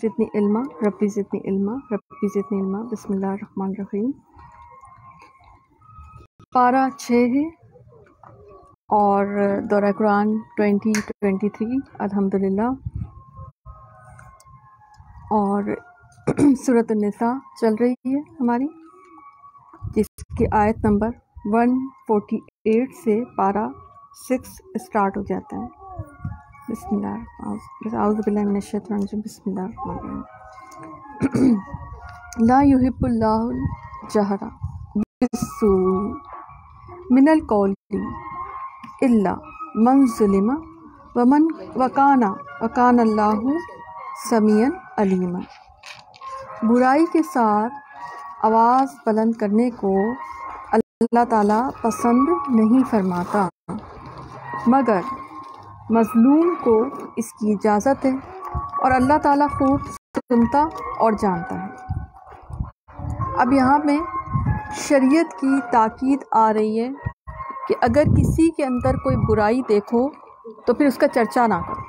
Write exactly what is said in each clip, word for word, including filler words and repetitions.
ज़िदनी इल्मा रब्बी ज़िदनी इल्मा रब्बी ज़िदनी इल्मा। बिस्मिल्लाहिर्रहमानिर्रहीम। पारा छः है और दौरा कुरान ट्वेंटी ट्वेंटी थ्री, अल्हम्दुलिल्लाह। और सूरत निसा चल रही है हमारी, जिसकी आयत नंबर एक सौ अड़तालीस से पारा सिक्स स्टार्ट हो जाता है। बिस्मिल्लाहिर्रहमानिर्रहीम। बिस्मिल्लाहिर्रहमानिर्रहीम। ला युहिब्बुल्लाहुल जहरा बिस्सूई मिनल कौली इल्ला मन ज़ुलिमा वमन वकाना वकानल्लाहु समीअन अलीमा। बुराई के साथ आवाज़ बुलंद करने को अल्लाह ताला पसंद नहीं फरमाता, मगर मज़लूम को इसकी इजाज़त है और अल्लाह ताला खूब सुनता और जानता है। अब यहाँ में शरीयत की ताकीद आ रही है कि अगर किसी के अंदर कोई बुराई देखो तो फिर उसका चर्चा ना करो,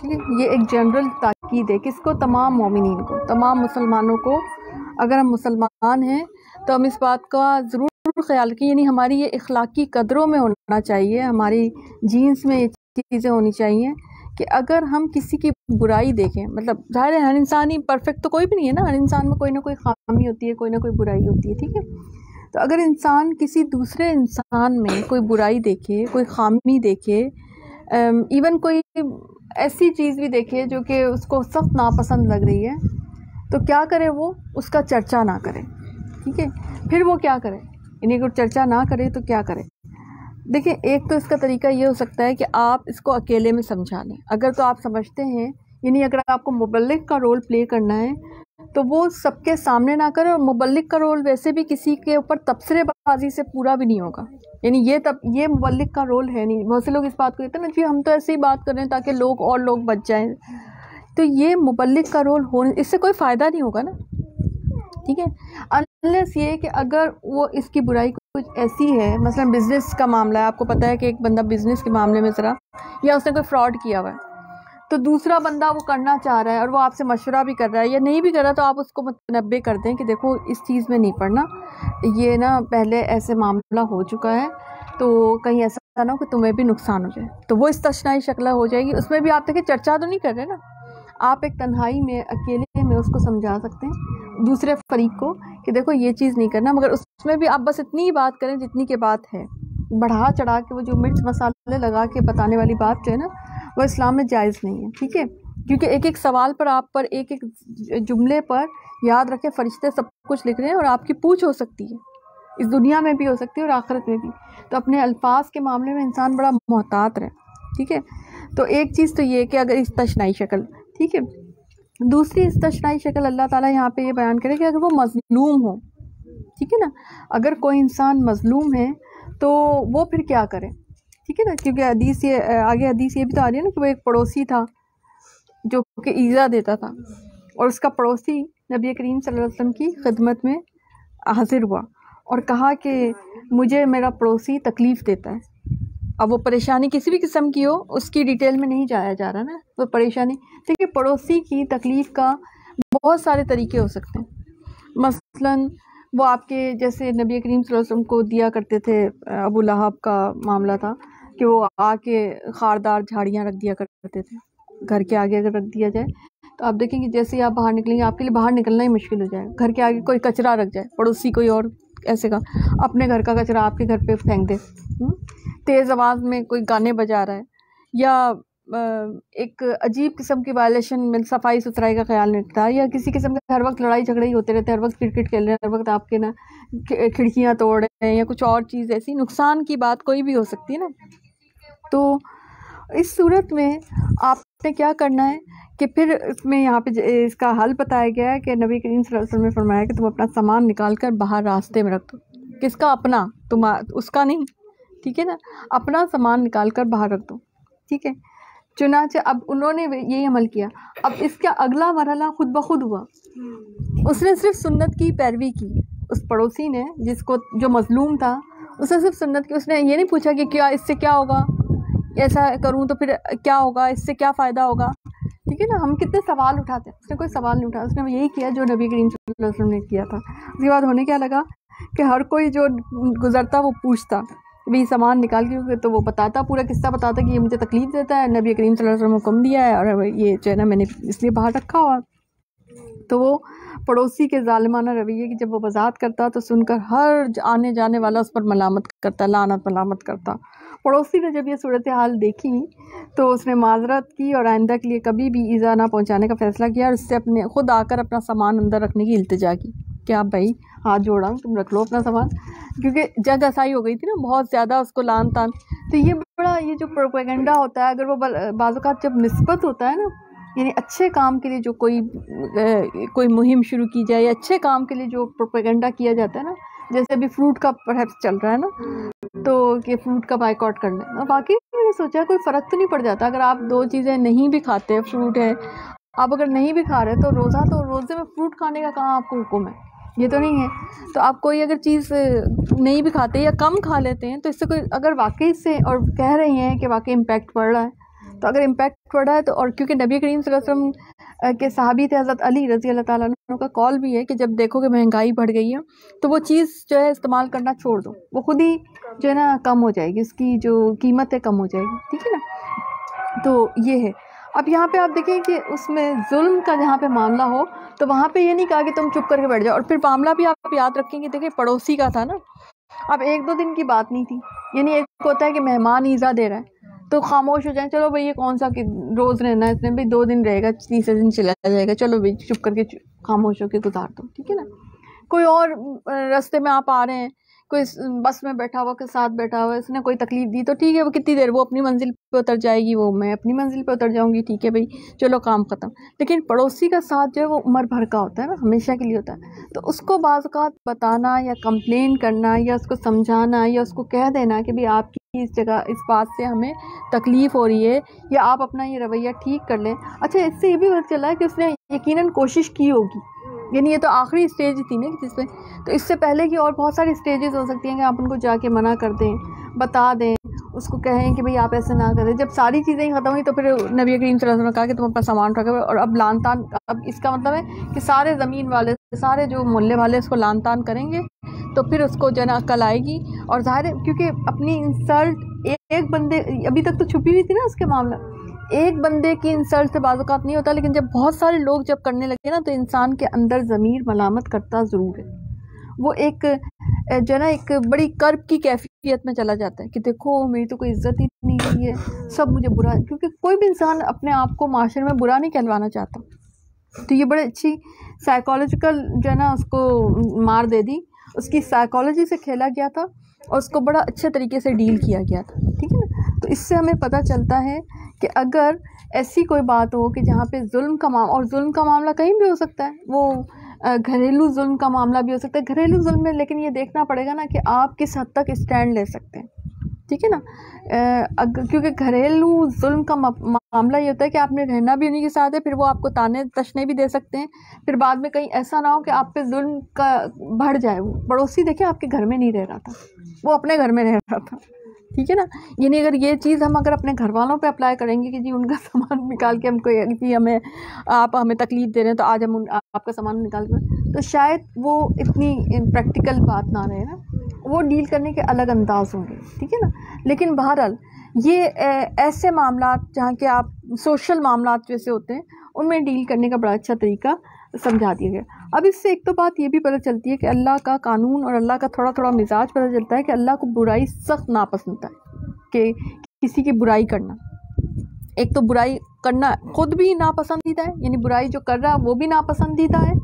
ठीक है। ये एक जनरल ताकीद है, किसको? तमाम मोमिनीन को, तमाम मुसलमानों को। अगर हम मुसलमान हैं तो हम इस बात का ज़रूर ख्याल रखें, यानी हमारी ये इखलाकी कदरों में होना चाहिए, हमारी जीन्स में ये चीज़ें होनी चाहिए कि अगर हम किसी की बुराई देखें, मतलब ज़ाहिर है हर इंसान ही परफेक्ट तो कोई भी नहीं है ना, हर इंसान में कोई ना कोई खामी होती है, कोई ना कोई बुराई होती है, ठीक है। तो अगर इंसान किसी दूसरे इंसान में कोई बुराई देखे, कोई खामी देखे, इवन कोई ऐसी चीज़ भी देखे जो कि उसको सख्त नापसंद लग रही है, तो क्या करे? वो उसका चर्चा ना करे, ठीक है। फिर वो क्या करे, यानी अगर चर्चा ना करे तो क्या करे? देखिए, एक तो इसका तरीका ये हो सकता है कि आप इसको अकेले में समझा लें, अगर तो आप समझते हैं, यानी अगर आपको मुबल्लिग का रोल प्ले करना है तो वो सबके सामने ना करें। और मुबल्लिग का रोल वैसे भी किसी के ऊपर तबसरेबाजी से पूरा भी नहीं होगा, यानी ये तब ये मुबल्लिग का रोल है नहीं। बहुत से लोग इस बात को कहते हैं ना जी हम तो ऐसे ही बात कर रहे हैं ताकि लोग और लोग बच जाएँ, तो ये मुबल्लिग का रोल हो, इससे कोई फ़ायदा नहीं होगा ना, ठीक है। अनलेस ये कि अगर वो इसकी बुराई कुछ ऐसी है, मसलन बिज़नेस का मामला है, आपको पता है कि एक बंदा बिज़नेस के मामले में ज़रा या उसने कोई फ्रॉड किया हुआ है तो दूसरा बंदा वो करना चाह रहा है और वो आपसे मशवरा भी कर रहा है या नहीं भी कर रहा, तो आप उसको मुतनब्बे कर दें कि देखो इस चीज़ में नहीं पड़ना, ये ना पहले ऐसे मामला हो चुका है तो कहीं ऐसा ना हो कि तुम्हें भी नुकसान हो जाए, तो वो इस्तश्नाई शक्ल हो जाएगी। उसमें भी आप देखिए चर्चा तो नहीं कर रहे ना, आप एक तन्हाई में अकेले में उसको समझा सकते हैं दूसरे फरीक को कि देखो ये चीज़ नहीं करना, मगर उसमें भी आप बस इतनी ही बात करें जितनी की बात है। बढ़ा चढ़ा के वो जो मिर्च मसाले लगा के बताने वाली बात जो है ना, वो इस्लाम में जायज़ नहीं है, ठीक है। क्योंकि एक एक सवाल पर आप पर एक एक जुमले पर याद रखें फरिश्ते सब कुछ लिख रहे हैं और आपकी पूछ हो सकती है, इस दुनिया में भी हो सकती है और आखिरत में भी। तो अपने अल्फाज के मामले में इंसान बड़ा मोहतात रहे, ठीक है। तो एक चीज़ तो ये कि अगर इस्तश्नाई शक्ल, ठीक है। दूसरी इस्तश्नाई शक्ल अल्लाह ताला यहाँ पे ये बयान करे कि अगर वो मज़लूम हो, ठीक है ना, अगर कोई इंसान मज़लूम है तो वो फिर क्या करे, ठीक है ना। क्योंकि हदीस ये आगे हदीस ये भी तो आ रही है ना कि वो एक पड़ोसी था जो कि ईज़ा देता था और उसका पड़ोसी नबी करीम सल्लल्लाहु अलैहि वसल्लम की खिदमत में हाजिर हुआ और कहा कि मुझे मेरा पड़ोसी तकलीफ़ देता है। अब वो परेशानी किसी भी किस्म की हो, उसकी डिटेल में नहीं जाया जा रहा ना, वो परेशानी। देखिए, पड़ोसी की तकलीफ़ का बहुत सारे तरीके हो सकते हैं। मसलन वो आपके जैसे नबी करीम सल्लल्लाहु अलैहि वसल्लम को दिया करते थे, अबू लहाब का मामला था कि वो आके खारदार झाड़ियाँ रख दिया करते थे घर के आगे। अगर रख दिया जाए तो आप देखेंगे जैसे ही आप बाहर निकलेंगे आपके लिए बाहर निकलना ही मुश्किल हो जाएगा। घर के आगे कोई कचरा रख जाए, पड़ोसी कोई और ऐसे का अपने घर का कचरा आपके घर पे फेंक दे, तेज़ आवाज़ में कोई गाने बजा रहा है या एक अजीब किस्म की वायलेशन में सफाई सुथराई का ख्याल नहीं रखता, या किसी किस्म का हर वक्त लड़ाई झगड़े ही होते रहते हैं, हर वक्त क्रिकेट खेल रहे हैं, हर वक्त आपके ना खिड़कियाँ तोड़ रहे हैं या कुछ और चीज़ ऐसी नुकसान की बात कोई भी हो सकती है ना। तो इस सूरत में आपने क्या करना है कि फिर इसमें यहाँ पे इसका हल बताया गया है कि नबी करीम सल्लल्लाहु अलैहि वसल्लम ने फरमाया कि तुम अपना सामान निकाल कर बाहर रास्ते में रख दो। किसका? अपना, तुम उसका नहीं, ठीक है ना। अपना सामान निकाल कर बाहर रख दो, ठीक है। चुनाचे अब उन्होंने यही अमल किया। अब इसका अगला मरहला खुद ब खुद हुआ, उसने सिर्फ सुन्नत की पैरवी की। उस पड़ोसी ने जिसको जो मज़लूम था उसने सिर्फ सुन्नत की, उसने ये नहीं पूछा कि क्या इससे क्या होगा, ऐसा करूँ तो फिर क्या होगा, इससे क्या फ़ायदा होगा, ठीक है ना, हम कितने सवाल उठाते हैं। उसने कोई सवाल नहीं उठाया, उसने यही किया जो नबी करीम सल्लल्लाहु अलैहि वसल्लम ने किया था। उसके बाद होने क्या लगा कि हर कोई जो गुजरता वो पूछता, भी सामान निकाल के, तो वो बताता, पूरा किस्सा बताता कि ये मुझे तकलीफ़ देता है, नबी करीम सल्लल्लाहु अलैहि वसल्लम ने हुक्म दिया है और ये जो है ना मैंने इसलिए बाहर रखा हुआ। तो वो पड़ोसी के जालिमाना रवैये की जब वो वजाहत करता तो सुनकर हर आने जाने वाला उस पर मलामत करता, लानत मलामत करता। पड़ोसी ने जब ये सूरत हाल देखी तो उसने माजरत की और आइंदा के लिए कभी भी ईज़ा ना पहुंचाने का फ़ैसला किया और उससे अपने खुद आकर अपना सामान अंदर रखने की इल्तिजा की कि आप भाई हाथ जोड़ा, तुम रख लो अपना सामान, क्योंकि जग असाई हो गई थी ना बहुत ज़्यादा, उसको लान तान। तो ये बड़ा ये जो प्रोपेगेंडा होता है, अगर वो बाज़ात जब निस्बत होता है ना, यानी अच्छे काम के लिए जो कोई ए, कोई मुहिम शुरू की जाए या अच्छे काम के लिए जो प्रोपेगेंडा किया जाता है ना, जैसे अभी फ्रूट का परहैप्स चल रहा है ना, तो कि फ्रूट का बाइकआउट कर लें। बाकी मैंने सोचा कोई फ़र्क तो नहीं पड़ जाता, अगर आप दो चीज़ें नहीं भी खाते हैं, फ्रूट है, आप अगर नहीं भी खा रहे तो रोज़ा, तो रोज़े में फ्रूट खाने का कहाँ आपको हुक्म है, ये तो नहीं है। तो आप कोई अगर चीज़ नहीं भी खाते या कम खा लेते हैं तो इससे कोई अगर वाकई से, और कह रहे हैं कि वाकई इम्पैक्ट पड़ रहा है, तो अगर इम्पैक्ट पड़ रहा है तो, और क्योंकि नबी करीम सल्लल्लाहु अलैहि वसल्लम के सहाबी थे हज़रत अली रज़ी अल्लाह ताला अन्हु का कॉल भी है कि जब देखो कि महंगाई बढ़ गई है तो वो चीज़ जो है इस्तेमाल करना छोड़ दो, वो खुद ही जो है ना कम हो जाएगी, उसकी जो कीमत है कम हो जाएगी, ठीक है ना। तो ये है। अब यहाँ पे आप देखें कि उसमें जुल्म का जहाँ पे मामला हो तो वहाँ पे ये नहीं कहा कि तुम चुप करके बैठ जाओ। और फिर मामला भी आप याद रखेंगे, देखिए पड़ोसी का था ना, अब एक दो दिन की बात नहीं थी, यानी एक होता है कि मेहमान ईज़ा दे रहा है तो खामोश हो जाए, चलो भाई ये कौन सा कि रोज़ रहना है इसमें, भाई दो दिन रहेगा, तीसरे दिन चला जाएगा, चलो भाई चुप करके खामोश होकर गुजार दो, ठीक है ना। कोई और रास्ते में आप आ रहे हैं, कोई बस में बैठा हुआ के साथ बैठा हुआ, इसने कोई तकलीफ़ दी तो ठीक है, वो कितनी देर, वो अपनी मंजिल पे उतर जाएगी, वो मैं अपनी मंजिल पे उतर जाऊँगी, ठीक है भाई चलो काम ख़त्म। लेकिन पड़ोसी का साथ जो है वो उम्र भर का होता है ना, हमेशा के लिए होता है। तो उसको बाज़ औक़ात बताना या कंप्लेन करना या उसको समझाना या उसको कह देना कि भाई आपकी इस जगह इस बात से हमें तकलीफ़ हो रही है या आप अपना ये रवैया ठीक कर लें। अच्छा, इससे ये भी पता चला है कि उसने यकीनन कोशिश की होगी, यानी ये तो आखिरी स्टेज थी ना जिसमें, तो इससे पहले कि और बहुत सारी स्टेजेस हो सकती हैं कि आप उनको जाके मना कर दें, बता दें, उसको कहें कि भाई आप ऐसे ना करें। जब सारी चीज़ें ही ख़त्म हुई तो फिर नबी करीम सल्लल्लाहु अलैहि वसल्लम ने कहा कि तुम अपना सामान रखो और अब लान तान, अब इसका मतलब है कि सारे ज़मीन वाले, सारे जो मोहल्ले वाले उसको लान तान करेंगे तो फिर उसको जो है ना अक्ल आएगी। और ज़ाहिर है क्योंकि अपनी इंसल्ट एक, एक बंदे, अभी तक तो छुपी हुई थी ना उसके मामला, एक बंदे की इंसल्ट से बाज़ औक़ात नहीं होता, लेकिन जब बहुत सारे लोग जब करने लगे ना तो इंसान के अंदर ज़मीर मलामत करता ज़रूर है, वो एक जो है ना एक बड़ी कर्ब की कैफियत में चला जाता है कि देखो मेरी तो कोई इज्जत ही नहीं हुई है, सब मुझे बुरा, क्योंकि कोई भी इंसान अपने आप को माशरे में बुरा नहीं कहलवाना चाहता। तो ये बड़ी अच्छी साइकोलॉजिकल जो है ना उसको मार दे दी, उसकी साइकोलॉजी से खेला गया था और उसको बड़ा अच्छे तरीके से डील किया गया था, ठीक है ना। तो इससे हमें पता चलता है कि अगर ऐसी कोई बात हो कि जहाँ पे जुल्म का मामला, और जुल्म का मामला कहीं भी हो सकता है, वो घरेलू जुल्म का मामला भी हो सकता है, घरेलू जुल्म में लेकिन ये देखना पड़ेगा ना कि आप किस हद तक स्टैंड ले सकते हैं, ठीक है ना। अगर क्योंकि घरेलू जुल्म का मामला ये होता है कि आपने रहना भी उन्हीं के साथ है, फिर वो आपको ताने तशने भी दे सकते हैं, फिर बाद में कहीं ऐसा ना हो कि आप पे जुल्म का बढ़ जाए। वो पड़ोसी देखिए आपके घर में नहीं रह रहा था, वो अपने घर में रह रहा था, ठीक है ना। यानी अगर ये चीज़ हम अगर अपने घर वालों पे अप्लाई करेंगे कि जी उनका सामान निकाल के हमको, कि हमें आप हमें तकलीफ़ दे रहे हैं तो आज हम उन, आपका सामान निकाल के, तो शायद वो इतनी प्रैक्टिकल बात ना रहे ना, वो डील करने के अलग अंदाज होंगे, ठीक है ना। लेकिन बहरहाल ये ऐसे मामला जहाँ के आप सोशल मामला जैसे होते हैं उनमें डील करने का बड़ा अच्छा तरीका समझा दिया गया। अब इससे एक तो बात ये भी पता चलती है कि अल्लाह का कानून और अल्लाह का थोड़ा थोड़ा मिजाज पता चलता है कि अल्लाह को बुराई सख्त नापसंद है, कि किसी की बुराई करना, एक तो बुराई करना खुद भी नापसंदीदा है, यानी बुराई जो कर रहा है वो भी नापसंदीदा है,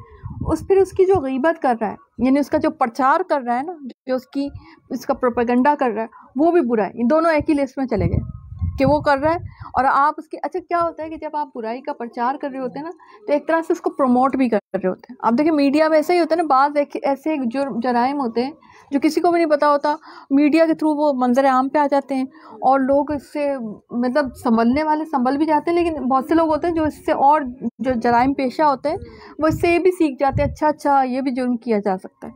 उस फिर उसकी जो गीबत कर रहा है, यानी उसका जो प्रचार कर रहा है ना, जो उसकी उसका प्रोपेगेंडा कर रहा है वो भी बुरा है, दोनों एक ही लिस्ट में चले गए कि वो कर रहा है और आप उसके। अच्छा क्या होता है कि जब आप बुराई का प्रचार कर रहे होते हैं ना तो एक तरह से उसको प्रमोट भी कर रहे होते हैं। आप देखिए मीडिया में ऐसा ही होता है ना, बाज़ ऐसे जुर्म जराइम होते हैं जो किसी को भी नहीं पता होता, मीडिया के थ्रू वो मंजर आम पे आ जाते हैं और लोग इससे मतलब संभलने वाले संभल भी जाते हैं, लेकिन बहुत से लोग होते हैं जो इससे और जो जराइम पेशा होते हैं वो इससे ये भी सीख जाते हैं, अच्छा अच्छा ये भी जुर्म किया जा सकता है,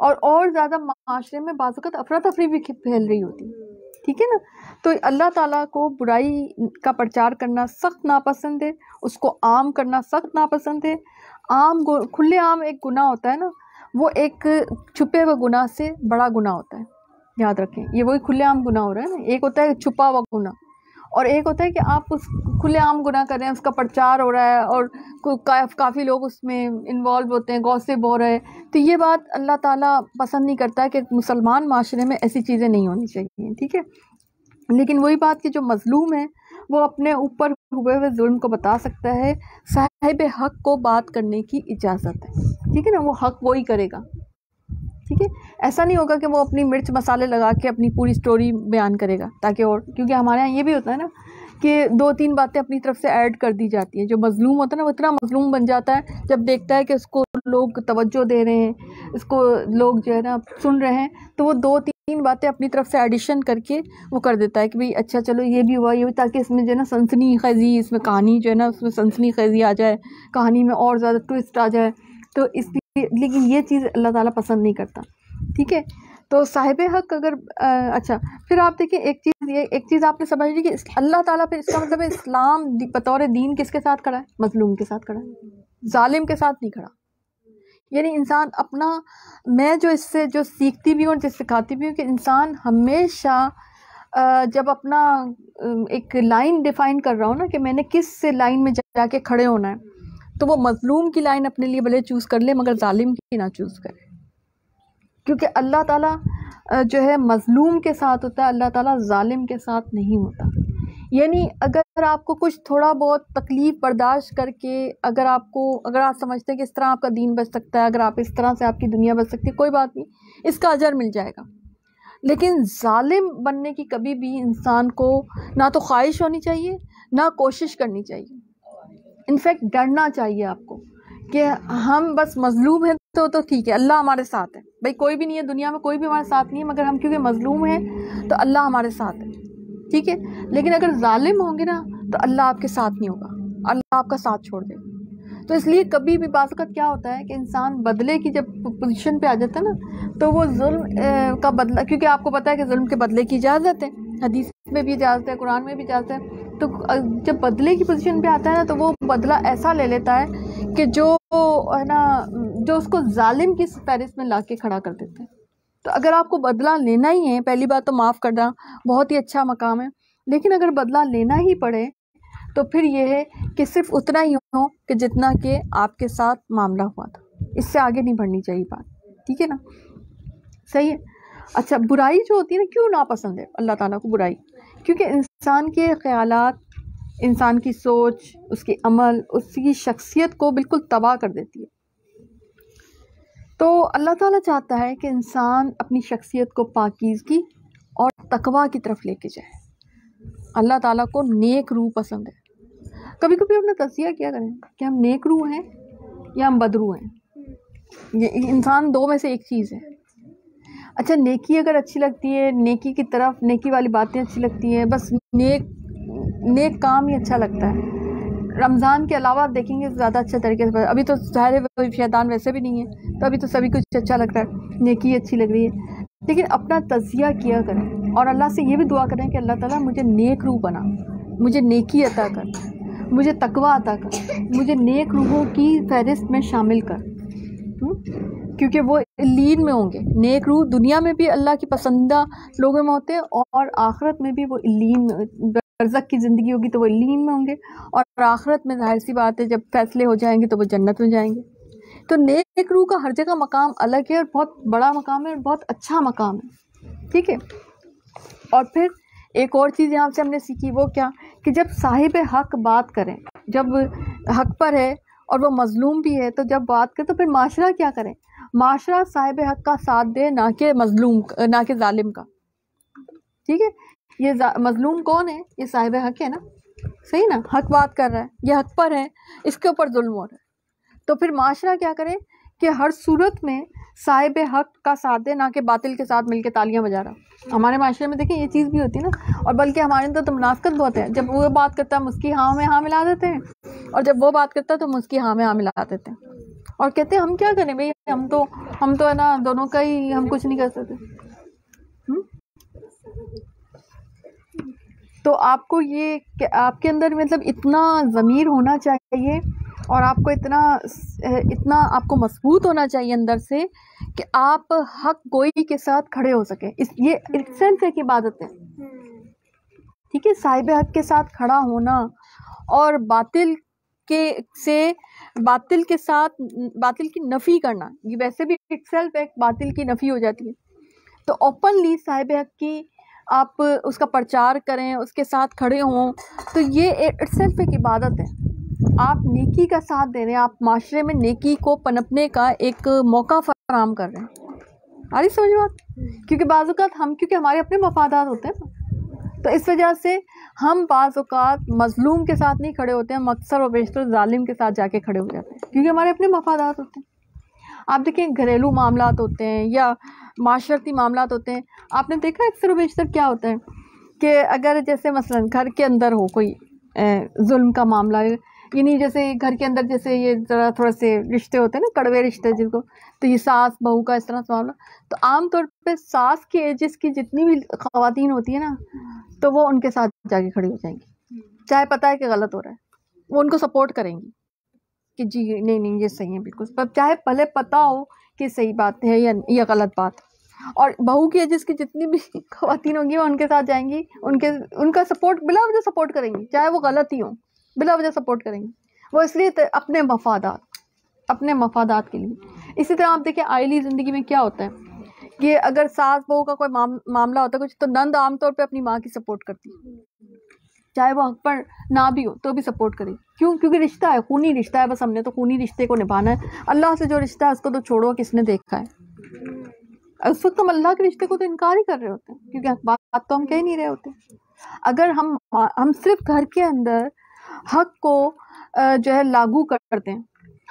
और और ज़्यादा माशरे में बाज़ औक़ात अफरा तफरी भी फैल रही होती है, ठीक है ना। तो अल्लाह ताला को बुराई का प्रचार करना सख्त नापसंद है, उसको आम करना सख्त नापसंद है। आम खुले आम एक गुनाह होता है ना, वो एक छुपे हुए गुनाह से बड़ा गुनाह होता है। याद रखें, ये वही खुले आम गुनाह हो रहा है ना। एक होता है छुपा हुआ गुनाह और एक होता है कि आप उस खुले आम गुनाह कर रहे हैं, उसका प्रचार हो रहा है और का, काफ़ी लोग उसमें इन्वॉल्व होते हैं, गॉसिप हो रहे हैं। तो ये बात अल्लाह ताला पसंद नहीं करता है कि मुसलमान माशरे में ऐसी चीज़ें नहीं होनी चाहिए, ठीक है। लेकिन वही बात कि जो मज़लूम है वो अपने ऊपर हुए हुए जुल्म को बता सकता है। साहिब हक़ को बात करने की इजाज़त है, ठीक है ना। वो हक़ वही करेगा, ठीक है। ऐसा नहीं होगा कि वो अपनी मिर्च मसाले लगा के अपनी पूरी स्टोरी बयान करेगा ताकि, और क्योंकि हमारे यहाँ ये भी होता है ना कि दो तीन बातें अपनी तरफ से ऐड कर दी जाती हैं। जो मज़लूम होता है ना वो इतना मज़लूम बन जाता है जब देखता है कि उसको लोग तवज्जो दे रहे हैं, इसको लोग जो है ना सुन रहे हैं, तो वो दो तीन बातें अपनी तरफ से एडिशन करके वो कर देता है कि भाई अच्छा चलो ये भी हुआ ये भी, ताकि इसमें जो है ना सनसनी खैजी, इसमें कहानी जो है ना उसमें सनसनी खैजी आ जाए, कहानी में और ज़्यादा ट्विस्ट आ जाए। तो इसलिए, लेकिन ये चीज़ अल्लाह ताला पसंद नहीं करता, ठीक है। तो साहिब हक़ अगर आ, अच्छा फिर आप देखिए एक चीज़, ये एक चीज़ आपने समझ ली कि अल्लाह ताला पे इसका मतलब है इस्लाम बतौर दीन किसके साथ खड़ा है? मज़लूम के साथ खड़ा है, जालिम के साथ नहीं खड़ा। यानी इंसान अपना, मैं जो इससे जो सीखती भी हूँ और जिस सिखाती भी हूँ कि इंसान हमेशा जब अपना एक लाइन डिफ़ाइन कर रहा हो ना कि मैंने किस से लाइन में जाके खड़े होना है, तो वो मज़लूम की लाइन अपने लिए भले चूज़ कर ले मगर जालिम की ना चूज़ करे, क्योंकि अल्लाह ताला जो है मज़लूम के साथ होता है, अल्लाह ताला जालिम के साथ नहीं होता। यानी अगर आपको कुछ थोड़ा बहुत तकलीफ़ बर्दाश्त करके, अगर आपको, अगर आप समझते हैं कि इस तरह आपका दीन बच सकता है, अगर आप इस तरह से आपकी दुनिया बच सकती है, कोई बात नहीं, इसका अजर मिल जाएगा। लेकिन जालिम बनने की कभी भी इंसान को ना तो ख्वाहिश होनी चाहिए ना कोशिश करनी चाहिए। इनफैक्ट डरना चाहिए आपको कि हम बस मज़लूम हैं तो तो ठीक है, अल्लाह हमारे साथ है। भाई कोई भी नहीं है दुनिया में, कोई भी हमारे साथ नहीं है, मगर हम क्योंकि मज़लूम हैं तो अल्लाह हमारे साथ है, ठीक है। लेकिन अगर जालिम होंगे ना तो अल्लाह आपके साथ नहीं होगा, अल्लाह आपका साथ छोड़ देगा। तो इसलिए कभी भी बात का क्या होता है कि इंसान बदले की जब पोजीशन पे आ जाता है ना तो वो जुल्म का बदला, क्योंकि आपको पता है कि जुल्म के बदले की इजाज़त है, हदीस में भी इजाज़त है, कुरान में भी इजाज़त है। तो जब बदले की पोजीशन पे आता है ना तो वो बदला ऐसा ले लेता है कि जो है ना जो उसको जालिम की फहरिस्त में ला के खड़ा कर देते हैं। तो अगर आपको बदला लेना ही है, पहली बात तो माफ़ करना बहुत ही अच्छा मकाम है, लेकिन अगर बदला लेना ही पड़े तो फिर यह है कि सिर्फ उतना ही हो कि जितना कि आपके साथ मामला हुआ था, इससे आगे नहीं बढ़नी चाहिए बात, ठीक है ना, सही है। अच्छा बुराई जो होती है ना, क्यों नापसंद है अल्लाह ताला को बुराई? क्योंकि इंसान के ख्यालात, इंसान की सोच, उसकी अमल, उसकी शख्सियत को बिल्कुल तबाह कर देती है। तो अल्लाह ताला चाहता है कि इंसान अपनी शख्सियत को पाकीज़गी और तकवा की तरफ लेके जाए। अल्लाह ताला को नेक रूह पसंद है। कभी कभी अपना तस्सिया किया करें कि हम नेक रूह हैं या हम बदरूह हैं, ये इंसान दो में से एक चीज़ है। अच्छा नेकी अगर अच्छी लगती है, नेकी की तरफ, नेकी वाली बातें अच्छी लगती हैं, बस नेक नेक काम ही अच्छा लगता है। रमज़ान के अलावा देखेंगे ज़्यादा अच्छे तरीके से, अभी तो ज़ाहिर है शैतान वैसे भी नहीं है तो अभी तो सभी कुछ अच्छा लग रहा है, नेकी अच्छी लग रही है। लेकिन अपना तज़िया किया करें और अल्लाह से ये भी दुआ करें कि अल्लाह ताला मुझे नेक रूह बना, मुझे नेकी अता कर, मुझे तकवा अता कर, मुझे नेक रूहों की फहरिस्त में शामिल कर, क्योंकि वो लीन में होंगे। नेक रूह दुनिया में भी अल्लाह की पसंदीदा लोगों में होते हैं और आखिरत में भी वो लीन, बरज़ख की ज़िंदगी होगी तो वो लीन में होंगे और आखिरत में ज़ाहिर सी बात है जब फैसले हो जाएंगे तो वो जन्नत में जाएंगे। तो नेक रूह का हर जगह मकाम अलग है और बहुत बड़ा मकाम है और बहुत अच्छा मकाम है, ठीक है। और फिर एक और चीज़ यहाँ से हमने सीखी, वो क्या कि जब साहिब हक़ बात करें, जब हक़ पर है और वो मज़लूम भी है, तो जब बात करें तो फिर माशरा क्या करें? माशरा साहिब हक़ का साथ दे, ना कि मज़लूम, ना कि ज़ालिम का, ठीक है। ये मज़लूम कौन है? ये साहिब हक़ है ना, सही ना, हक़ बात कर रहा है, ये हक़ पर है, इसके ऊपर जुल्म हो रहा है। तो फिर माशरा क्या करे कि हर सूरत में साहिब हक़ का साथ दे, ना कि बातिल के साथ मिलके तालियां बजा रहा। हमारे माशरे में देखें ये चीज़ भी होती है ना, और बल्कि हमारे अंदर तो मुनाफ़िक़त बहुत है। जब वो बात करता है हम उसकी हाँ में हाँ मिला देते हैं, और जब वो बात करता है तो हम उसकी हाँ में हाँ मिला देते हैं और कहते हैं हम क्या करें भाई, हम तो हम तो है ना दोनों का ही, हम कुछ नहीं कर सकते। तो आपको ये आपके अंदर मतलब इतना ज़मीर होना चाहिए और आपको इतना इतना आपको मजबूत होना चाहिए अंदर से कि आप हक गोई के साथ खड़े हो सकें। इस ये एक सेंस एक इबादत है, ठीक है, साहिब हक के साथ खड़ा होना और बातिल के से बातिल के साथ बातिल की नफ़ी करना, ये वैसे भी इटसेल्फ एक बातिल की नफ़ी हो जाती है। तो ओपनली साहिब हक की आप उसका प्रचार करें, उसके साथ खड़े हों, तो ये इटसेल्फ एक इबादत है। आप नेकी का साथ दे रहे हैं, आप माशरे में नेकी को पनपने का एक मौका फराहम कर रहे हैं। आ रही समझ बात? क्योंकि बाज़ात हम क्योंकि हमारे अपने मफादात होते हैं, तो इस वजह से हम बाज़ात मजलूम के साथ नहीं खड़े होते हैं, अक्सर और बेशतर जालिम के साथ जाके खड़े हो जाते हैं क्योंकि हमारे अपने मफादात होते हैं। आप देखें घरेलू मामलात होते हैं या माशरती मामलात होते हैं, आपने देखा अक्सर और बेशतर क्या होता है कि अगर जैसे मसलन घर के अंदर हो कोई जुल्म का मामला, यानी जैसे घर के अंदर जैसे ये ज़रा थोड़ा से रिश्ते होते हैं ना, कड़वे रिश्ते जिसको, तो ये सास बहू का इस तरह से मामला, तो आमतौर पे सास के एजेस की जितनी भी ख़वातीन होती है ना, तो वो उनके साथ जाके खड़ी हो जाएंगी, चाहे पता है कि गलत हो रहा है, वो उनको सपोर्ट करेंगी कि जी नहीं नहीं ये सही है बिल्कुल, पर चाहे पहले पता हो कि सही बात है या या गलत बात। और बहू की एजेस की जितनी भी ख़वातीन होंगी वो उनके साथ जाएंगी, उनके उनका सपोर्ट बिला वजह सपोर्ट करेंगी, चाहे वो गलत ही हो, बिला वजह सपोर्ट करेंगे वो, इसलिए अपने मफादात अपने मफादात के लिए। इसी तरह आप देखिए आयली ज़िंदगी में क्या होता है कि अगर सास बहू का कोई माम, मामला होता है कुछ, तो नंद आमतौर पे अपनी माँ की सपोर्ट करती है, चाहे वो हक पर ना भी हो तो भी सपोर्ट करेगी। क्यों? क्योंकि रिश्ता है, खूनी रिश्ता है, बस हमने तो खूनी रिश्ते को निभाना है। अल्लाह से जो रिश्ता है उसको तो छोड़ो, किसने देखा है? उस वक्त हम अल्लाह के रिश्ते को तो इनकार ही कर रहे होते हैं क्योंकि बात तो हम कह नहीं रहे होते। अगर हम हम सिर्फ घर के अंदर हक को जो है लागू करते हैं,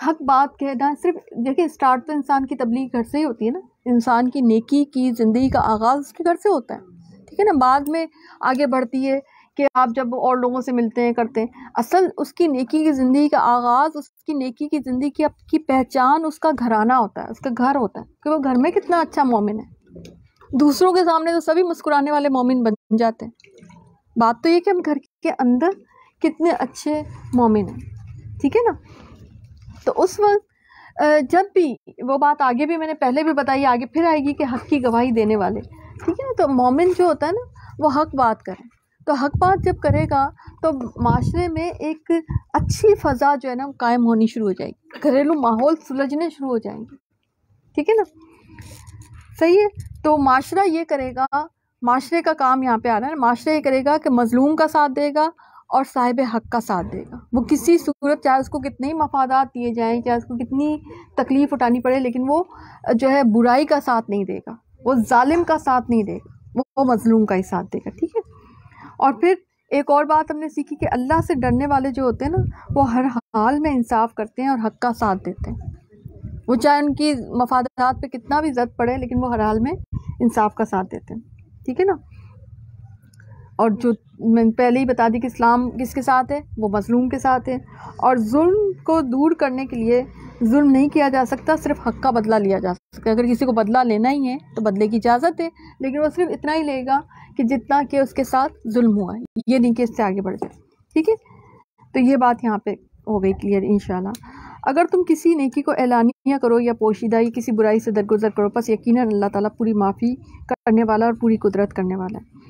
हक बात कहना, सिर्फ देखिए स्टार्ट तो इंसान की तबलीग घर से ही होती है ना, इंसान की नेकी की ज़िंदगी का आगाज़ उसके घर से होता है, ठीक है ना, बाद में आगे बढ़ती है कि आप जब और लोगों से मिलते हैं करते हैं, असल उसकी नेकी की ज़िंदगी का आगाज़, उसकी नेकी की ज़िंदगी की आपकी पहचान उसका घराना होता है, उसका घर होता है कि वो घर में कितना अच्छा मोमिन है। दूसरों के सामने तो सभी मुस्कुराने वाले मोमिन बन जाते हैं, बात तो ये कि हम घर के अंदर कितने अच्छे मोमिन हैं, ठीक है ना। तो उस वक्त जब भी वो बात आगे भी मैंने पहले भी बताई, आगे फिर आएगी कि हक़ की गवाही देने वाले, ठीक है ना, तो मोमिन जो होता है ना वो हक़ बात करे, तो हक़ बात जब करेगा तो माशरे में एक अच्छी फ़ज़ा जो है ना कायम होनी शुरू हो जाएगी, घरेलू माहौल सुलझने शुरू हो जाएंगे, ठीक है ना, सही है। तो माशरा ये करेगा, माशरे का काम यहाँ पर आ रहा है, माशरा ये करेगा कि मज़लूम का साथ देगा और साहिब हक़ का साथ देगा। वो किसी सूरत, चाहे उसको कितने ही मफादात दिए जाएँ, चाहे उसको कितनी तकलीफ़ उठानी पड़े, लेकिन वो जो है बुराई का साथ नहीं देगा, वो जालिम का साथ नहीं देगा, वो, वो मज़लूम का ही साथ देगा, ठीक है। और फिर एक और बात हमने सीखी कि अल्लाह से डरने वाले जो होते हैं ना वो हर हाल में इंसाफ करते हैं और हक़ का साथ देते हैं, वो चाहे उनकी मफादात पे कितना भी ज़द पड़े लेकिन वो हर हाल में इंसाफ का साथ देते हैं, ठीक है ना। और जो मैंने पहले ही बता दी कि इस्लाम किसके साथ है, वो मज़लूम के साथ है। और जुल्म को दूर करने के लिए जुल्म नहीं किया जा सकता, सिर्फ हक़ का बदला लिया जा सकता है। अगर किसी को बदला लेना ही है तो बदले की इजाज़त है, लेकिन वो सिर्फ इतना ही लेगा कि जितना कि उसके साथ जुल्म हुआ है, ये नहीं कि इससे आगे बढ़ जाए, ठीक है। तो ये बात यहाँ पे हो गई क्लियर इंशाल्लाह। अगर तुम किसी नेकी को एलानिया करो या पोशीदा ही किसी बुराई से दरगुजर करो, बस यकीनन अल्लाह ताला पूरी माफ़ी करने वाला और पूरी कुदरत करने वाला है।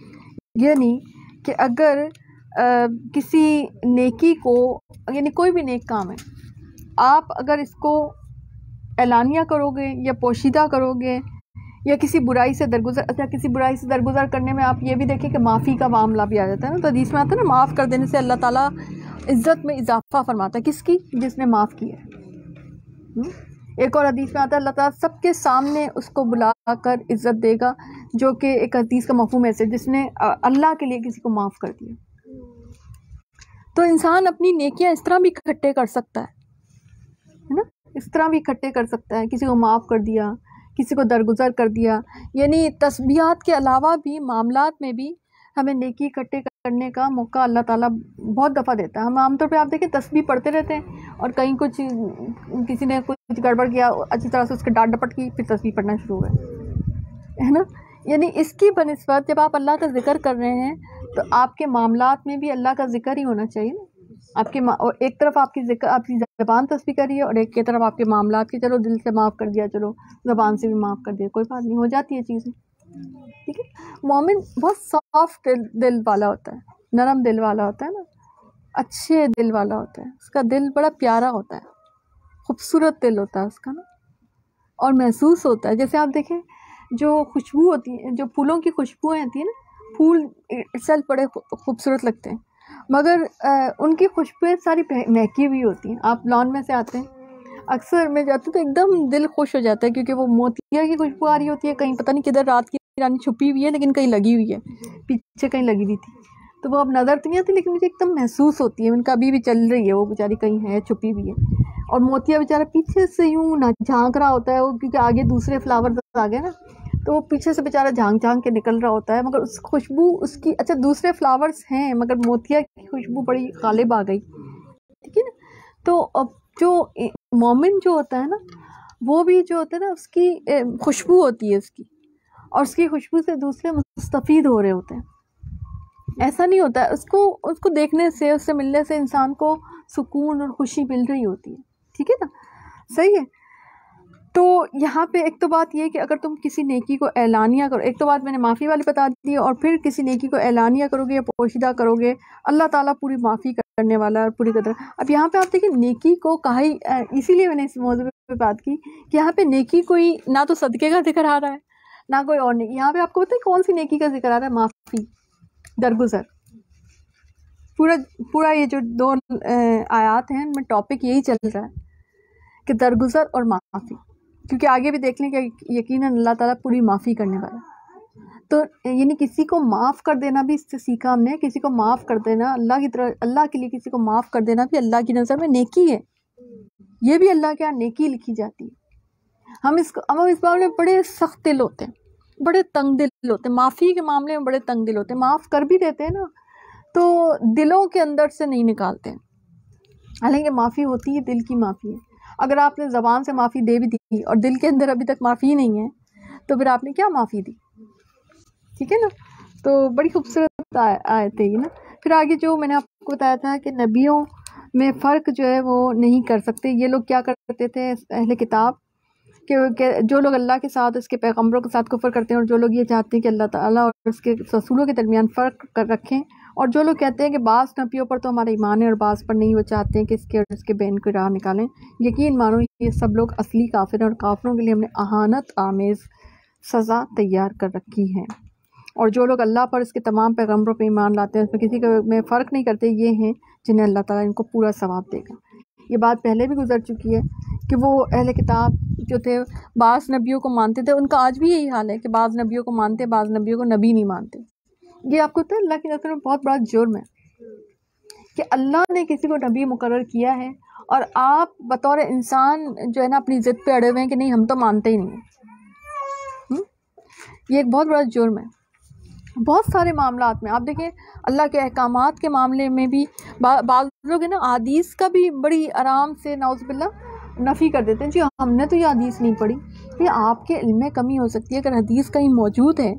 यानी कि अगर आ, किसी नेकी को, यानी कोई भी नेक काम है, आप अगर इसको एलानिया करोगे या पोशीदा करोगे या किसी बुराई से दरगुजर, अच्छा किसी बुराई से दरगुजर करने में आप ये भी देखें कि माफ़ी का मामला भी आ जाता है ना, तो हदीस में आता है ना माफ़ कर देने से अल्लाह ताला इज़्ज़त में इजाफ़ा फरमाता है, किसकी? जिसने माफ़ किया है। एक और हदीस में आता है अल्लाह ताला सबके सामने उसको बुलाकर इज़्ज़त देगा, जो कि एक हदीस का मफ़हूम ऐसे जिसने अल्लाह के लिए किसी को माफ़ कर दिया। तो इंसान अपनी नेकियां इस तरह भी इकट्ठे कर सकता है है ना, इस तरह भी इकट्ठे कर सकता है, किसी को माफ़ कर दिया, किसी को दरगुजर कर दिया। यानी तस्बीहात के अलावा भी मामलात में भी हमें नेकी इकट्ठे करने का मौका अल्लाह ताला बहुत दफ़ा देता है। हम आमतौर पे आप देखें तस्बीह पढ़ते रहते हैं और कहीं कुछ किसी ने कुछ गड़बड़ किया, अच्छी तरह से उसके डांट डपट की, फिर तस्बीह पढ़ना शुरू हो गया, है ना। यानी इसकी बनिस्बत जब आप अल्लाह का जिक्र कर रहे हैं तो आपके मामलात में भी अल्लाह का जिक्र ही होना चाहिए ना। आपके और एक तरफ आपकी जिक्र आपकी ज़बान तस्बीह कर रही है और एक के तरफ आपके मामलात की, चलो दिल से माफ़ कर दिया, चलो ज़बान से भी माफ़ कर दिया, कोई बात नहीं, हो जाती है चीज़ें, ठीक है। मोमिन बहुत सॉफ्ट दिल वाला होता है, नरम दिल वाला होता है ना, अच्छे दिल वाला होता है, उसका दिल बड़ा प्यारा होता है, खूबसूरत दिल होता है उसका ना, और महसूस होता है। जैसे आप देखें जो खुशबू होती है, जो फूलों की खुशबुएँ होती है ना, फूल इटसेल्फ बड़े खूबसूरत लगते हैं, मगर आ, उनकी खुशबुएँ सारी महकी हुई होती हैं। आप लॉन में से आते हैं, अक्सर मैं जाती हूँ तो एकदम दिल खुश हो जाता है, क्योंकि वो मोतिया की खुशबू आ रही होती है, कहीं पता नहीं किधर रात की रानी छुपी हुई है, लेकिन कहीं लगी हुई है, पीछे कहीं लगी हुई थी, तो वो अब नज़र तो नहीं आती, लेकिन मुझे एकदम महसूस होती है उनका अभी भी चल रही है, वो बेचारी कहीं है छुपी हुई है। और मोतिया बेचारा पीछे से यूँ ना झाँक रहा होता है वो, क्योंकि आगे दूसरे फ्लावर्स आ गए ना, तो वो पीछे से बेचारा झाँक झाँक के निकल रहा होता है, मगर उस खुशबू उसकी, अच्छा दूसरे फ्लावर्स हैं मगर मोतिया की खुशबू बड़ी गालिब आ गई, ठीक है ना। तो अब जो मोमिन जो होता है ना, वो भी जो होता है ना, उसकी खुशबू होती है उसकी, और उसकी खुशबू से दूसरे मुस्तफ़ीद हो रहे होते हैं। ऐसा नहीं होता है, उसको उसको देखने से, उससे मिलने से इंसान को सुकून और खुशी मिल रही होती है, ठीक है ना, सही है। तो यहाँ पे एक तो बात यह है कि अगर तुम किसी नेकी को एलानिया करो, एक तो बात मैंने माफ़ी वाली बता दी, और फिर किसी नेकी को एलानिया करोगे या पोशीदा करोगे, अल्लाह ताला पूरी माफ़ी करने वाला है पूरी कदर। अब यहाँ पे आप देखिए नेकी को कहा ही, इसीलिए मैंने इस मौजूद पे बात की कि यहाँ पे नेकी कोई ना तो सदक़े का जिक्र आ रहा है ना कोई और नेकी, यहाँ पर आपको पता है कौन सी नेकी का जिक्र आ रहा है, माफ़ी, दरगुजर। पूरा पूरा ये जो दो आयात हैं इनमें टॉपिक यही चल रहा है कि दरगुजर और माफ़ी, क्योंकि आगे भी देख लें कि यकीनन अल्लाह ताला पूरी माफ़ी करने वाला है। तो यानी किसी को माफ़ कर देना भी इससे सीखा हमने, किसी को माफ़ कर देना अल्लाह की तरह, अल्लाह के लिए किसी को माफ़ कर देना भी अल्लाह की नज़र में नेकी है, ये भी अल्लाह के यहाँ नेकी लिखी जाती है। हम इसको हम इस बारे में बड़े सख्त दिल होते हैं, बड़े तंग दिल होते हैं, माफ़ी के मामले में बड़े तंग दिल होते हैं, माफ़ कर भी देते हैं ना तो दिलों के अंदर से नहीं निकालते हैं। हालांकि माफ़ी होती है, दिल की माफ़ी है। अगर आपने ज़बान से माफ़ी दे भी दी और दिल के अंदर अभी तक माफ़ी नहीं है तो फिर आपने क्या माफ़ी दी, ठीक है ना। तो बड़ी खूबसूरत आयत है ना। फिर आगे जो मैंने आपको बताया था कि नबियों में फ़र्क जो है वो नहीं कर सकते, ये लोग क्या करते थे अहले किताब, कि जो लोग अल्लाह के साथ उसके पैगम्बरों के साथ कुफ़र करते हैं और जो लोग ये चाहते हैं कि अल्लाह ताला और उसके रसूलों के दरमियान फ़र्क कर रखें, और जो लोग कहते हैं कि बास नबियों पर तो हमारा ईमान है और बास पर नहीं, वो चाहते हैं कि इसके और इसके बैन को राह निकालें। यकीन मानो ये सब लोग असली काफिर हैं और काफिरों के लिए हमने अहानत आमेज़ सज़ा तैयार कर रखी है। और जो लोग अल्लाह पर इसके तमाम पैगम्बरों पर ईमान लाते हैं उसमें किसी के में फ़र्क नहीं करते, ये हैं जिन्हें अल्लाह ताला इनको पूरा सवाब देगा। ये बात पहले भी गुजर चुकी है कि वो अहले किताब जो थे बाज़ नबियों को मानते थे, उनका आज भी यही हाल है कि बाज़ नबियों को मानते हैं, बाज़ नबियों को नबी नहीं मानते। ये आपको पता है अल्लाह की नज़र में बहुत बड़ा जुर्म है कि अल्लाह ने किसी को नबी मुकर्रर किया है और आप बतौर इंसान जो है ना अपनी ज़िद पे अड़े हुए हैं कि नहीं हम तो मानते ही नहीं हैं। ये एक बहुत बड़ा जुर्म है। बहुत सारे मामलात में आप देखें अल्लाह के अहकामात के मामले में भी बाज़ लोग है ना आदीस का भी बड़ी आराम से नाउज़ुबिल्ला नफ़ी कर देते हैं, जी हमने तो ये हदीस नहीं पढ़ी। ये आपके इल्म में कमी हो सकती है, अगर हदीस कहीं मौजूद है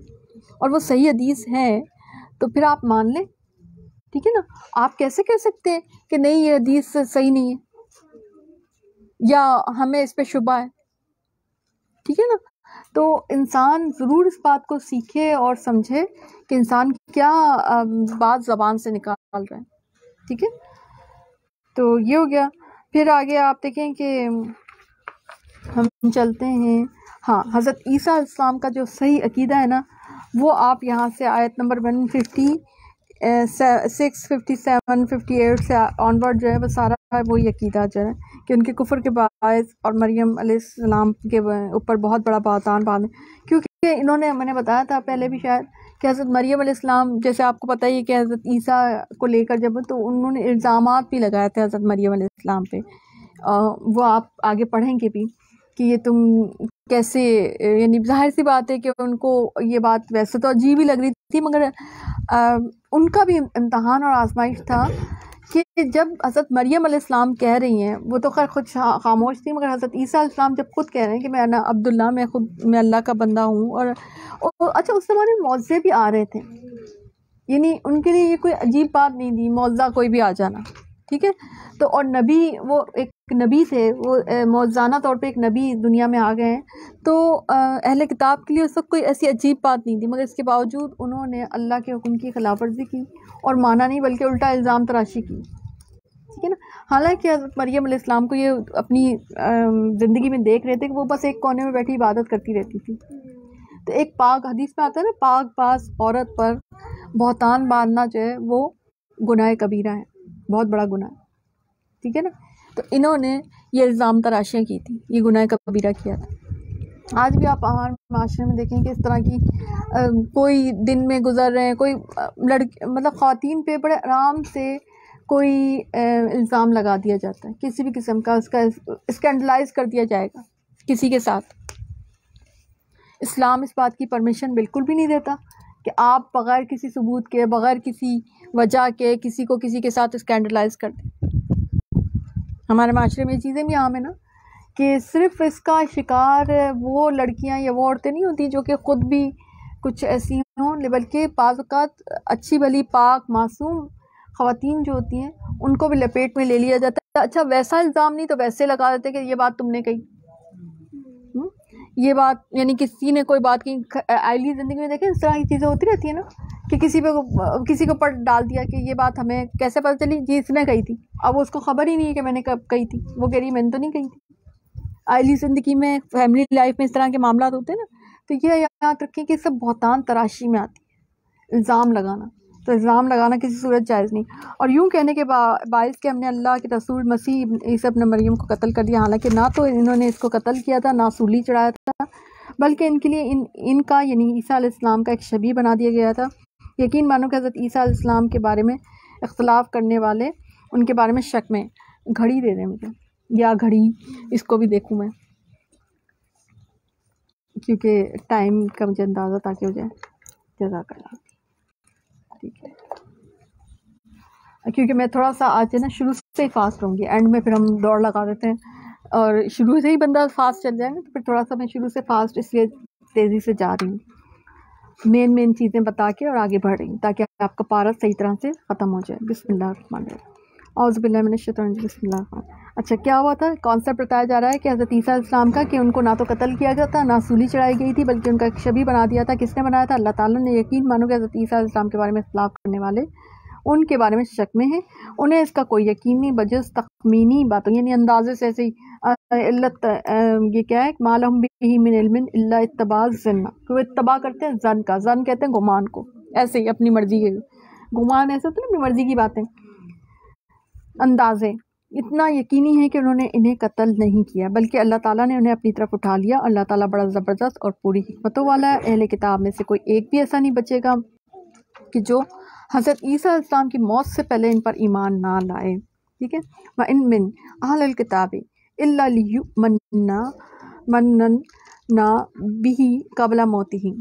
और वो सही हदीस है तो फिर आप मान लें, ठीक है ना। आप कैसे कह सकते हैं कि नहीं ये हदीस सही नहीं है या हमें इस पे शुबा है, ठीक है ना। तो इंसान ज़रूर इस बात को सीखे और समझे कि इंसान क्या बात ज़बान से निकाल रहा है, ठीक है। तो ये हो गया। फिर आगे आप देखें कि हम चलते हैं, हाँ, हज़रत ईसा इस्लाम का जो सही अकीदा है ना वो आप यहाँ से आयत number one fifty six fifty seven fifty eight से ऑनवर्ड जो है वो सारा वही अकीदा जो है कि उनके कुफर के बायस और मरियम अलैहिस्सलाम के ऊपर बहुत बड़ा बातान बांधे, क्योंकि इन्होंने, मैंने बताया था पहले भी शायद कि हज़रत मरियम अलैहिस्सलाम, जैसे आपको पता ही है कि हज़रत ईसा को लेकर जब तो उन्होंने इल्ज़ामात भी लगाए थे हज़रत मरियम अलैहिस्सलाम पे, वो आप आगे पढ़ेंगे भी कि ये तुम कैसे, यानी जाहिर सी बात है कि उनको ये बात वैसे तो अजीब ही लग रही थी मगर आ, उनका भी इम्तहान और आजमाइश था कि जब हज़रत मरियम अलैहिस्सलाम कह रही हैं, वो तो खैर खुद खामोश थी, मगर हज़रत ईसा अलैहिस्सलाम जब खुद कह रहे हैं कि मैं ना अब्दुल्ला, मैं खुद मैं अल्लाह का बंदा हूँ, और, और अच्छा उस समय मुआवजे भी आ रहे थे यानी उनके लिए ये कोई अजीब बात नहीं थी मौज़ा कोई भी आ जाना, ठीक है। तो और नबी, वो एक नबी थे, वो मौज़ाना तौर पे एक नबी दुनिया में आ गए हैं, तो अहले किताब के लिए उस वक्त कोई ऐसी अजीब बात नहीं थी, मगर इसके बावजूद उन्होंने अल्लाह के हुक्म की खिलाफवर्जी की और माना नहीं बल्कि उल्टा इल्ज़ाम तराशी की, ठीक है ना। हालांकि हज़रत मरियम अलैहिस्सलाम को ये अपनी ज़िंदगी में देख रहे थे कि वो बस एक कोने में बैठी इबादत करती रहती थी। तो एक पाक हदीस में आता है ना, पाक बास औरत पर बहतान बांधना जो है वो गुनाह कबीरा है, बहुत बड़ा गुनाह, ठीक है ना। तो इन्होंने ये इल्ज़ाम तराशियाँ की थी, ये गुनाह कबीरा किया था। आज भी आप हमारे माशरे में देखें कि इस तरह की आ, कोई दिन में गुजर रहे हैं, कोई लड़की मतलब ख़वातीन पे बड़े आराम से कोई इल्ज़ाम लगा दिया जाता है, किसी भी किस्म का उसका स्कैंडलाइज कर दिया जाएगा किसी के साथ। इस्लाम इस बात की परमिशन बिल्कुल भी नहीं देता कि आप बग़ैर किसी सबूत के, बग़ैर किसी वजह के किसी को किसी के साथ स्कैंडलाइज कर दें। हमारे माशरे में ये चीज़ें भी आम है ना कि सिर्फ़ इसका शिकार वो लड़कियां या वो औरतें नहीं होती जो कि ख़ुद भी कुछ ऐसी हों, बल्कि बाज़ औक़ात अच्छी भली पाक मासूम ख़वातीन जो होती हैं उनको भी लपेट में ले लिया जाता है। अच्छा वैसा इल्ज़ाम नहीं तो वैसे लगा देते कि ये बात तुमने कही, ये बात, यानी किसी ने कोई बात कही। आइली ज़िंदगी में देखें इस तरह की चीज़ें होती रहती है ना कि किसी पे किसी को पट डाल दिया कि ये बात हमें कैसे पता चली, जी इसने कही थी। अब उसको खबर ही नहीं है कि मैंने कब कही थी, वो कह रही मैंने तो नहीं कही थी। आइली ज़िंदगी में, फैमिली लाइफ में इस तरह के मामला होते हैं ना, तो ये याद रखें कि सब बहतान तराशी में आती है, इल्ज़ाम लगाना। तो इल्ज़ाम लगाना किसी सूरत जायज़ नहीं। और यूँ कहने के बायस कि हमने अल्लाह के रसूल मसीह ईसा इब्न मरियम को कत्ल कर दिया, हालांकि ना तो इन्होंने इसको कत्ल किया था, ना सूली चढ़ाया था, बल्कि इनके लिए इन इनका यानी ईसा अलैहिस्सलाम का एक शबीह बना दिया गया था। यकीन मानो कि हज़रत ईसा अलैहिस्सलाम के बारे में इख्तलाफ करने वाले उनके बारे में शक में, घड़ी दे दें मुझे या घड़ी, इसको भी देखूँ मैं क्योंकि टाइम का मुझे अंदाज़ा ताकि हो जाए। जज़ाकल्लाह, ठीक है, क्योंकि मैं थोड़ा सा आज है ना शुरू से ही फास्ट रहूँगी, एंड में फिर हम दौड़ लगा देते हैं और शुरू से ही बंदा फास्ट चल जाए ना, तो फिर थोड़ा सा मैं शुरू से फास्ट इसलिए तेज़ी से जा रही हूँ, मेन मेन चीज़ें बता के और आगे बढ़ रही हूँ ताकि आपका पारा सही तरह से ख़त्म हो जाए। बिस्मिल्लाह, औज़ुबिल्लाह मिनश शैतानिर रजीम, बिस्मिल्लाह। अच्छा क्या हुआ था, कॉन्सेप्ट बताया जा रहा है कि हज़रत ईसा अलैहिस्सलाम का, कि उनको ना तो कत्ल किया गया था ना सूली चढ़ाई गई थी, बल्कि उनका एक शबीह बना दिया था। किसने बनाया था? अल्लाह ताला ने। यकीन मानो कि हज़रत ईसा अलैहिस्सलाम के बारे में इख्तलाफ करने वाले उनके बारे में शक में हैं, उन्हें इसका कोई यकीन नहीं, बजस तखमीनी बातों यानी अंदाजे से ऐसी इल्लत, ये क्या है, मा लहुम बिही मिन इल्मिन इल्ला इत्तिबाअ ज़न्न, कि वो इत्तिबा करते हैं ज़न का, ज़न कहते हैं गुमान को, ऐसे ही अपनी मर्ज़ी के गुमान, ऐसे होते ना अपनी मर्ज़ी की बातें, अंदाजे। इतना यकीनी है कि उन्होंने इन्हें कत्ल नहीं किया बल्कि अल्लाह ताला ने उन्हें अपनी तरफ उठा लिया। अल्लाह ताला बड़ा ज़बरदस्त और पूरी हिकमतों वाला है। अहले किताब में से कोई एक भी ऐसा नहीं बचेगा कि जो हज़रत ईसा अलैहिस्सलाम की मौत से पहले इन पर ईमान ना लाए, ठीक है। व इन मिन अहलिल किताबी इल्ला लियुमन्ना मन्नना बिही कबला मौतिही,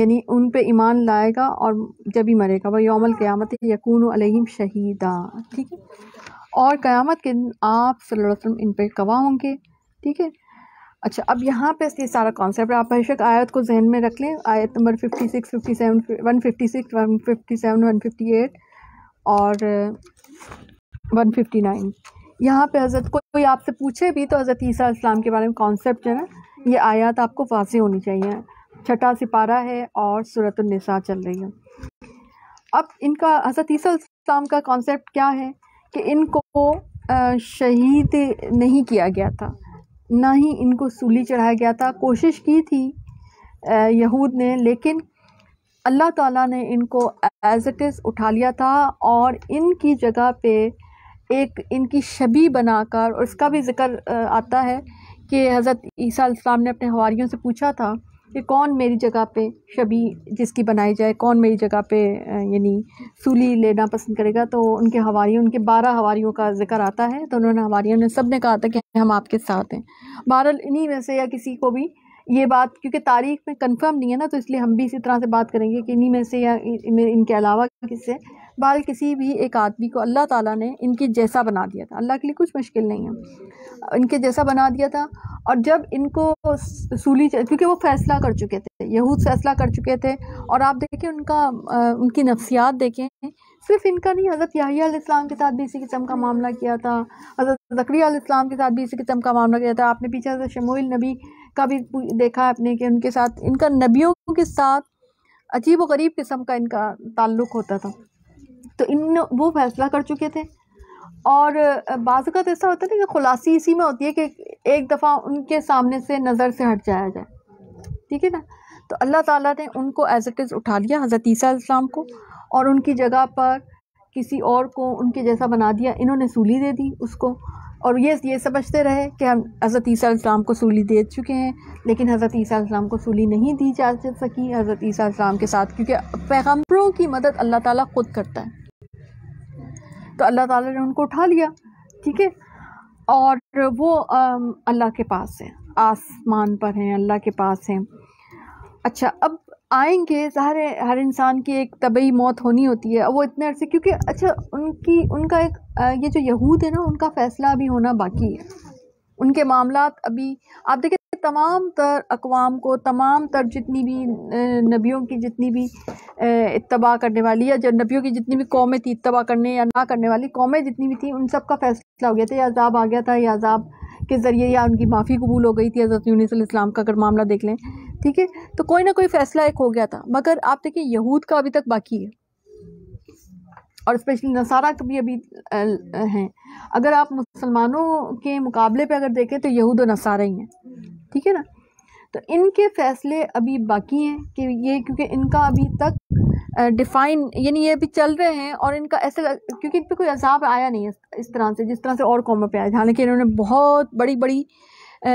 यानी उन पे ईमान लाएगा और जब ही मरेगा। वह यौमल क़यामत यकूनु अलैहिम शहीदा, ठीक है, और क़यामत के दिन आप सल्लल्लाहु अलैहि वसल्लम इन पर गवाह होंगे, ठीक है। अच्छा अब यहाँ पे ये सारा कॉन्सेप्ट आप बेशक आयत को जहन में रख लें, आयत number fifty six fifty seven one fifty six one fifty seven one fifty eight और वन फिफ्टी नाइन। यहाँ पे हज़रत कोई आपसे पूछे भी तो हज़रत ईसा अलैहिस्सलाम के बारे में कॉन्सेप्ट है ना, ये आयत आपको वाज़े होनी चाहिए। छठा सिपारा है और सूरत निसा चल रही है। अब इनका हज़रत ईसा अलैहिस्सलाम का कॉन्सेप्ट क्या है कि इनको शहीद नहीं किया गया था, ना ही इनको सूली चढ़ाया गया था। कोशिश की थी यहूद ने, लेकिन अल्लाह ताला ने इनको एज इट इज़ उठा लिया था और इनकी जगह पे एक इनकी शबी बनाकर, और इसका भी ज़िक्र आता है कि हज़रत ईसा अलैहिस्सलाम ने अपने हवारियों से पूछा था कि कौन मेरी जगह पे शबी जिसकी बनाई जाए, कौन मेरी जगह पे यानी सूली लेना पसंद करेगा। तो उनके हवारियों, उनके बारह हवारियों का जिक्र आता है, तो उन्होंने हवारियों ने सब ने कहा था कि हम आपके साथ हैं। बहरहाल इन्हीं में से या किसी को भी ये बात, क्योंकि तारीख में कंफर्म नहीं है ना, तो इसलिए हम भी इसी तरह से बात करेंगे कि इन्हीं में से या इनके अलावा किससे, बहरहाल किसी भी एक आदमी को अल्लाह ताला ने इनके जैसा बना दिया था। अल्लाह के लिए कुछ मुश्किल नहीं है, इनके जैसा बना दिया था और जब इनको सूली, क्योंकि वो फैसला कर चुके थे, यहूद फैसला कर चुके थे। और आप देखें उनका उनकी नफ्सियात देखें, सिर्फ इनका नहीं, हज़रत याहिया अलैहिस्सलाम के साथ भी इसी किस्म का मामला किया था, हज़रत ज़करिया अलैहिस्सलाम के साथ भी इसी किस्म का मामला किया था। आपने पीछे हज़रत शमूएल नबी का भी देखा आपने कि उनके साथ, इनका नबियों के साथ अजीब व गरीब किस्म का इनका ताल्लुक़ होता था। तो इन वो फैसला कर चुके थे। और बाज़ात ऐसा होता है कि ख़ुलासी इसी में होती है कि एक दफ़ा उनके सामने से नज़र से हट जाया जाए, ठीक है ना। तो अल्लाह ताला ने उनको एज इट इज़ उठा लिया, हज़रत ईसा अलैहिस्सलाम को, और उनकी जगह पर किसी और को उनके जैसा बना दिया। इन्होंने सूली दे दी उसको, और ये ये समझते रहे कि हम हज़रत ईसा अलैहिस्सलाम को सूली दे चुके हैं, लेकिन हज़रत ईसा अलैहिस्सलाम को सूली नहीं दी जा सकी हज़रत ईसा अलैहिस्सलाम के साथ, क्योंकि पैगम्बरों की मदद अल्लाह ताला खुद करता है। तो अल्लाह ताला ने उनको उठा लिया, ठीक है। और वो अल्लाह के पास हैं, आसमान पर हैं, अल्लाह के पास हैं। अच्छा, अब आएंगे, हर हर इंसान की एक तबई मौत होनी होती है। वो इतने अरसे, क्योंकि अच्छा उनकी उनका एक ये जो यहूद है ना, उनका फ़ैसला अभी होना बाकी है, उनके मामलात अभी। आप देखें तमाम तर अकवाम को, तमाम तर जितनी भी नबियों की जितनी भी इत्तबा करने वाली, या जो नबियों की जितनी भी कौमें थी इत्तबा करने या ना करने वाली कौमें जितनी भी थी, उन सब का फ़ैसला हो गया था, या अज़ाब आ गया था, या अज़ाब के ज़रिए या उनकी माफ़ी कबूल हो गई थी। हज़रत यूनुस अलैहिस्सलाम का अगर मामला देख लें, ठीक है, तो कोई ना कोई फ़ैसला एक हो गया था। मगर आप देखिए यहूद का अभी तक बाकी है, और स्पेशली नसारा का भी अभी हैं। अगर आप मुसलमानों के मुकाबले पे अगर देखें तो यहूद और नसारा ही हैं, ठीक है ना। तो इनके फ़ैसले अभी बाकी हैं कि ये, क्योंकि इनका अभी तक डिफ़ाइन, यानी ये अभी चल रहे हैं, और इनका ऐसे, क्योंकि इन पर कोई अज़ाब आया नहीं है इस तरह से जिस तरह से और कौमों पर आया, हालांकि इन्होंने बहुत बड़ी बड़ी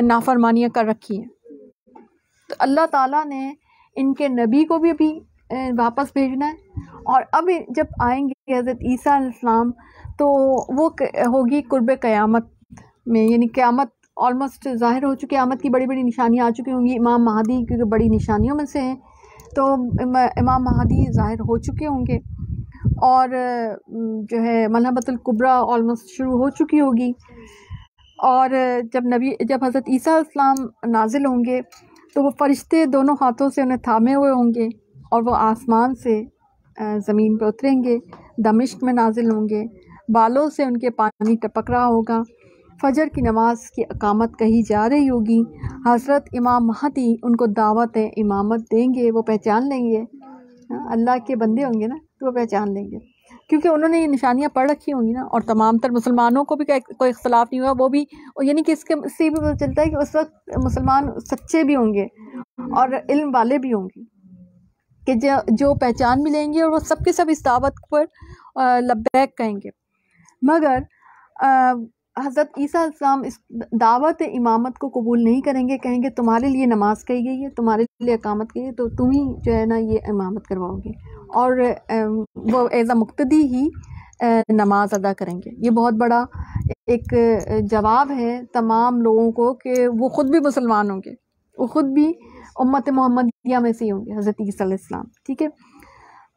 नाफरमानियाँ कर रखी हैं। तो अल्लाह ताला ने इनके नबी को भी अभी वापस भेजना है। और अब जब आएंगे हज़रत ईसा अलैहिस्सलाम, तो वो होगी कुर्ब क़यामत में, यानी क़यामत ऑलमोस्ट ज़ाहिर हो चुकी है, क़यामत की बड़ी बड़ी निशानियाँ आ चुकी होंगी। इमाम महदी, क्योंकि बड़ी निशानियों में से हैं, तो इमाम महदी ज़ाहिर हो चुके होंगे, और जो है मलहमतुल कुब्रा ऑलमोस्ट शुरू हो चुकी होगी। और जब नबी जब हज़रत ईसा अलैहिस्सलाम नाजिल होंगे, तो वो फरिश्ते दोनों हाथों से उन्हें थामे हुए होंगे, और वो आसमान से ज़मीन पर उतरेंगे, दमिश्क में नाजिल होंगे, बालों से उनके पानी टपक रहा होगा, फजर की नमाज की अकामत कही जा रही होगी। हज़रत इमाम महदी उनको दावत इमामत देंगे, वो पहचान लेंगे, अल्लाह के बंदे होंगे ना, तो वो पहचान लेंगे, क्योंकि उन्होंने ये निशानियाँ पढ़ रखी होंगी ना। और तमाम तर मुसलमानों को भी कोई इख्तलाफ नहीं हुआ, वो भी, यानी कि इसके इससे भी पता चलता है कि उस वक्त मुसलमान सच्चे भी होंगे और इल्म वाले भी होंगे, कि जो जो पहचान भी लेंगे, और वो सब के सब इस दावत पर लब्बैक कहेंगे। मगर हज़रत ईसा अलैहिस्सलाम इस दावत इमामत को कबूल नहीं करेंगे, कहेंगे तुम्हारे लिए नमाज कही गई है, तुम्हारे लिए इकामत की है, तो तुम ही जो है ना ये इमामत करवाओगे, और वो एज़ अ मुक्तदी ही नमाज अदा करेंगे। ये बहुत बड़ा एक जवाब है तमाम लोगों को, कि वो ख़ुद भी मुसलमान होंगे, वो ख़ुद भी उम्मत मोहम्मदिया में से ही होंगे हज़रत ईसा अलैहिस्सलाम, ठीक है।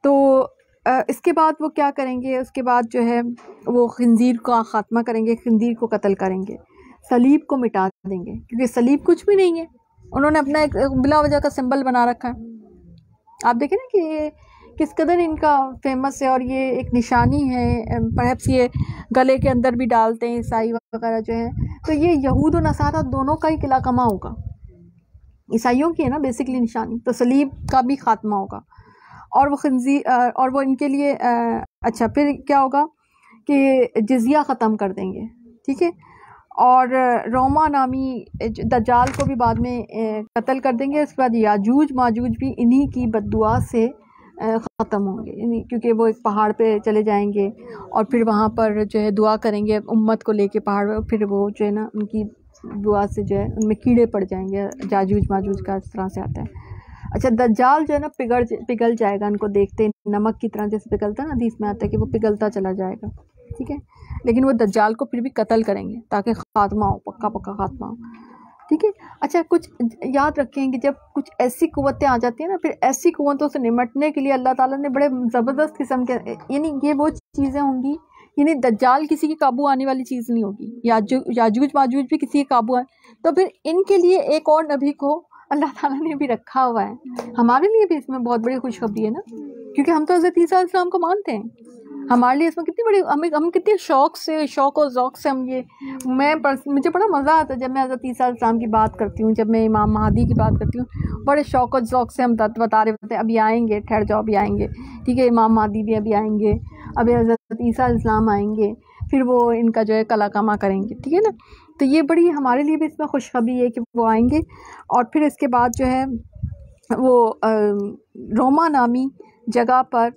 तो इसके बाद वो क्या करेंगे, उसके बाद जो है वो खंजीर का ख़ात्मा करेंगे, खंजीर को कत्ल करेंगे, सलीब को मिटा देंगे, क्योंकि सलीब कुछ भी नहीं है, उन्होंने अपना एक बिला वजह का सिंबल बना रखा है। आप देखें ना कि ये किस कदर इनका फेमस है, और ये एक निशानी है, परहैप्स ये गले के अंदर भी डालते हैं ईसाई वगैरह जो है। तो ये यहूद और नसारा दोनों का ही किला कमा होगा, ईसाइयों की है ना बेसिकली निशानी, तो सलीब का भी ख़ात्मा होगा, और वो खंजी और वो इनके लिए अच्छा फिर क्या होगा कि जिज़िया ख़त्म कर देंगे, ठीक है। और रोमा नामी दज्जाल को भी बाद में कत्ल कर देंगे। इसके बाद याजूज माजूज भी इन्हीं की बद्दुआ से ख़त्म होंगे, क्योंकि वो एक पहाड़ पे चले जाएंगे, और फिर वहाँ पर जो है दुआ करेंगे उम्मत को लेके पहाड़ पर, फिर वो जो है ना उनकी दुआ से जो है उनमें कीड़े पड़ जाएंगे, याजूज माजूज का इस तरह से आता है। अच्छा, दज्जाल जो है ना पिघल पिघल जाएगा, उनको देखते नमक की तरह जैसे पिघलता है ना, हदीस में आता है कि वो पिघलता चला जाएगा, ठीक है। लेकिन वो दज्जाल को फिर भी कत्ल करेंगे, ताकि ख़ात्मा हो, पक्का पक्का ख़ात्मा हो, ठीक है। अच्छा, कुछ याद रखें कि जब कुछ ऐसी कुव्वतें आ जाती हैं ना, फिर ऐसी कुव्वतों से निपटने के लिए अल्लाह ताला ने बड़े ज़बरदस्त किस्म के, यानी ये वो चीज़ें होंगी, यानी दज्जाल किसी के काबू आने वाली चीज़ नहीं होगी, याजूज माजूज भी किसी के काबू आए, तो फिर इनके लिए एक और नबी को अल्लाह ताला ने भी रखा हुआ है। हमारे लिए भी इसमें बहुत बड़ी खुशखबरी है ना, क्योंकि हम तो हज़रत ईसा अलैहिस्सलाम को मानते हैं। हमारे लिए इसमें कितनी बड़ी, हमें हम कितने शौक से शौक और ज़ौक़ से हम ये मैं पर, मुझे बड़ा मज़ा आता है जब मैं हज़रत ईसा अलैहिस्सलाम की बात करती हूँ, जब मैं इमाम महदी की बात करती हूँ, बड़े शौक और ज़ौक़ से हम बता रहे होते हैं अभी आएँगे, ठहर जाओ अभी आएँगे, ठीक है, इमाम महदी भी अभी आएँगे, अभी हज़रत ईसा अलैहिस्सलाम आएँगे, फिर वो इनका जो है कलाकामा करेंगे, ठीक है ना। तो ये बड़ी हमारे लिए भी इसमें खुशखबरी है कि वो आएंगे। और फिर इसके बाद जो है वो रोमा नामी जगह पर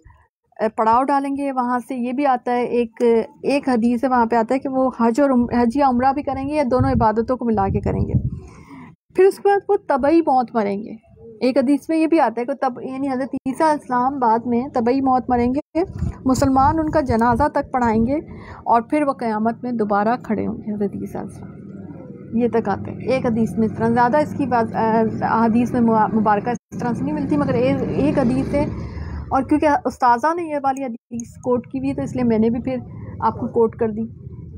पड़ाव डालेंगे। वहाँ से ये भी आता है, एक एक हदीस है वहाँ पे आता है कि वो हज और हज या उम्रा भी करेंगे या दोनों इबादतों को मिला के करेंगे। फिर उसके बाद वो तबई मौत मरेंगे। एक हदीस में ये भी आता है कि तब यानी हज़रत ईसा अलैहिस्सलाम बाद में तबई मौत मरेंगे, मुसलमान उनका जनाजा तक पढ़ाएंगे और फिर वह क़यामत में दोबारा खड़े होंगे हज़रत ईसा अलैहिस्सलाम। ये तक आते हैं एक हदीस में, इस तरह ज़्यादा इसकी बात हदीस में मुबारक इस तरह से नहीं मिलती, मगर एक, एक हदीस है। और क्योंकि उस्ताजा ने ये वाली हदीस कोट की हुई तो इसलिए मैंने भी फिर आपको कोट कर दी,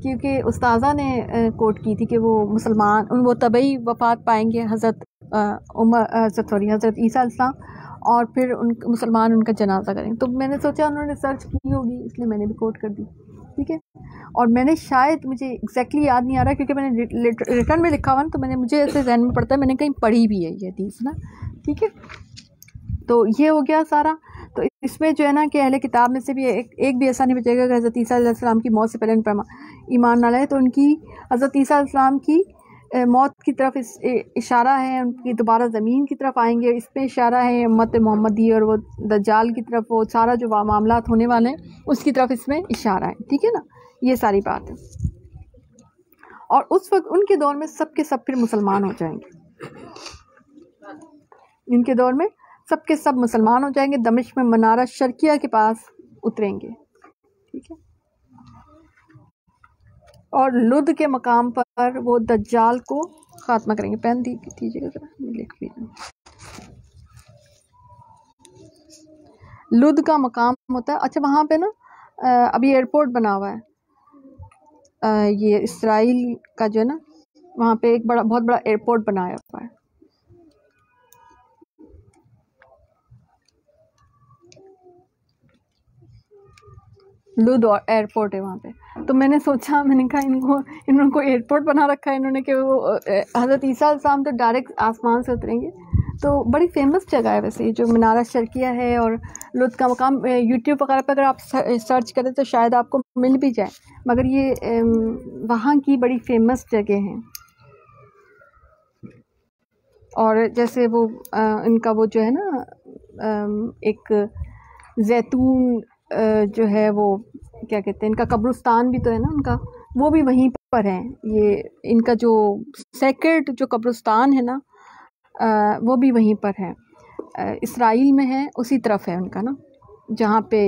क्योंकि उस्ताजा ने कोट की थी कि वो मुसलमान उन वो तबई वफ़ात पाएंगे हज़रत उमर सॉरी हज़रत ईसा अलैहिस्सलाम, और फिर उन मुसलमान उनका जनाजा करेंगे। तो मैंने सोचा उन्होंने सर्च की होगी, इसलिए मैंने भी कोट कर दी, ठीक है। और मैंने शायद मुझे एग्जैक्टली याद नहीं आ रहा, क्योंकि मैंने रिटर्न में लिखा हुआ ना, तो मैंने मुझे ऐसे जहन में पड़ता है मैंने कहीं पढ़ी भी है ये हदीस ना, ठीक है। तो ये हो गया सारा। तो इसमें जो है ना कि अहले किताब में से भी एक, एक भी ऐसा नहीं बचेगा कि हज़रत ईसा अलैहिस्सलाम की मौत से पहले उन पर ईमान ना लाए। तो उनकी हज़रत ईसा अलैहिस्सलाम की मौत की तरफ इस इशारा है, उनकी दोबारा ज़मीन की तरफ आएंगे इस पर इशारा है, उम्मत मोहम्मदी और वो दज्जाल की तरफ वो सारा जो मामला होने वाले हैं उसकी तरफ इसमें इशारा है, ठीक है ना। ये सारी बात है। और उस वक्त उनके दौर में सब के सब फिर मुसलमान हो जाएंगे, इनके दौर में सब के सब मुसलमान हो जाएंगे, दमिश्क में मनारा शर्किया के पास उतरेंगे, ठीक है। और लुद के मकाम पर वो दज्जाल को ख़ात्मा करेंगे। पेन दीजिएगा ज़रा, लिख भी लुद का मकाम होता है। अच्छा, वहाँ पे ना अभी एयरपोर्ट बना हुआ है, आ, ये इसराइल का जो है ना, वहाँ पे एक बड़ा बहुत बड़ा एयरपोर्ट बनाया हुआ है। लुद और एयरपोर्ट है वहाँ पे। तो मैंने सोचा, मैंने कहा इनको इन्होंने को एयरपोर्ट बना रखा है इन्होंने कि वो हज़रत ईसा अलैहिस्सलाम तो डायरेक्ट आसमान से उतरेंगे। तो बड़ी फेमस जगह है वैसे ये जो मनारा शर्किया है और लुद का मकाम। यूट्यूब वगैरह पर अगर आप सर्च करें तो शायद आपको मिल भी जाए, मगर ये वहाँ की बड़ी फेमस जगह है। और जैसे वो इनका वो जो है ना एक जैतून जो है वो क्या कहते हैं, इनका कब्रिस्तान भी तो है ना उनका, वो भी वहीं पर है। ये इनका जो सेक्रेट जो कब्रिस्तान है ना वो भी वहीं पर है, इसराइल में है, उसी तरफ है उनका ना, जहाँ पे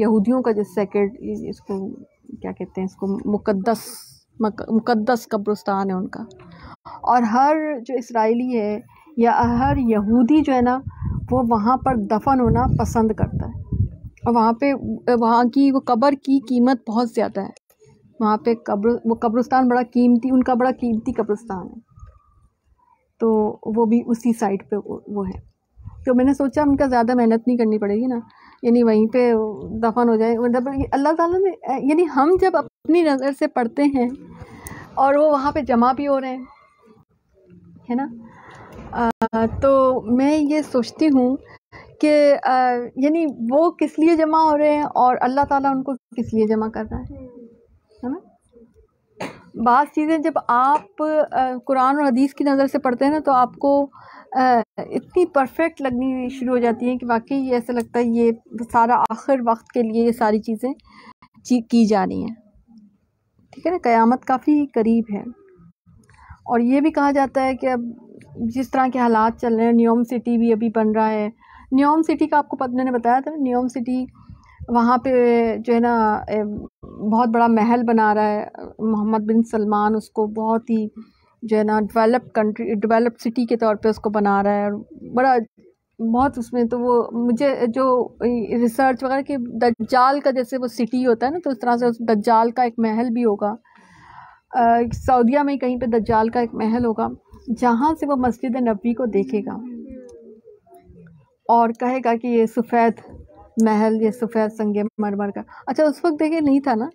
यहूदियों का जो सेक्रेट इसको क्या कहते हैं, इसको मुकद्दस मुकद्दस कब्रिस्तान है उनका। और हर जो इसराइली है या हर यहूदी जो है ना वो वहाँ पर दफन होना पसंद करता है। और वहाँ पे वहाँ की वो कब्र की कीमत बहुत ज़्यादा है। वहाँ पे कब्र वो कब्रिस्तान बड़ा कीमती, उनका बड़ा कीमती कब्रिस्तान है। तो वो भी उसी साइड पे वो, वो है। तो मैंने सोचा उनका ज़्यादा मेहनत नहीं करनी पड़ेगी ना, यानी वहीं पे दफन हो जाए। मतलब अल्लाह ताला ने, यानी हम जब अपनी नज़र से पढ़ते हैं और वो वहाँ पे जमा भी हो रहे हैं, है ना। आ, तो मैं ये सोचती हूँ कि यानी वो किस लिए जमा हो रहे हैं और अल्लाह ताला उनको किस लिए जमा कर रहा है, है ना। बात चीज़ें जब आप आ, कुरान और हदीस की नज़र से पढ़ते हैं ना, तो आपको आ, इतनी परफेक्ट लगनी शुरू हो जाती हैं कि वाकई ये ऐसा लगता है ये सारा आखिर वक्त के लिए ये सारी चीज़ें की जा रही हैं, ठीक है ना। क़यामत काफ़ी करीब है। और ये भी कहा जाता है कि अब जिस तरह के हालात चल रहे हैं, न्योम सिटी भी अभी बन रहा है। न्योम सिटी का आपको पता, मैंने बताया था ना, न्योम सिटी वहाँ पे जो है ना बहुत बड़ा महल बना रहा है मोहम्मद बिन सलमान, उसको बहुत ही जो है ना डेवलप कंट्री डेवलप सिटी के तौर पे उसको बना रहा है। और बड़ा बहुत उसमें तो वो मुझे जो रिसर्च वगैरह कि दज्जाल का जैसे वो सिटी होता है ना, तो उस तरह से उस दज्जाल का एक महल भी होगा। सऊदीया में कहीं पर दज्जाल का एक महल होगा। जहाँ से वो मस्जिद नबी को देखेगा और कहेगा कि ये सफ़ेद महल, ये सफ़ेद संगे मरमर का। अच्छा, उस वक्त देखिए नहीं था ना।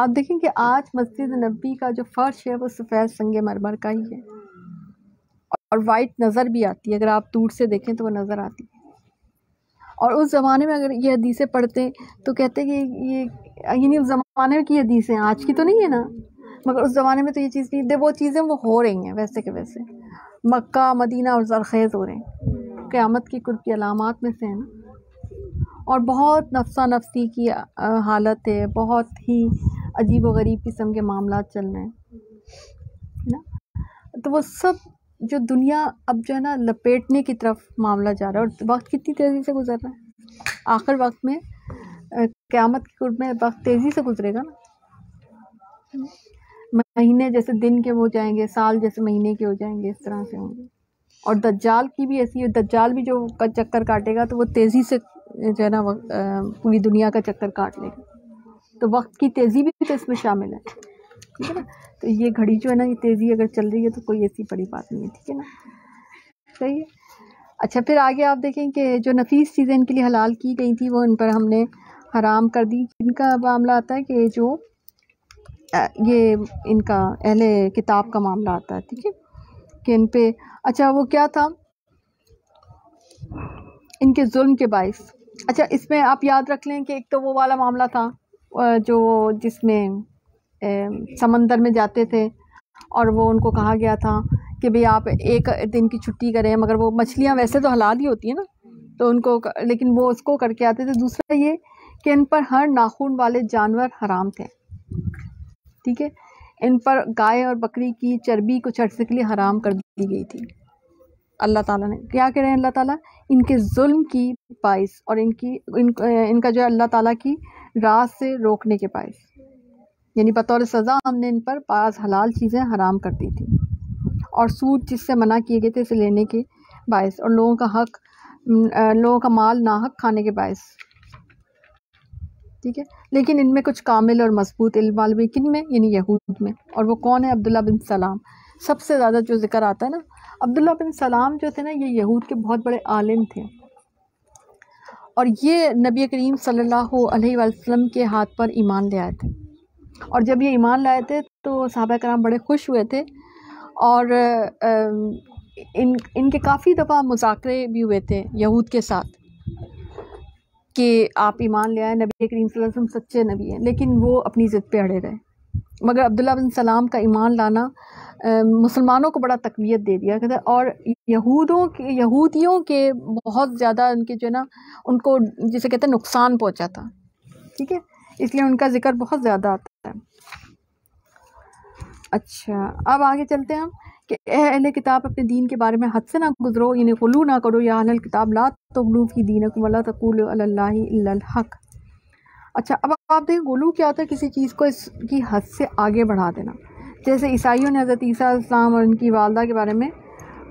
आप देखें कि आज मस्जिद नबी का जो फ़र्श है वो सफ़ेद संगे मरमर का ही है और वाइट नज़र भी आती है। अगर आप दूर से देखें तो वो नज़र आती है। और उस ज़माने में अगर ये हदीसें पढ़ते तो कहते कि ये यानी उस ज़माने की हदीसें, आज की तो नहीं है ना, मगर उस ज़माने में तो ये चीज़ नहीं दे, वो चीज़ें वो हो रही हैं वैसे के वैसे। मक्का मदीना और ज़रख़ेज़ हो रहे हैं, क़यामत की कुर्ब की अलामात में से है ना। और बहुत नफसा नफसी की हालत है, बहुत ही अजीब व गरीब किस्म के मामला चल रहे हैं ना। तो वो सब जो दुनिया अब जो है ना लपेटने की तरफ मामला जा रहा है और वक्त कितनी तेज़ी से गुजर रहा है। आखिर वक्त में क़यामत की कुर्ब में वक्त तेज़ी से गुजरेगा ना। महीने जैसे दिन के हो जाएंगे, साल जैसे महीने के हो जाएंगे, इस तरह से होंगे। और दज्जाल की भी ऐसी, दज्जाल भी जो का चक्कर काटेगा तो वो तेज़ी से जो है ना पूरी दुनिया का चक्कर काट लेगा। तो वक्त की तेज़ी भी तो इसमें शामिल है, ठीक है ना। तो ये घड़ी जो है ना, ये तेज़ी अगर चल रही है तो कोई ऐसी बड़ी बात नहीं है, ठीक है ना, सही है। अच्छा, फिर आगे आप देखें कि जो नफीस चीज़ें इनके लिए हलाल की गई थी वो इन पर हमने हराम कर दी। इनका मामला आता है कि जो ये इनका अहले किताब का मामला आता है, ठीक है, कि इन पर। अच्छा, वो क्या था इनके जुल्म के बाइस। अच्छा, इसमें आप याद रख लें कि एक तो वो वाला मामला था जो जिसमें समंदर में जाते थे और वो उनको कहा गया था कि भाई आप एक दिन की छुट्टी करें, मगर वो मछलियां वैसे तो हलाल ही होती हैं ना, तो उनको कर, लेकिन वो उसको करके आते थे। दूसरा ये कि इन पर हर नाखून वाले जानवर हराम थे, ठीक है। इन पर गाय और बकरी की चर्बी कुछ अर्से के लिए हराम कर दी गई थी। अल्लाह ताला ने क्या कह रहे हैं, अल्लाह ताला इनके जुल्म की बाइस और इनकी इन, इनका जो अल्लाह ताला की राह से रोकने के बाइस, यानी बतौर सज़ा हमने इन पर पास हलाल चीज़ें हराम कर दी थी। और सूद जिससे मना किए गए थे इसे लेने के बायस और लोगों का हक, लोगों का माल नाहक खाने के बायस, ठीक है। लेकिन इनमें कुछ कामिल और मजबूत इल्म वाले, किन में, यानी यहूद में। और वो कौन है, अब्दुल्ला बिन सलाम। सबसे ज़्यादा जो जिक्र आता है ना, अब्दुल्ला बिन सलाम जो थे ना, ये यहूद के बहुत बड़े आलिम थे और ये नबी करीम सल्लल्लाहु अलैहि वसल्लम के हाथ पर ईमान ले आए थे। और जब ये ईमान लाए थे तो सहाबा कराम बड़े खुश हुए थे और इन इनके काफ़ी दफ़ा मुज़ाकरे भी हुए थे यहूद के साथ कि आप ईमान ले आए, नबी करीम सल्लल्लाहु अलैहि वसल्लम सच्चे नबी हैं। लेकिन वो अपनी ज़िद पे अड़े रहे। मगर अब्दुल्ला बिन सलाम का ईमान लाना मुसलमानों को बड़ा तक़वियत दे दिया था और यहूदों के यहूदियों के बहुत ज़्यादा उनके जो है ना, उनको जिसे कहते हैं नुकसान पहुँचा था, ठीक है। इसलिए उनका जिक्र बहुत ज़्यादा आता है। अच्छा, अब आगे चलते हैं हम कि अहले किताब अपने दीन के बारे में हद से ना गुजरो, यानी गुलू ना करो। या अहले किताब ला तुग़्लू फ़ी दीनिकुम वला तक़ूलू अलल्लाहि इल्लल हक़। अच्छा, अब आप देखें गुलू क्या होता है, किसी चीज़ को इसकी हद से आगे बढ़ा देना। जैसे ईसाइयों ने हज़रत ईसा अलैहिस्सलाम और उनकी वालदा के बारे में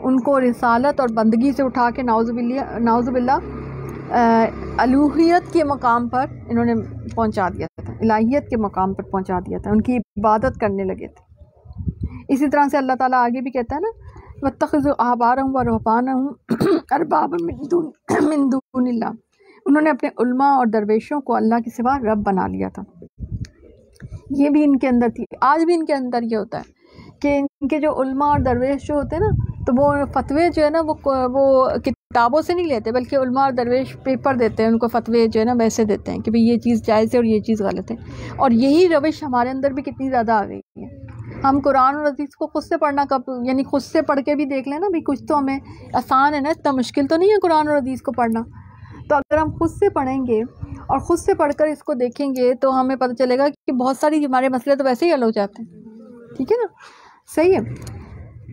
उनको रिसालत और बंदगी से उठा के नाउज़ुबिल्लाह नाउज़ुबिल्लाह अलूहियत के मकाम पर इन्होंने पहुंचा दिया था, इलाहियत के मकाम पर पहुंचा दिया था, उनकी इबादत करने लगे थे। इसी तरह से अल्लाह ताला आगे भी कहता है ना, वत्तखिज़ू अहबारहम व रुहबानहम अरबाबम मिन दूनिल्लाह। उन्होंने अपने उल्मा और दरवेशों को अल्लाह के सिवा रब बना लिया था। ये भी इनके अंदर थी, आज भी इनके अंदर ये होता है कि इनके जो उल्मा और दरवेश जो होते हैं ना, तो वो फतवे जो है ना वो वो किताबों से नहीं लेते, बल्कि उल्मा और दरवेश पेपर देते हैं, उनको फतवे जो है ना वैसे देते हैं कि भाई ये चीज़ जायज़ है और ये चीज़ गलत है। और यही रविश हमारे अंदर भी कितनी ज़्यादा आ गई है। हम कुरान और हदीस को खुद से पढ़ना कब, यानी खुद से पढ़ के भी देख लें ना, भाई कुछ तो हमें आसान है ना, इतना मुश्किल तो नहीं है कुरान और हदीस को पढ़ना। तो अगर हम खुद से पढ़ेंगे और ख़ुद से पढ़ कर इसको देखेंगे तो हमें पता चलेगा कि बहुत सारी हमारे मसले तो वैसे ही हल हो जाते हैं, ठीक है ना, सही है।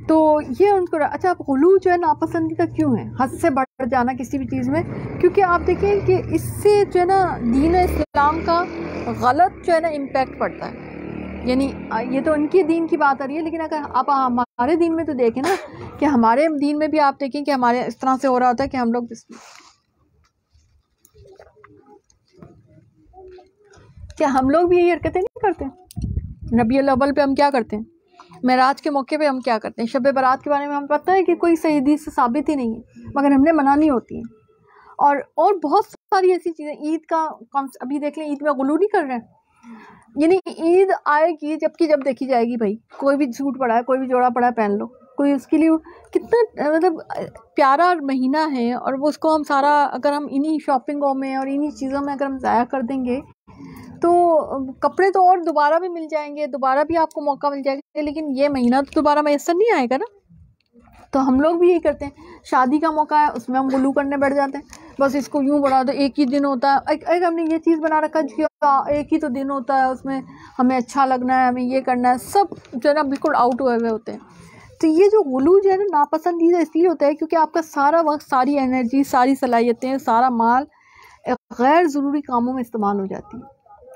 तो ये उनको। अच्छा, आप गुलू जो है नापसंदीदा क्यों है, हद से बढ़ जाना किसी भी चीज़ में? क्योंकि आप देखें कि इससे जो है ना दीन इस्लाम का गलत जो है ना इम्पैक्ट पड़ता है। यानी ये तो उनके दीन की बात आ रही है, लेकिन अगर आप हमारे दीन में तो देखें ना कि हमारे दीन में भी आप देखें कि हमारे इस तरह से हो रहा होता है कि हम लोग क्या हम लोग भी ये हरकतें नहीं करते। रबी अव्वल पे हम क्या करते हैं, मेराज के मौके पे हम क्या करते हैं, शब बारात के बारे में हम पता है कि कोई सही हदीस से साबित ही नहीं है, मगर हमने मनानी होती है। और और बहुत सारी ऐसी चीज़ें, ईद का अभी देख लें, ईद में गुलू नहीं कर रहे हैं, यानी ईद आएगी जबकि जब देखी जाएगी। भाई कोई भी सूट पड़ा है, कोई भी जोड़ा पड़ा है, पहन लो, कोई उसके लिए कितना मतलब प्यारा महीना है, और वो उसको हम सारा अगर हम इन्हीं शॉपिंगों में और इन्हीं चीज़ों में अगर हम ज़ाया कर देंगे तो कपड़े तो और दोबारा भी मिल जाएंगे, दोबारा भी आपको मौका मिल जाएगा, लेकिन ये महीना तो दोबारा मैसर नहीं आएगा ना। तो हम लोग भी यही करते हैं, शादी का मौका है उसमें हम गुलू करने बैठ जाते हैं, बस इसको यूँ बढ़ा दो, एक ही दिन होता है, एक, एक हमने ये चीज़ बना रखा है, एक ही तो दिन होता है, उसमें हमें अच्छा लगना है, हमें ये करना है, सब जो है ना बिल्कुल आउट हुए हुए होते हैं। तो ये जो गुलू जो है ना नापसंदीदा इसलिए होता है क्योंकि आपका सारा वक्त, सारी एनर्जी, सारी सलाहियतें, सारा माल गैर ज़रूरी कामों में इस्तेमाल हो जाती है,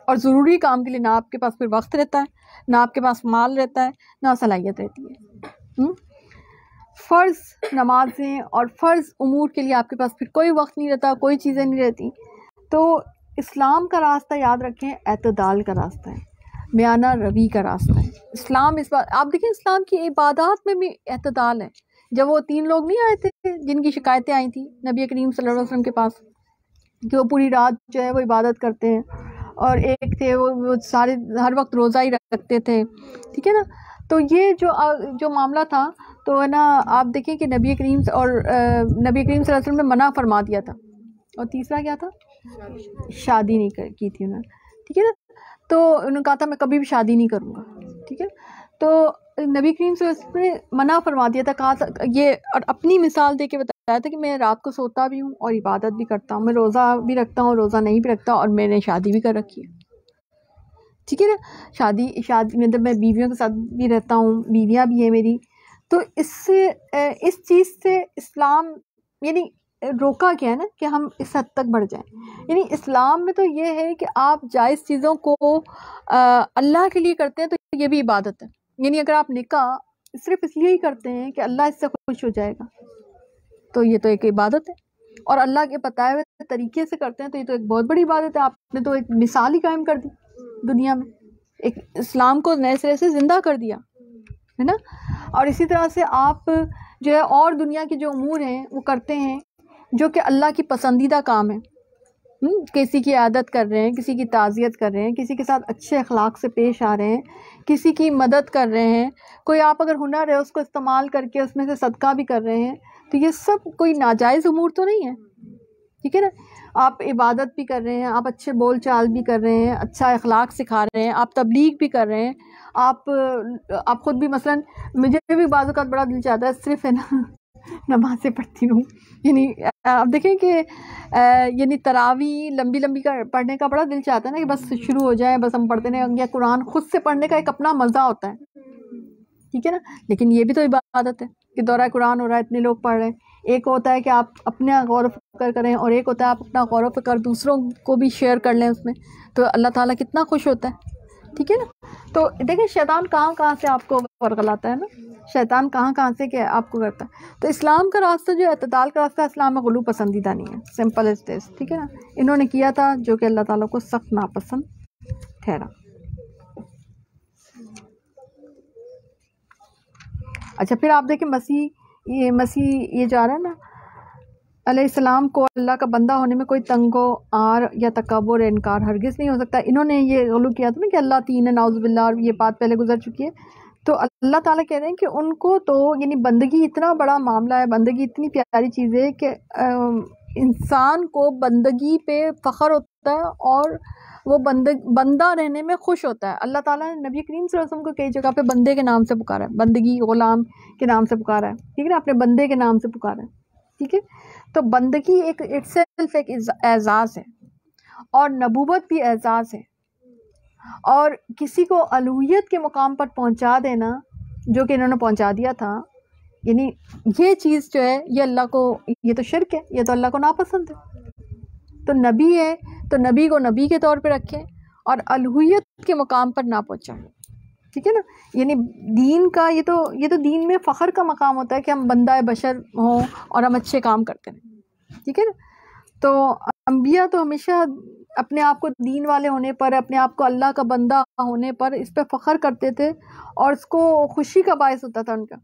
और ज़रूरी काम के लिए ना आपके पास फिर वक्त रहता है, ना आपके पास माल रहता है, ना सलाहियत रहती है। फ़र्ज़ नमाजें और फ़र्ज़ उमूर के लिए आपके पास फिर कोई वक्त नहीं रहता, कोई चीज़ें नहीं रहती। तो इस्लाम का रास्ता याद रखें एतदाल का रास्ता है, म्याना रवी का रास्ता है। इस्लाम इस बात आप देखें, इस्लाम की इबादात में भी एतदाल है। जब वो तीन लोग नहीं आए थे जिनकी शिकायतें आई थी नबी करीम सल्लल्लाहु अलैहि वसल्लम के पास कि वो पूरी रात जो है वो इबादत करते हैं, और एक थे वो, वो सारे हर वक्त रोज़ा ही रखते थे, ठीक है ना। तो ये जो जो मामला था तो है ना, आप देखें कि नबी करीम और नबी करीम सल्लल्लाहु अलैहि वसल्लम ने मना फरमा दिया था, और तीसरा क्या था, शादी नहीं कर की थी उन्होंने, ठीक है ना। तो उन्होंने कहा था मैं कभी भी शादी नहीं करूँगा, ठीक है। तो नबी करीम सल्लल्लाहु अलैहि वसल्लम ने मना फरमा दिया था, कहा था ये, और अपनी मिसाल दे के बताया था कि मैं रात को सोता भी हूँ और इबादत भी करता हूँ, मैं रोज़ा भी रखता हूँ, रोज़ा नहीं भी रखता, और मैंने शादी भी कर रखी है, ठीक है ना। शादी शादी मतलब मैं बीवियों के साथ भी रहता हूँ, बीवियाँ भी है मेरी। तो इससे इस चीज़ से इस्लाम यानी रोका गया है ना कि हम इस हद तक बढ़ जाएं। यानी इस्लाम में तो ये है कि आप जायज़ चीज़ों को अल्लाह के लिए करते हैं तो ये भी इबादत है। यानी अगर आप निकाह सिर्फ इसलिए ही करते हैं कि अल्लाह इससे खुश हो जाएगा तो ये तो एक इबादत है, और अल्लाह के बताए हुए तरीके से करते हैं तो ये तो एक बहुत बड़ी इबादत है। आपने तो एक मिसाल ही कायम कर दी दुनिया में, एक इस्लाम को नए सिरे से ज़िंदा कर दिया है ना। और इसी तरह से आप जो है और दुनिया के जो अमूर हैं वो करते हैं जो कि अल्लाह की पसंदीदा काम है। किसी की आदत कर रहे हैं, किसी की ताज़ियत कर रहे हैं, किसी के साथ अच्छे अखलाक से पेश आ रहे हैं, किसी की मदद कर रहे हैं, कोई आप अगर हुनर है उसको इस्तेमाल करके उसमें से सदका भी कर रहे हैं, तो ये सब कोई नाजायज़ अमूर तो नहीं है, ठीक है ना। आप इबादत भी कर रहे हैं, आप अच्छे बोल चाल भी कर रहे हैं, अच्छा अखलाक सिखा रहे हैं, आप तबलीग भी कर रहे हैं, आप आप ख़ुद भी, मसलन मुझे भी बाज़ औक़ात बड़ा दिल चाहता है सिर्फ है ना नमाज़ें पढ़ती रहूँ। यानी आप देखें कि यानी तरावी लंबी लंबी का पढ़ने का बड़ा दिल चाहता है ना कि बस शुरू हो जाए, बस हम पढ़ते रहेंगे। कुरान ख़ुद से पढ़ने का एक अपना मज़ा होता है, ठीक है ना। लेकिन ये भी तो इबादत है कि दौरा कुरान हो रहा है, इतने लोग पढ़ रहे हैं। एक होता है कि आप अपना गौर फ़िक्र करें और एक होता है आप अपना गौर फ़िक्र दूसरों को भी शेयर कर लें, उसमें तो अल्लाह ताला कितना खुश होता है, ठीक है ना। तो देखिए शैतान कहाँ कहाँ से आपको वर्गलाता है ना, शैतान कहाँ कहाँ से क्या आपको करता है। तो इस्लाम का रास्ता जो अतदाल का रास्ता, इस्लाम में गुलू पसंदीदा नहीं है, सिंपल इज दिस, ठीक है ना। इन्होंने किया था जो कि अल्लाह ताला को सख्त नापसंद ठहरा। अच्छा फिर आप देखें मसीह, ये मसीह ये जा रहा है ना अलैहिस्सलाम को अल्लाह का बंदा होने में कोई तंगो आर या तकबर इनकार हरगिज़ नहीं हो सकता। इन्होंने ये गलू किया था ना कि अल्लाह तीन है, नाउज़ुबिल्लाह, और ये बात पहले गुजर चुकी है। तो अल्लाह ताला कह रहे हैं कि उनको तो यानी बंदगी इतना बड़ा मामला है, बंदगी इतनी प्यारी चीज़ है कि इंसान को बंदगी पे फ़ख्र होता है और वो बंद बंदा रहने में खुश होता है। अल्लाह ताला ने नबी करीम सल्लल्लाहु अलैहि वसल्लम को कई जगह पे बंदे के नाम से पुकारा है, बंदगी ग़ुलाम के नाम से पुकारा है, ठीक है ना, अपने बंदे के नाम से पुकारा है, ठीक है। तो बंदगी एक इट्सेल्फ एक एज़ाज़ है और नबूवत भी एज़ाज़ है, और किसी को अलूहियत के मुकाम पर पहुंचा देना जो कि इन्होंने पहुंचा दिया था, यानी ये चीज़ जो है ये अल्लाह को, ये तो शिर्क है, ये तो अल्लाह को नापसंद है। तो नबी है तो नबी को नबी के तौर पे रखें और अलूहियत के मुकाम पर ना पहुंचाएं, ठीक है ना। यानी दीन का ये तो ये तो दीन में फ़ख्र का मकाम होता है कि हम बंदा बशर हों और हम अच्छे काम करते रहें, ठीक है ना। तो अम्बिया तो हमेशा अपने आप को दीन वाले होने पर, अपने आप को अल्लाह का बंदा होने पर इस पर फ़ख्र करते थे और इसको खुशी का बायस होता था उनका,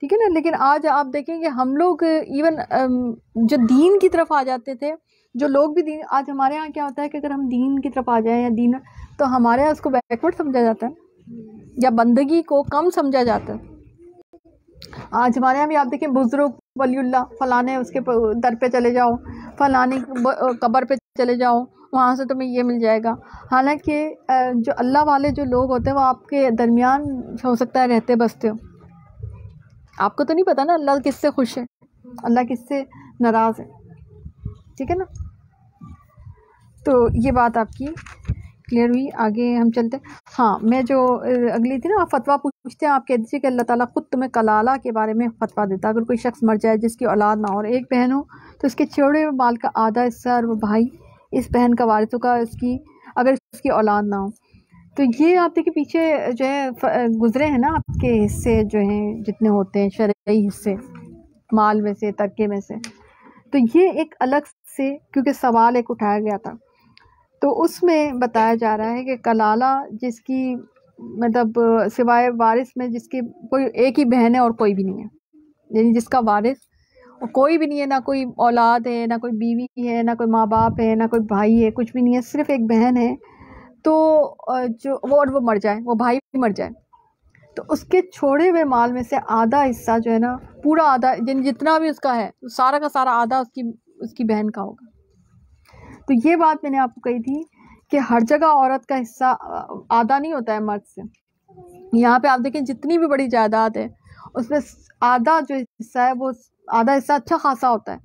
ठीक है ना। लेकिन आज आप देखेंगे हम लोग इवन जो दीन की तरफ आ जाते थे, जो लोग भी दीन, आज हमारे यहाँ क्या होता है कि अगर हम दीन की तरफ आ जाएं या दीन, तो हमारे यहाँ उसको बैकवर्ड समझा जाता है या बंदगी को कम समझा जाता है। आज हमारे यहाँ भी आप देखें बुज़ुर्ग वलीउल्लाह फ़लाने उसके दर पे चले जाओ, फ़लाने कब्र पे चले जाओ, वहाँ से तुम्हें ये मिल जाएगा। हालांकि जो अल्लाह वाले जो लोग होते हैं वो आपके दरमियान हो सकता है रहते बसते हो, आपको तो नहीं पता ना अल्लाह किससे खुश है, अल्लाह किससे नाराज़ है, ठीक है ना। तो ये बात आपकी क्लियर हुई। आगे हम चलते हैं। हाँ, मैं जो अगली थी ना, आप फतवा पूछते हैं, आप कह दीजिए कि अल्लाह ताला ख़ुद तुम्हें कलाला के बारे में फतवा देता है। अगर कोई शख्स मर जाए जिसकी औलाद ना हो और एक बहन हो तो उसके छोड़े हुए बाल का आधा हिस्सा और वो भाई इस बहन का वारिसों का इसकी अगर इसकी औलाद ना हो। तो ये आप देखिए पीछे जो है गुजरे हैं ना आपके हिस्से जो हैं जितने होते हैं शरई हिस्से माल में से, तरके में से। तो ये एक अलग से क्योंकि सवाल एक उठाया गया था तो उसमें बताया जा रहा है कि कलाला जिसकी मतलब सिवाय वारिस में जिसकी कोई एक ही बहन है और कोई भी नहीं है, यानी जिसका वारिस कोई भी नहीं है, ना कोई औलाद है, ना कोई बीवी है, ना कोई माँ बाप है, ना कोई भाई है, कुछ भी नहीं है, सिर्फ एक बहन है। तो जो वो और वो मर जाए, वो भाई भी मर जाए, तो उसके छोड़े हुए माल में से आधा हिस्सा जो है ना, पूरा आधा यानी जितना भी उसका है सारा का सारा आधा उसकी उसकी बहन का होगा। तो ये बात मैंने आपको कही थी कि हर जगह औरत का हिस्सा आधा नहीं होता है मर्द से। यहाँ पे आप देखें जितनी भी बड़ी जायदाद है उसमें आधा जो हिस्सा है वो आधा हिस्सा अच्छा खासा होता है,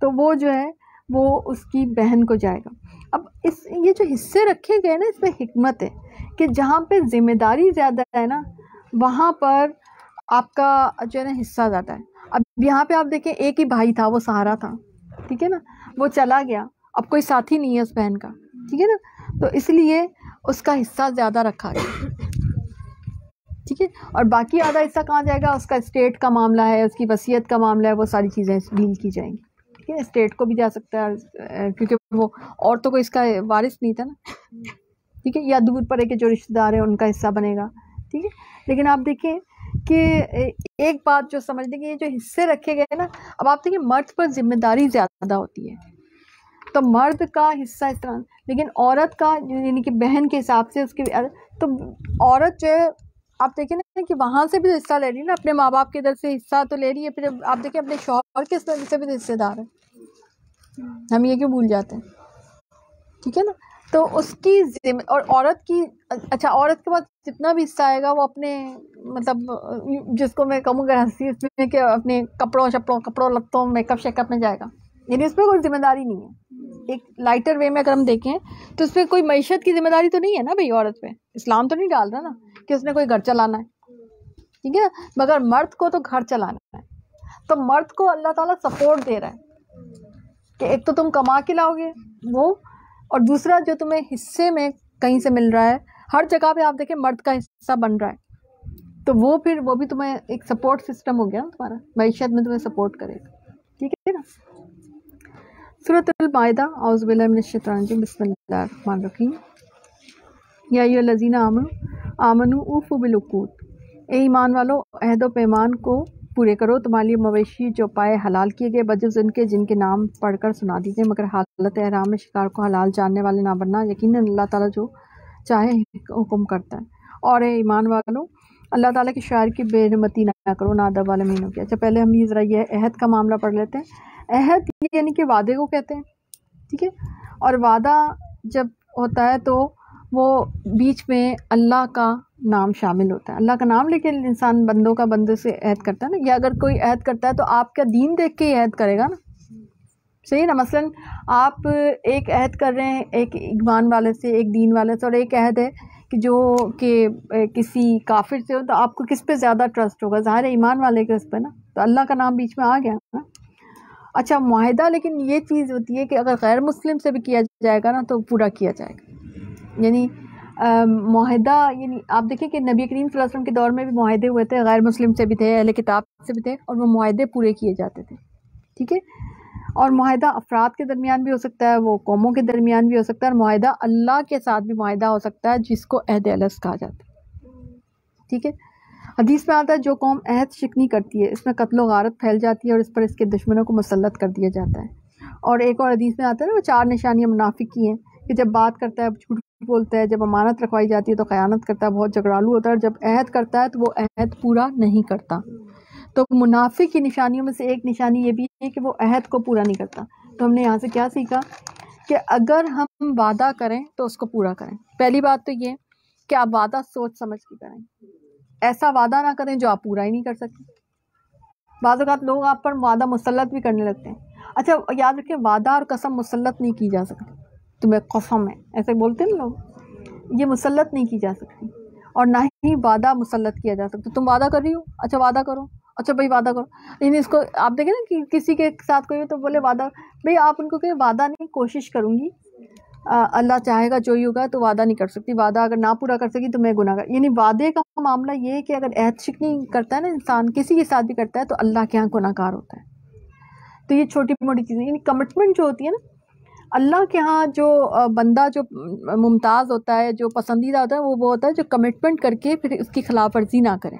तो वो जो है वो उसकी बहन को जाएगा। अब इस ये जो हिस्से रखे गए ना इसमें हिकमत है कि जहाँ पे जिम्मेदारी ज़्यादा है ना वहाँ पर आपका जो है ना हिस्सा ज़्यादा है। अब यहाँ पे आप देखें एक ही भाई था, वो सहारा था, ठीक है ना, वो चला गया, अब कोई साथी नहीं है उस बहन का, ठीक है ना, तो इसलिए उसका हिस्सा ज़्यादा रखा गया, ठीक है। और बाकी आधा हिस्सा कहाँ जाएगा, उसका इस्टेट का मामला है, उसकी वसीयत का मामला है, वो सारी चीज़ें डील की जाएंगी, ठीक है। इस्टेट को भी जा सकता है क्योंकि वो औरतों को इसका वारिस नहीं था ना, ठीक है, या दूर पर है कि जो रिश्तेदार है उनका हिस्सा बनेगा, ठीक है। लेकिन आप देखें कि एक बात जो समझ दें कि ये जो हिस्से रखे गए ना, अब आप देखिए मर्द पर जिम्मेदारी ज़्यादा होती है तो मर्द का हिस्सा इस तरह, लेकिन औरत का यानी कि बहन के हिसाब से उसकी, तो औरत जो है आप देखिए ना कि वहाँ से भी हिस्सा ले रही है ना, अपने माँ बाप के इधर से हिस्सा तो ले रही है, फिर आप देखिए अपने शौहर के हिस्से से भी हिस्सेदार है, हम ये क्यों भूल जाते हैं, ठीक है ना। तो उसकी जिम्मे और औरत की, अच्छा औरत के पास जितना भी हिस्सा आएगा वो अपने मतलब जिसको मैं कहूँगा हंसी इसमें कि अपने कपड़ों शपड़ों कपड़ों लत्तों मेकअप शेकअप में जाएगा, यानी उसमें कोई जिम्मेदारी नहीं है। एक लाइटर वे में अगर हम देखें तो उसमें कोई मईशत की जिम्मेदारी तो नहीं है ना भाई औरत पे, इस्लाम तो नहीं डाल रहा ना कि उसने कोई घर चलाना है, ठीक है ना, मगर मर्द को तो घर चलाना है। तो मर्द को अल्लाह ताला सपोर्ट दे रहा है कि एक तो तुम कमा के लाओगे वो, और दूसरा जो तुम्हें हिस्से में कहीं से मिल रहा है, हर जगह पे आप देखें मर्द का हिस्सा बन रहा है, तो वो फिर वो भी तुम्हें एक सपोर्ट सिस्टम हो गया ना तुम्हारा, मईशत में तुम्हें सपोर्ट करेगा, ठीक है ना। सूरत अल-माइदा, औज़ु बिल्लाहि मिनश शैतानिर रजीम, बिस्मिल्लाहिर रहमानिर रहीम, या अय्युहल्लज़ीना आमनू आमनू ऊफू बिलुकूद, ए ईमान वालों अहद व पैमान को पूरे करो, तुम्हारे लिए मवेशी चौपाए हलाल किए गए बजब उनके जिनके नाम पढ़कर सुना दीजिए, मगर हालत एहराम में शिकार को हलाल जानने वाले ना बनना, यकीनन अल्लाह ताला जो चाहे हुक्म करता है। और ए ईमान वालों अल्लाह ताला के शायर की बेरहमती ना करो, ना अदब वाले महीनों की। अच्छा पहले हम ये ज़रा ये अहद का मामला पढ़ लेते हैं। अहद यानी कि वादे को कहते हैं, ठीक है, और वादा जब होता है तो वो बीच में अल्लाह का नाम शामिल होता है, अल्लाह का नाम लेके इंसान बंदों का बंदों से अहद करता है ना, या अगर कोई अहद करता है तो आपका दीन देख के ही अहद करेगा ना, सही है ना। मसलन आप एक अहद कर रहे हैं एक ईमान वाले से, एक दीन वाले से, और एक अहद है कि जो कि किसी काफिर से हो, तो आपको किस पे ज़्यादा ट्रस्ट होगा, ज़ाहिर है ईमान वाले के उस पर ना, तो अल्लाह का नाम बीच में आ गया ना। अच्छा मुआहदा, लेकिन ये चीज़ होती है कि अगर गैर मुस्लिम से भी किया जाएगा ना तो पूरा किया जाएगा, यानी मुआहदा यानी आप देखिए कि नबी करीम सल्लल्लाहु अलैहि वसल्लम के दौर में भी मुआहदे हुए थे, गैर मुस्लिम से भी थे, अहले किताब से भी थे, और वो मुआहदे पूरे किए जाते थे, ठीक है। और मुआहिदा अफराद के दरमियान भी हो सकता है, वो कौमों के दरमियान भी हो सकता है, और मुआहिदा अल्लाह के साथ भी मुआहिदा हो सकता है जिसको अहद अलस कहा जाता है। ठीक है, हदीस में आता है जो कौम अहद शिकनी करती है इसमें कत्लो गारत फैल जाती है और इस पर इसके दुश्मनों को मुसल्लत कर दिया जाता है। और एक और हदीस में आता है ना, वो चार निशानियाँ मुनाफिक की हैं कि जब बात करता है झूठ बोलता है, जब अमानत रखवाई जाती है तो खयानत करता है, बहुत झगड़ालू होता है, और जब अहद करता है तो वो अहद पूरा नहीं करता। तो मुनाफिक की निशानियों में से एक निशानी ये भी है कि वो अहद को पूरा नहीं करता। तो हमने यहाँ से क्या सीखा कि अगर हम वादा करें तो उसको पूरा करें। पहली बात तो ये कि आप वादा सोच समझ के करें, ऐसा वादा ना करें जो आप पूरा ही नहीं कर सकते। बाज़ औक़ात लोग आप पर वादा मुसल्लत भी करने लगते हैं। अच्छा याद रखें, वादा और कसम मुसल्लत नहीं की जा सकती। तुम्हें कसम है, ऐसे बोलते हैं लोग, ये मुसल्लत नहीं की जा सकती और ना ही वादा मुसल्लत किया जा सकता। तुम वादा कर रही हो, अच्छा वादा करो, अच्छा भाई वादा करो, लेकिन इसको आप देखें ना कि किसी के साथ कोई तो बोले वादा, भाई आप उनको कहें वादा नहीं, कोशिश करूँगी, अल्लाह चाहेगा जो ही होगा, तो वादा नहीं कर सकती, वादा अगर ना पूरा कर सकी तो मैं गुनाहगार। यानी वादे का मामला ये है कि अगर अहद शिकनी करता है ना इंसान किसी के साथ भी करता है तो अल्लाह के यहाँ गुनाहगार होता है। तो ये छोटी मोटी चीज़ें, यानी कमिटमेंट जो होती है ना अल्लाह के यहाँ, जो बंदा जो मुमताज़ होता है, जो पसंदीदा होता है, वो वो होता है जो कमिटमेंट करके फिर उसकी खिलाफ वर्जी ना करें।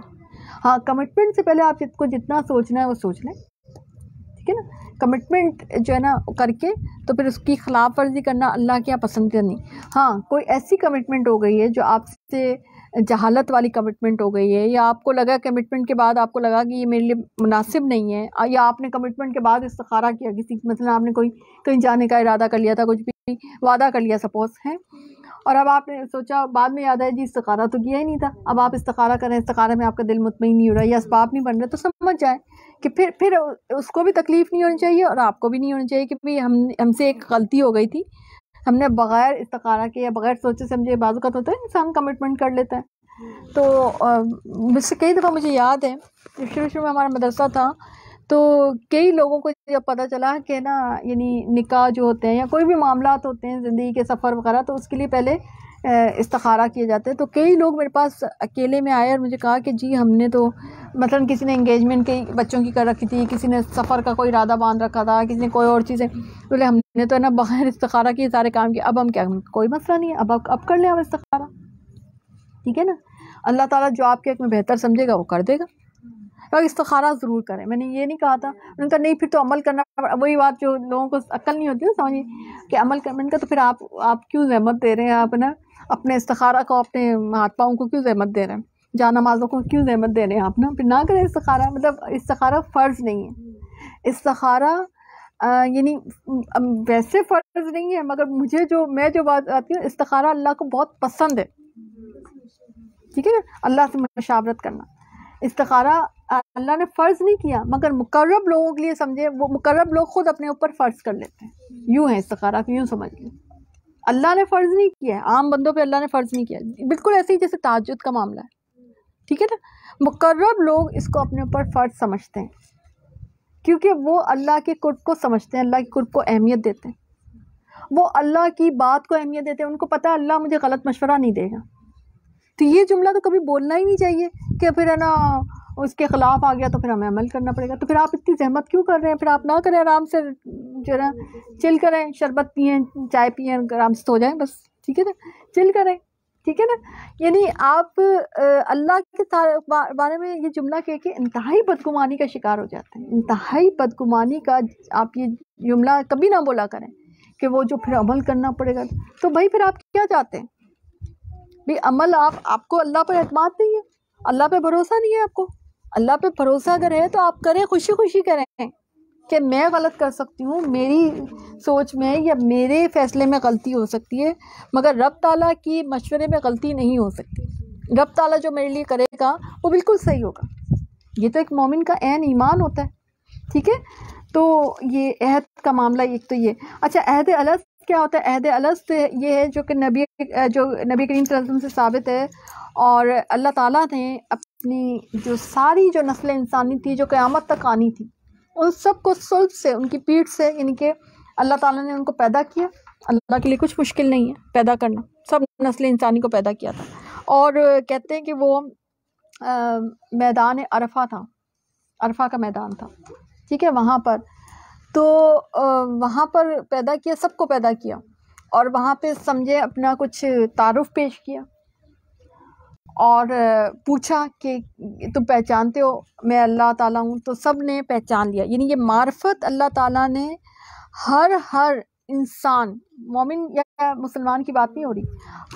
हाँ, कमिटमेंट से पहले आप जिसको जितना सोचना है वो सोच लें, ठीक है ना। कमिटमेंट जो है ना करके तो फिर उसकी खिलाफ वर्जी करना अल्लाह के यहाँ पसंदीदा नहीं। हाँ, कोई ऐसी कमिटमेंट हो गई है जो आपसे जहालत वाली कमिटमेंट हो गई है, या आपको लगा कमिटमेंट के बाद आपको लगा कि ये मेरे लिए मुनासिब नहीं है, या आपने कमिटमेंट के बाद इस्तखारा किया किसी, मतलब आपने कोई कहीं जाने का इरादा कर लिया था, कुछ भी वादा कर लिया सपोज है, और अब आपने सोचा बाद में याद आया जी इस्तखारा तो किया ही नहीं था, अब आप इस्तखारा करें, इस्तखारा में आपका दिल मुतमईन नहीं हो रहा या इसबाब नहीं बन रहा, तो समझ जाए कि फिर फिर उसको भी तकलीफ़ नहीं होनी चाहिए और आपको भी नहीं होनी चाहिए कि भाई हम हमसे एक गलती हो गई थी, हमने बग़ैर इस्तखारा के या बग़ैर सोचे समझे। बाज़ औक़ात होता है इंसान कमिटमेंट कर लेता है। तो मुझसे कई दफ़ा मुझे याद है जब शुरू शुरू में हमारा मदरसा था तो कई लोगों को जब पता चला कि ना यानी निकाह जो होते हैं या कोई भी मामलात होते हैं ज़िंदगी के सफ़र वगैरह, तो उसके लिए पहले इस्तखारा किए जाते हैं। तो कई लोग मेरे पास अकेले में आए और मुझे कहा कि जी हमने तो मतलब किसी ने इंगेजमेंट के बच्चों की कर रखी थी, किसी ने सफ़र का कोई इरादा बांध रखा था, किसी ने कोई और चीज़ें, बोले तो हमने तो ना बग़ैर इस्तखारा किए सारे काम किए, अब हम क्या, कोई मसला नहीं है, अब आप अब कर लें आप इस्तखारा, ठीक है ना। अल्लाह ताला जो आपके हक़ में बेहतर समझेगा वो कर देगा, और इस्तखारा ज़रूर करें। मैंने ये नहीं कहा था, उनका नहीं फिर तो अमल करना, वही बात जो लोगों को अक्ल नहीं होती ना समझिए कि अमल कर, मैंने कहा तो फिर आप आप क्यों जहमत दे रहे हैं, आप ना अपने इस्तखारा को अपने हाथ पाँव को क्यों जहमत दे रहे हैं, जान नमाजों को क्यों जहमत दे रहे हैं, आप ना फिर ना करें इस्तखारा। मतलब इस्तखारा फ़र्ज़ नहीं है, इस्तखारा यानी वैसे फ़र्ज़ नहीं है, मगर मुझे जो मैं जो बात आती हूँ इस्तखारा अल्लाह को बहुत पसंद है, ठीक है ना, अल्लाह से मुशावरत करना। इस्तखारा अल्लाह ने फ़र्ज़ नहीं किया, मगर मुकर्रब लोगों के लिए समझे, वो मुकर्रब लोग ख़ुद अपने ऊपर फ़र्ज़ कर लेते हैं, यूँ है इस्तखारा को, यूँ समझ लें अल्लाह ने फ़र्ज़ नहीं किया है, आम बंदों पे अल्लाह ने फ़र्ज़ नहीं किया, बिल्कुल ऐसे ही जैसे तहज्जुद का मामला है, ठीक है ना। मुकर्रब लोग इसको अपने ऊपर फ़र्ज़ समझते हैं क्योंकि वो अल्लाह के कुर्ब को समझते हैं, अल्लाह के कुर्ब को अहमियत देते हैं, वो अल्लाह की बात को अहमियत देते हैं, उनको पता है अल्लाह मुझे गलत मशवरा नहीं देगा। तो ये जुमला तो कभी बोलना ही नहीं चाहिए कि फिर है ना उसके ख़िलाफ़ आ गया तो फिर हमें अमल करना पड़ेगा। तो फिर आप इतनी जहमत क्यों कर रहे हैं, फिर आप ना करें, आराम से जो है ना चिल करें, शरबत पिए, चाय पिए, आराम से सो जाएं बस, ठीक है ना, चिल करें, ठीक है ना। यानी आप अल्लाह के बारे में ये जुमला कह के इंतहाई बदगुमानी का शिकार हो जाते हैं, इंतहाई बदगुमानी का। आप ये जुमला कभी ना बोला करें कि वो जो फिर अमल करना पड़ेगा, तो भाई फिर आप क्या चाहते हैं भाई, अमल आप आपको अल्लाह पर एतमाद नहीं है, अल्लाह पर भरोसा नहीं है आपको, अल्लाह पे भरोसा करें तो आप करें, खुशी खुशी करें कि मैं गलत कर सकती हूँ, मेरी सोच में या मेरे फ़ैसले में गलती हो सकती है, मगर रब ताला की मशवरे में गलती नहीं हो सकती। रब ताला जो मेरे लिए करेगा वो बिल्कुल सही होगा। ये तो एक मोमिन का ऐन ईमान होता है, ठीक है। तो ये अहद का मामला एक तो ये। अच्छा, अहद अलस क्या होता है? अहद अलस ये है जो कि नबी जो नबी करीम सल्लल्लाहु अलैहि वसल्लम से साबित है, और अल्लाह ताला ने अपनी जो सारी जो नस्ल इंसानी थी जो क़यामत तक आनी थी उन सब को सुल्ब से, उनकी पीठ से, इनके अल्लाह ताला ने उनको पैदा किया। अल्लाह के लिए कुछ मुश्किल नहीं है पैदा करना, सब नस्ल इंसानी को पैदा किया था। और कहते हैं कि वो आ, मैदान अरफा था, अरफा का मैदान था, ठीक है। वहाँ पर तो वहाँ पर पैदा किया, सबको पैदा किया और वहाँ पे समझे अपना कुछ तारुफ पेश किया और पूछा कि तुम पहचानते हो मैं अल्लाह ताला हूँ, तो सब ने पहचान लिया। यानी ये मार्फत अल्लाह ताला ने हर हर इंसान, मोमिन या मुसलमान की बात नहीं हो रही,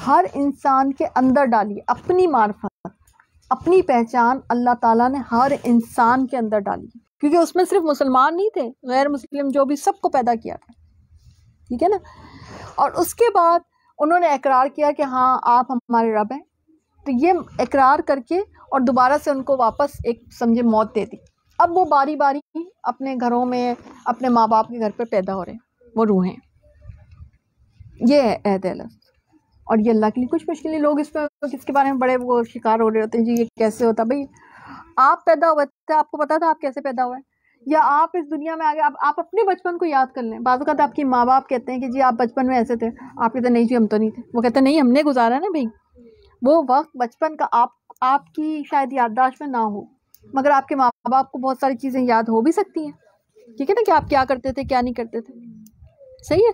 हर इंसान के अंदर डाली अपनी मार्फत, अपनी पहचान अल्लाह ताला ने हर इंसान के अंदर डाली, क्योंकि उसमें सिर्फ मुसलमान नहीं थे, गैर मुस्लिम जो भी, सबको पैदा किया था। ठीक है ना। और उसके बाद उन्होंने इकरार किया कि हाँ आप हमारे रब हैं, तो ये इकरार करके और दोबारा से उनको वापस एक समझे मौत दे दी। अब वो बारी बारी अपने घरों में, अपने माँ बाप के घर पर पैदा हो रहे हैं वो रूहें। ये है अहद अलग, और ये अल्लाह के लिए कुछ मुश्किल नहीं। लोग इसमें इसके बारे में बड़े वो शिकार हो रहे होते हैं जी ये कैसे होता। भाई आप पैदा हुए थे, आपको पता था आप कैसे पैदा हुए, या आप इस दुनिया में आ गए। आप, आप अपने बचपन को याद कर लें। बाज़ आपके माँ बाप कहते हैं कि जी आप बचपन में ऐसे थे, आप कहते नहीं जी हम तो नहीं थे। वो कहते नहीं हमने गुजारा ना भाई, वो वक्त बचपन का आप आपकी शायद याददाश्त में ना हो, मगर आपके माँ बाप को बहुत सारी चीज़ें याद हो भी सकती हैं। ठीक है ना, कि आप क्या करते थे क्या नहीं करते थे। सही है,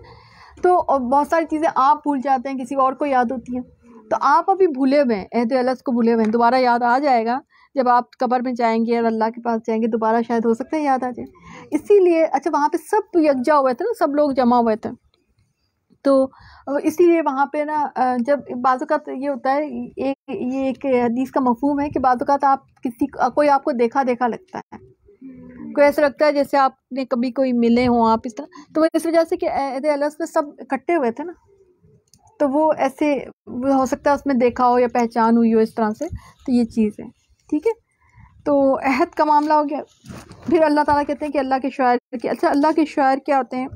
तो बहुत सारी चीज़ें आप भूल जाते हैं, किसी और को याद होती हैं। तो आप अभी भूले हुए हैं, अहद अलस को भूले हुए हैं, दोबारा याद आ जाएगा जब आप कब्र में जाएंगे और अल्लाह के पास जाएंगे, दोबारा शायद हो सकता है याद आ जाए। इसीलिए अच्छा वहाँ पे सब यकजा हुए थे ना, सब लोग जमा हुए थे, तो इसीलिए वहाँ पे ना जब बाज़ात ये होता है, एक ये एक हदीस का मफहूम है कि बाज़ात आप किसी कोई आपको देखा देखा लगता है, कोई ऐसा लगता है जैसे आपने कभी कोई मिले हों आप, इस तरह। तो इस वजह से कि अहद-ए-अलस में सब इकट्ठे हुए थे ना, तो वो ऐसे हो सकता है उसमें देखा हो या पहचान हुई हो इस तरह से। तो ये चीज़ है, ठीक है। तो अहद का मामला हो गया। फिर अल्लाह ताला कहते हैं कि अल्लाह के शायर के, अच्छा अल्लाह के शायर क्या होते हैं,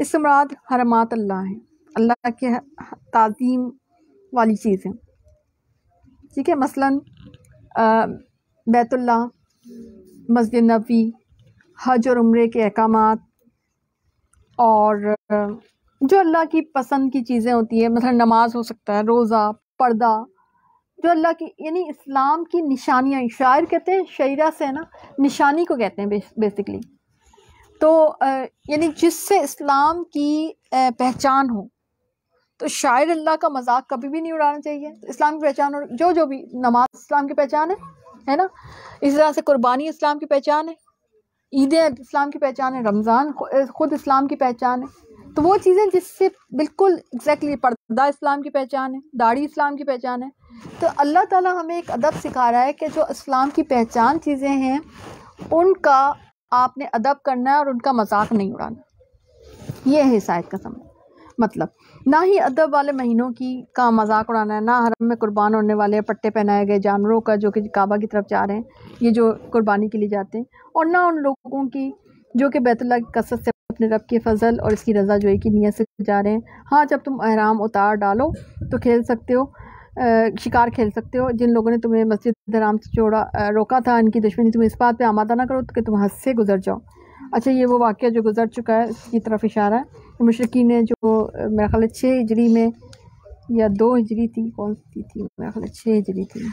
इससे मुराद हरमात अल्लाह हैं, अल्लाह के ताज़ीम वाली चीज़ें। ठीक है, मसलन बैतुल्ला, मस्जिद नबी, हज और उम्रे के अहकामात, और जो अल्लाह की पसंद की चीज़ें होती है, मतलब नमाज हो सकता है, रोज़ा, पर्दा, जो अल्लाह की यानी इस्लाम की निशानियाँ। शायर कहते हैं, शायरा से है ना, निशानी को कहते हैं बेसिकली। तो यानी जिससे इस्लाम की पहचान हो, तो शायर अल्लाह का मजाक कभी भी नहीं उड़ाना चाहिए। तो इस्लाम की पहचान, और जो जो भी नमाज इस्लाम की पहचान है, है ना, इसी तरह से कुर्बानी इस्लाम की पहचान है, ईदें इस्लाम की पहचान है, रमज़ान ख़ुद इस्लाम की पहचान है। तो वो चीज़ें जिससे बिल्कुल एग्जैक्टली, पर्दा इस्लाम की पहचान है, दाढ़ी इस्लाम की पहचान है। तो अल्लाह ताला हमें एक अदब सिखा रहा है कि जो इस्लाम की पहचान चीज़ें हैं उनका आपने अदब करना है और उनका मजाक नहीं उड़ाना। ये है इस आयत का समझ, मतलब ना ही अदब वाले महीनों की का मजाक उड़ाना है, ना हरम में कुर्बान होने वाले पट्टे पहनाए गए जानवरों का जो कि काबा की तरफ जा रहे हैं, ये जो कुर्बानी के लिए जाते हैं, और ना उन लोगों की जो कि बैतुल्लाह की कसरत से अपने रब के फ़ज़ल और इसकी रजाजोई की नीयत से जा रहे हैं। हाँ, जब तुम अहराम उतार डालो तो खेल सकते हो, शिकार खेल सकते हो। जिन लोगों ने तुम्हें मस्जिद हराम से छोड़ा रोका था, इनकी दुश्मनी तुम इस बात पे आमादा ना करो कि तुम हद से गुजर जाओ। अच्छा, ये वो वाक़या जो गुजर चुका है इसकी तरफ इशारा है। मुशरिकीन ने जो मेरा ख्याल छः हिजरी में या दो हिजरी थी, कौन सी थी, मेरा ख्याल छः हिजरी थी,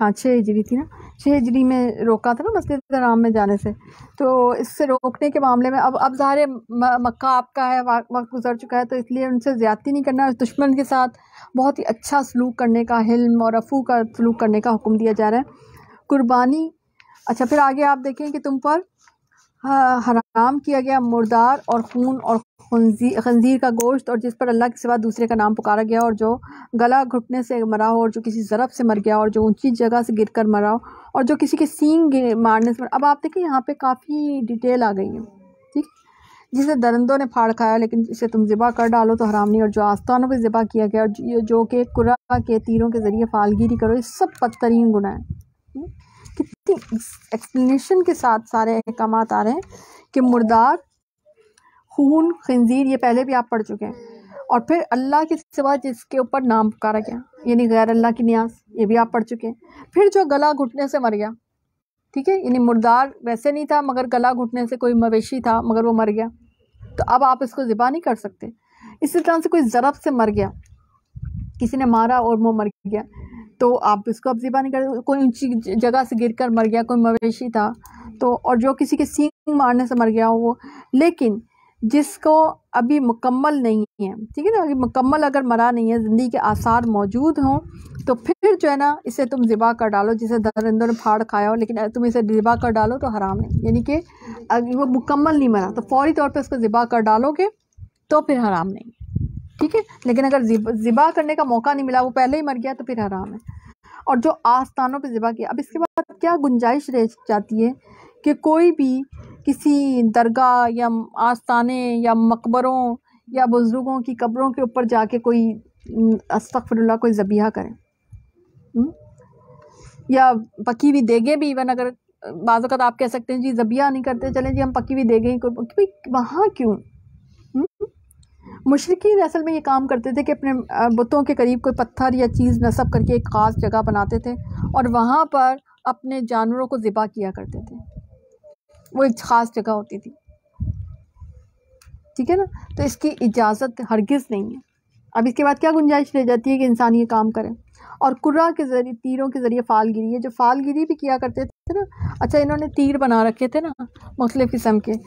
हाँ छः हिजरी थी ना, छः हिजरी में रोका था ना मस्जिद हराम में जाने से। तो इससे रोकने के मामले में अब अब ज़ाहिर मक्का आपका है, वक्त गुजर चुका है, तो इसलिए उनसे ज़्यादती नहीं करना। दुश्मन के साथ बहुत ही अच्छा सलूक करने का, हिल्म और अफू का सलूक करने का हुक्म दिया जा रहा है। कुर्बानी, अच्छा फिर आगे आप देखें कि तुम पर हराम किया गया मुर्दार और खून और खंजीर का गोश्त, और जिस पर अल्लाह के सिवा दूसरे का नाम पुकारा गया, और जो गला घुटने से मरा हो, और जो किसी ज़रब से मर गया, और जो ऊंची जगह से गिरकर मरा हो, और जो किसी के सींग मारने से मरा। अब आप देखिए यहाँ पे काफ़ी डिटेल आ गई है। ठीक, जिसे दरंदों ने फाड़ खाया लेकिन इसे तुम ज़िबा कर डालो तो हराम नहीं, और जो आस्तानों पर ज़िबा किया गया, और जो कि कुरा के तीरों के ज़रिए फालगिरी करो, ये सब बदतरीन गुनाह है। कितनी एक्सप्लेनेशन के साथ सारे अहकाम आ रहे हैं कि मुर्दार, खून, खंजीर, ये पहले भी आप पढ़ चुके हैं, और फिर अल्लाह के सिवा जिसके ऊपर नाम पुकारा गया, यानी गैर अल्लाह की नियास, ये भी आप पढ़ चुके हैं। फिर जो गला घुटने से मर गया, ठीक है, यानी मुर्दार वैसे नहीं था मगर गला घुटने से कोई मवेशी था मगर वो मर गया, तो अब आप इसको ज़िबा नहीं कर सकते। इसी तरह से कोई ज़रब से मर गया, किसी ने मारा और वो मर गया, तो आप इसको अब ज़िबा नहीं कर। कोई ऊंची जगह से गिरकर मर गया, कोई मवेशी था तो, और जो किसी के सींग मारने से मर गया हो वो, लेकिन जिसको अभी मुकम्मल नहीं है, ठीक है ना, अभी मुकम्मल अगर मरा नहीं है, ज़िंदगी के आसार मौजूद हों, तो फिर जो है ना इसे तुम ज़िबा कर डालो, जिसे दरिंदों ने फाड़ खाया हो, लेकिन तुम इसे ज़िबा कर डालो तो हराम है। यानी कि अगर वो मुकम्मल नहीं मरा तो फौरी तौर पर उसको ज़िबा कर डालोगे तो फिर हराम नहीं है, ठीक है। लेकिन अगर ज़िबा करने का मौका नहीं मिला, वो पहले ही मर गया, तो फिर हराम है। और जो आस्थानों पर ज़िबा किया, अब इसके बाद क्या गुंजाइश रह जाती है कि कोई भी किसी दरगाह या आस्थाने या मकबरों या बुज़ुर्गों की कब्रों के ऊपर जाके कोई अस्तग़फिरुल्लाह कोई ज़बीहा करें, हुँ? या पकी हुई देगे भी, इवन अगर बाज़ वक़्त आप कह सकते हैं जी ज़बीहा नहीं करते, चलें जी हम पकी हुई देगे ही कोई, वहाँ क्यों? मुशरिकीन असल में ये काम करते थे कि अपने बुतों के करीब कोई पत्थर या चीज़ नसब करके एक ख़ास जगह बनाते थे और वहाँ पर अपने जानवरों को ज़िबा किया करते थे, वो एक ख़ास जगह होती थी, ठीक है ना। तो इसकी इजाज़त हरगिज़ नहीं है। अब इसके बाद क्या गुंजाइश रह जाती है कि इंसान ये काम करे। और कुर्रा के ज़रिए, तीरों के ज़रिए फालगिरी है, जो फालगिरी भी किया करते थे ना, अच्छा इन्होंने तीर बना रखे थे ना मुख्तलिफ़ किस्म के,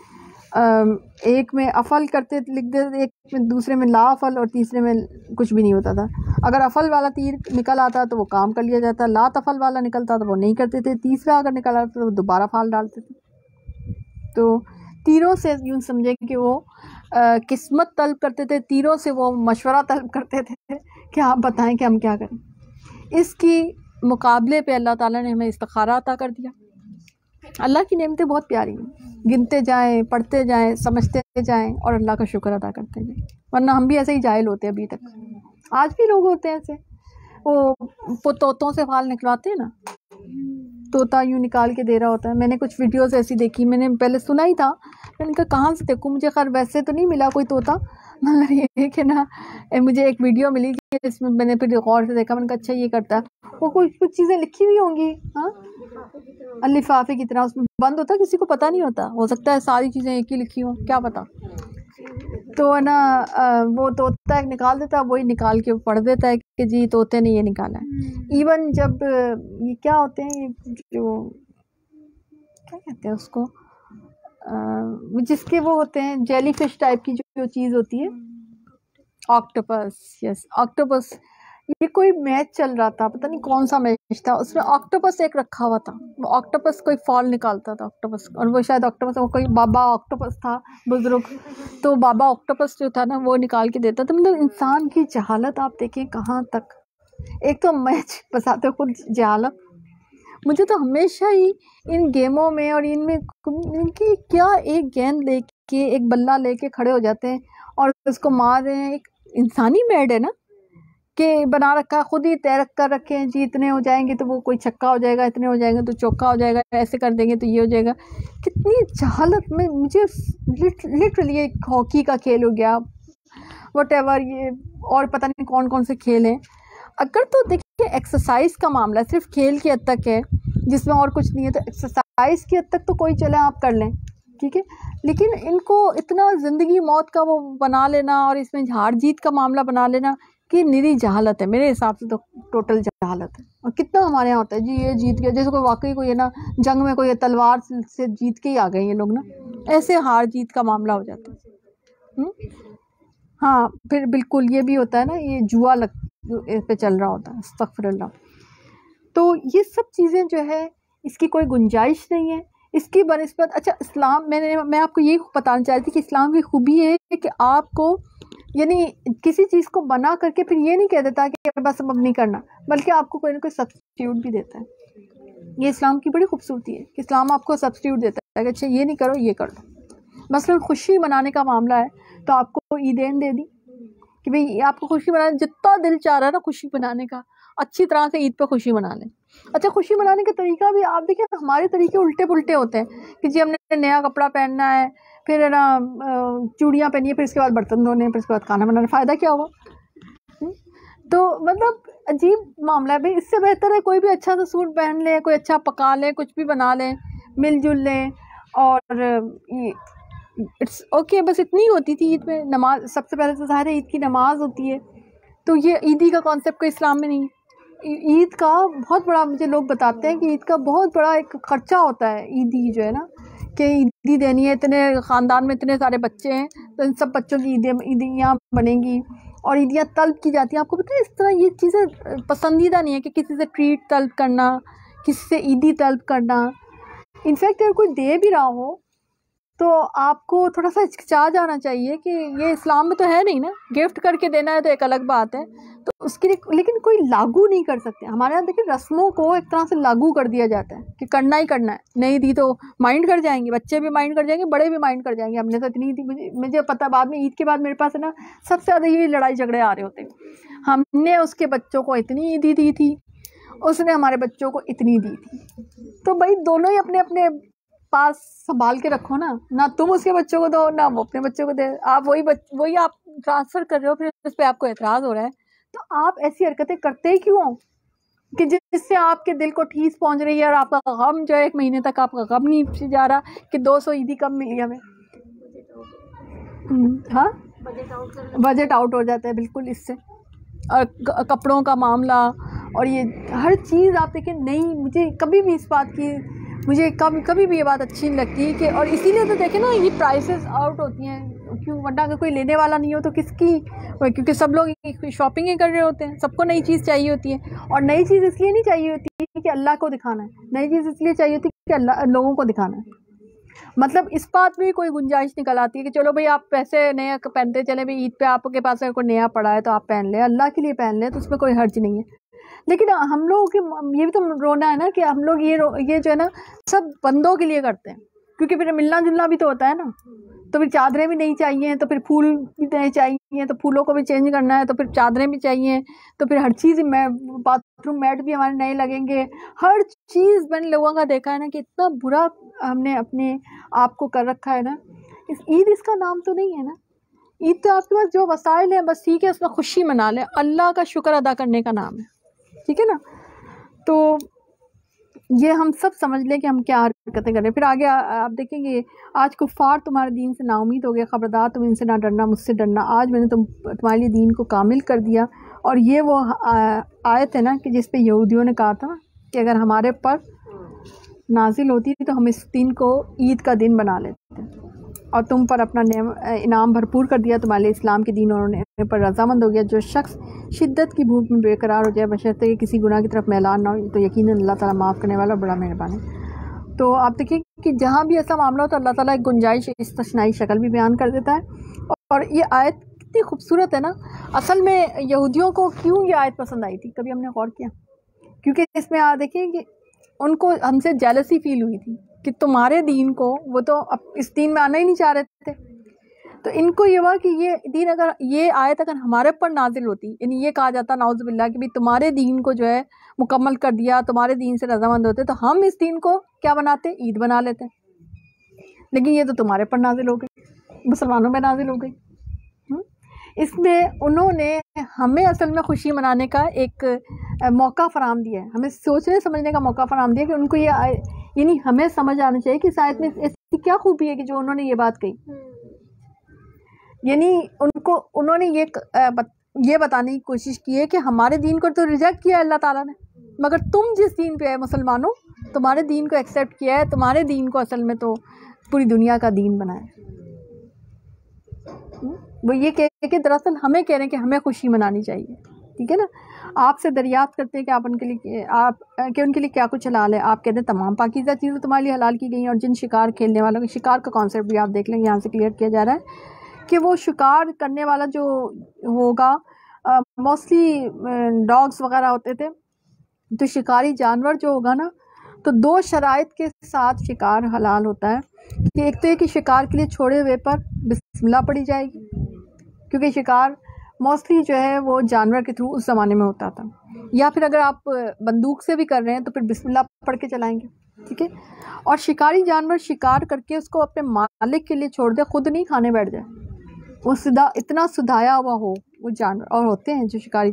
एक में अफ़ल करते लिख देते, एक में, दूसरे में ला अफ़ल, और तीसरे में कुछ भी नहीं होता था। अगर अफ़ल वाला तीर निकल आता तो वो काम कर लिया जाता, ला तफ़ल वाला निकलता तो वो नहीं करते थे, तीसरा अगर निकल आता तो वो दोबारा फाल डालते थे। तो तीरों से यूँ समझे कि वो आ, किस्मत तलब करते थे, तीरों से वो मशवरा तलब करते थे कि आप बताएं कि हम क्या करें। इसकी मुकाबले पे अल्लाह ताला ने हमें इस्तखारा अता कर दिया। अल्लाह की नेमतें बहुत प्यारी हैं, गिनते जाएं, पढ़ते जाएं, समझते जाएं और अल्लाह का शुक्र अदा करते जाएं, वरना हम भी ऐसे ही जाहिल होते हैं अभी तक। आज भी लोग होते हैं ऐसे, वो तोतों से फाल निकलवाते हैं ना, तोता यूँ निकाल के दे रहा होता है। मैंने कुछ वीडियोस ऐसी देखी, मैंने पहले सुना ही था, मैंने कहा कहाँ से देखूँ, मुझे खैर वैसे तो नहीं मिला कोई तोता, मगर ये कि ना मुझे एक वीडियो मिली जिसमें मैंने फिर गौर से देखा, मैंने कहा अच्छा ये करता है, वो कुछ कुछ चीज़ें लिखी हुई होंगी, हाँ लिफाफे की तरह, उसमें बंद होता, किसी को पता नहीं होता, हो सकता है सारी चीज़ें एक ही लिखी हों, क्या पता। तो है ना वो तोता एक निकाल देता है, वही निकाल के पढ़ देता है कि जी तोते ने ये निकाला है। इवन जब ये क्या होते हैं, जो क्या कहते हैं उसको, आ, जिसके वो होते हैं जेलीफिश टाइप की जो, जो चीज़ होती है, ऑक्टोपस, यस ऑक्टोपस। ये कोई मैच चल रहा था, पता नहीं कौन सा मैच था, उसमें ऑक्टोपस एक रखा हुआ था, वो ऑक्टोपस कोई फॉल निकालता था, ऑक्टोपस, और वो शायद ऑक्टोपस, वो कोई बाबा ऑक्टोपस था बुज़ुर्ग, तो बाबा ऑक्टोपस जो था ना वो निकाल के देता था। मतलब इंसान की जहालत आप देखें कहाँ तक, एक तो मैच बसाते खुद जहालत। मुझे तो हमेशा ही इन गेमों में और इनमें, इनकी क्या एक गेंद ले के, एक बल्ला ले के खड़े हो जाते हैं और उसको मार रहे हैं, एक इंसानी मैड है ना कि बना रखा है, ख़ुद ही तैरक कर रखे हैं जी, इतने हो जाएंगे तो वो कोई छक्का हो जाएगा, इतने हो जाएंगे तो चौका हो जाएगा, ऐसे कर देंगे तो ये हो जाएगा। कितनी जहालत में, मुझे लिटरली ये हॉकी का खेल हो गया, व्हाटएवर, ये और पता नहीं कौन कौन से खेल हैं। अगर तो देखिए एक्सरसाइज का मामला सिर्फ खेल की हद तक है, जिसमें और कुछ नहीं है, तो एक्सरसाइज की हद तक तो कोई चले आप कर लें, ठीक है, लेकिन इनको इतना ज़िंदगी मौत का वो बना लेना और इसमें हार जीत का मामला बना लेना, कि निरी जहालत है मेरे हिसाब से, तो टोटल जहालत है। और कितना हमारे यहाँ होता है जी ये जीत गया, जैसे कोई वाकई कोई है ना जंग में कोई तलवार से जीत के ही आ गए ये लोग ना, ऐसे हार जीत का मामला हो जाता है। हाँ फिर बिल्कुल ये भी होता है ना, ये जुआ लग इस पे चल रहा होता है, अस्तग़फिरुल्लाह। तो ये सब चीज़ें जो है इसकी कोई गुंजाइश नहीं है। इसकी बनस्बत, अच्छा इस्लाम, मैंने मैं आपको ये बताना चाहती थी कि इस्लाम की खूबी है कि आपको यानी किसी चीज़ को बना करके फिर ये नहीं कह देता कि बस अब नहीं करना, बल्कि आपको कोई ना कोई सब्स्टिट्यूट भी देता है। ये इस्लाम की बड़ी खूबसूरती है कि इस्लाम आपको सब्स्टिट्यूट देता है कि अच्छा ये नहीं करो ये कर लो। मसलन खुशी मनाने का मामला है तो आपको ईदेन दे दी कि भाई आपको खुशी मनाने, जितना दिल चाह रहा है ना खुशी मनाने का, अच्छी तरह से ईद पर खुशी मना लें। अच्छा खुशी मनाने का तरीका भी आप देखिए, हमारे तरीके उल्टे पुलटे होते हैं कि जी हमने नया कपड़ा पहनना है, फिर है ना चूड़ियाँ पहनिए, फिर इसके बाद बर्तन धोने, फिर इसके बाद खाना बनाना, फ़ायदा क्या हुआ? तो मतलब अजीब मामला है भाई। इससे बेहतर है कोई भी अच्छा सा सूट पहन लें, कोई अच्छा पका लें, कुछ भी बना लें, मिलजुल लें, और इट्स ओके। बस इतनी होती थी ईद में नमाज, सबसे पहले तो ज़ाहिर है ईद की नमाज होती है, तो ये ईदी का कॉन्सेप्ट कोई इस्लाम में नहीं है। ईद का बहुत बड़ा, मुझे लोग बताते हैं कि ईद का बहुत बड़ा एक खर्चा होता है। ईदी जो है ना कि ईदी देनी है, इतने ख़ानदान में इतने सारे बच्चे हैं तो इन सब बच्चों की ईद ईदियाँ बनेंगी और ईदियाँ तलब की जाती हैं। आपको पता है इस तरह ये चीज़ें पसंदीदा नहीं है कि किसी से ट्रीट तलब करना, किसी से ईदी तलब करना। इनफैक्ट अगर कोई दे भी रहा हो तो आपको थोड़ा सा हिचकिचा जाना चाहिए कि ये इस्लाम में तो है नहीं ना। गिफ्ट करके देना है तो एक अलग बात है, तो उसके लिए लेकिन कोई लागू नहीं कर सकते। हमारे यहाँ देखिए रस्मों को एक तरह से लागू कर दिया जाता है कि करना ही करना है, नहीं दी तो माइंड कर जाएंगे, बच्चे भी माइंड कर जाएंगे, बड़े भी माइंड कर जाएंगे। हमने तो इतनी ईद, मुझे पता बाद में ईद के बाद मेरे पास है ना सबसे ज़्यादा ये लड़ाई झगड़े आ रहे होते हैं। हमने उसके बच्चों को इतनी ईदी दी थी, उसने हमारे बच्चों को इतनी दी थी। तो भाई दोनों ही अपने अपने पास संभाल के रखो ना, ना तुम उसके बच्चों को दो ना वो अपने बच्चों को दे। आप वही बच वही आप ट्रांसफ़र कर रहे हो, फिर उस पर आपको एतराज़ हो रहा है। तो आप ऐसी हरकतें करते क्यों कि जिससे आपके दिल को ठेस पहुंच रही है और आपका गम जो है एक महीने तक आपका गम नहीं जा रहा कि दो सौ ईदी कम मिली हमें। हाँ, बजट आउट हो जाता है बिल्कुल इससे। और कपड़ों का मामला और ये हर चीज़ आप देखें। नहीं, मुझे कभी भी इस बात की मुझे कभी कभी भी ये बात अच्छी नहीं लगती कि, और इसीलिए तो देखें ना ये प्राइसेस आउट होती हैं क्यों, वरना अगर कोई लेने वाला नहीं हो तो किसकी, क्योंकि सब लोग शॉपिंग ही कर रहे होते हैं, सबको नई चीज़ चाहिए होती है। और नई चीज़ इसलिए नहीं चाहिए होती है कि अल्लाह को दिखाना है, नई चीज़ इसलिए चाहिए होती है कि अल्लाह लोगों को दिखाना है। मतलब इस बात में कोई गुंजाइश निकल आती है कि चलो भाई आप पैसे नया पहनते चले, भाई ईद पे आपके पास अगर कोई नया पड़ा है तो आप पहन लें, अल्लाह के लिए पहन लें, तो उसमें कोई हर्ज नहीं है। लेकिन हम लोगों के ये भी तो रोना है ना कि हम लोग ये ये जो है ना सब बंदों के लिए करते हैं, क्योंकि फिर मिलना जुलना भी तो होता है ना। तो फिर चादरें भी नहीं चाहिए तो फिर फूल भी नहीं चाहिए, तो फूलों को भी चेंज करना है तो फिर चादरें भी चाहिए, तो फिर हर चीज़ मैं बाथरूम मैट भी हमारे नए लगेंगे, हर चीज़। मैंने लोगों का देखा है ना कि इतना बुरा हमने अपने आप को कर रखा है ना। इस ईद इसका नाम तो नहीं है ना। ईद तो आपके पास जो वसाइल हैं बस ठीक है उसमें खुशी मना लें, अल्लाह का शुक्र अदा करने का नाम है, ठीक है ना। तो ये हम सब समझ लें कि हम क्या हरकतें कर रहे हैं। फिर आगे आ, आप देखेंगे आज कुफ़ार तुम्हारे दीन से नाउमीद हो गया, ख़बरदार तुम इनसे ना डरना, मुझसे डरना, आज मैंने तुम तुम्हारे लिए दीन को कामिल कर दिया। और ये वो आ, आयत है ना कि जिस पे यहूदियों ने कहा था कि अगर हमारे पर नाजिल होती तो हम इस दिन को ईद का दिन बना लेते हैं। और तुम पर अपना इनाम भरपूर कर दिया, तुम्हारे इस्लाम के दीन उन्होंने पर रजामंद हो गया। जो शख्स शिद्दत की भूख में बेकरार हो जाए बशर्ते कि किसी गुनाह की तरफ मैलान ना हो, तो यकीनन अल्लाह ताला माफ़ करने वाला बड़ा मेहरबान है। तो आप देखिए कि जहाँ भी ऐसा मामला हो तो अल्लाह ताला एक गुंजाइश इस्तस्नाई शक्ल भी बयान कर देता है। और ये आयत कितनी खूबसूरत है ना। असल में यहूदियों को क्यों ये आयत पसंद आई थी कभी हमने गौर किया? क्योंकि इसमें आ देखिए कि उनको हमसे जेलसी फील हुई थी कि तुम्हारे दीन को, वो तो अब इस दीन में आना ही नहीं चाह रहे थे, तो इनको ये हुआ कि ये दीन अगर ये आयत अगर हमारे पर नाजिल होती, यानी ये कहा जाता नाउज़ुबिल्लाह कि भाई तुम्हारे दीन को जो है मुकम्मल कर दिया, तुम्हारे दीन से रजामंद होते तो हम इस दीन को क्या बनाते, ईद बना लेते। लेकिन ये तो तुम्हारे पर नाजिल हो गई, मुसलमानों में नाजिल हो गई। इसमें उन्होंने हमें असल में खुशी मनाने का एक मौका फराम दिया है, हमें सोचने समझने का मौका फराम दिया कि उनको ये, यानी हमें समझ आना चाहिए कि शायद में ऐसी क्या खूबी है कि जो उन्होंने ये बात कही। यानी उनको उन्होंने ये ये बताने की कोशिश की है कि हमारे दीन को तो रिजेक्ट किया है अल्लाह ताला ने, मगर तुम जिस दीन पे है मुसलमानों, तुम्हारे दीन को एक्सेप्ट किया है, तुम्हारे दीन को असल में तो पूरी दुनिया का दीन बनाया। वो ये कह के दरअसल हमें कह रहे हैं कि हमें खुशी मनानी चाहिए, ठीक है ना। आपसे दरियाफ्त करते हैं कि आप उनके लिए आप कि उनके लिए क्या कुछ हलाल है। आप कहते हैं तमाम पाकीज़ा चीज़ें तुम्हारे लिए हलाल की गई हैं। और जिन शिकार खेलने वालों के, शिकार का कॉन्सेप्ट भी आप देख लेंगे, यहाँ से क्लियर किया जा रहा है कि वो शिकार करने वाला जो होगा, मोस्टली डॉग्स वगैरह होते थे, तो शिकारी जानवर जो होगा ना, तो दो शराइत के साथ शिकार हलाल होता है कि एक तो ये कि शिकार के लिए छोड़े हुए पर बिस्मिल्लाह पड़ी जाएगी, क्योंकि शिकार मोस्टली जो है वो जानवर के थ्रू उस ज़माने में होता था, या फिर अगर आप बंदूक से भी कर रहे हैं तो फिर बिस्मिल्लाह पढ़ के चलाएँगे, ठीक है। और शिकारी जानवर शिकार करके उसको अपने मालिक के लिए छोड़ दे, ख़ुद नहीं खाने बैठ जाए, वो सुधा इतना सुधाया हुआ हो वो जानवर, और होते हैं जो शिकारी,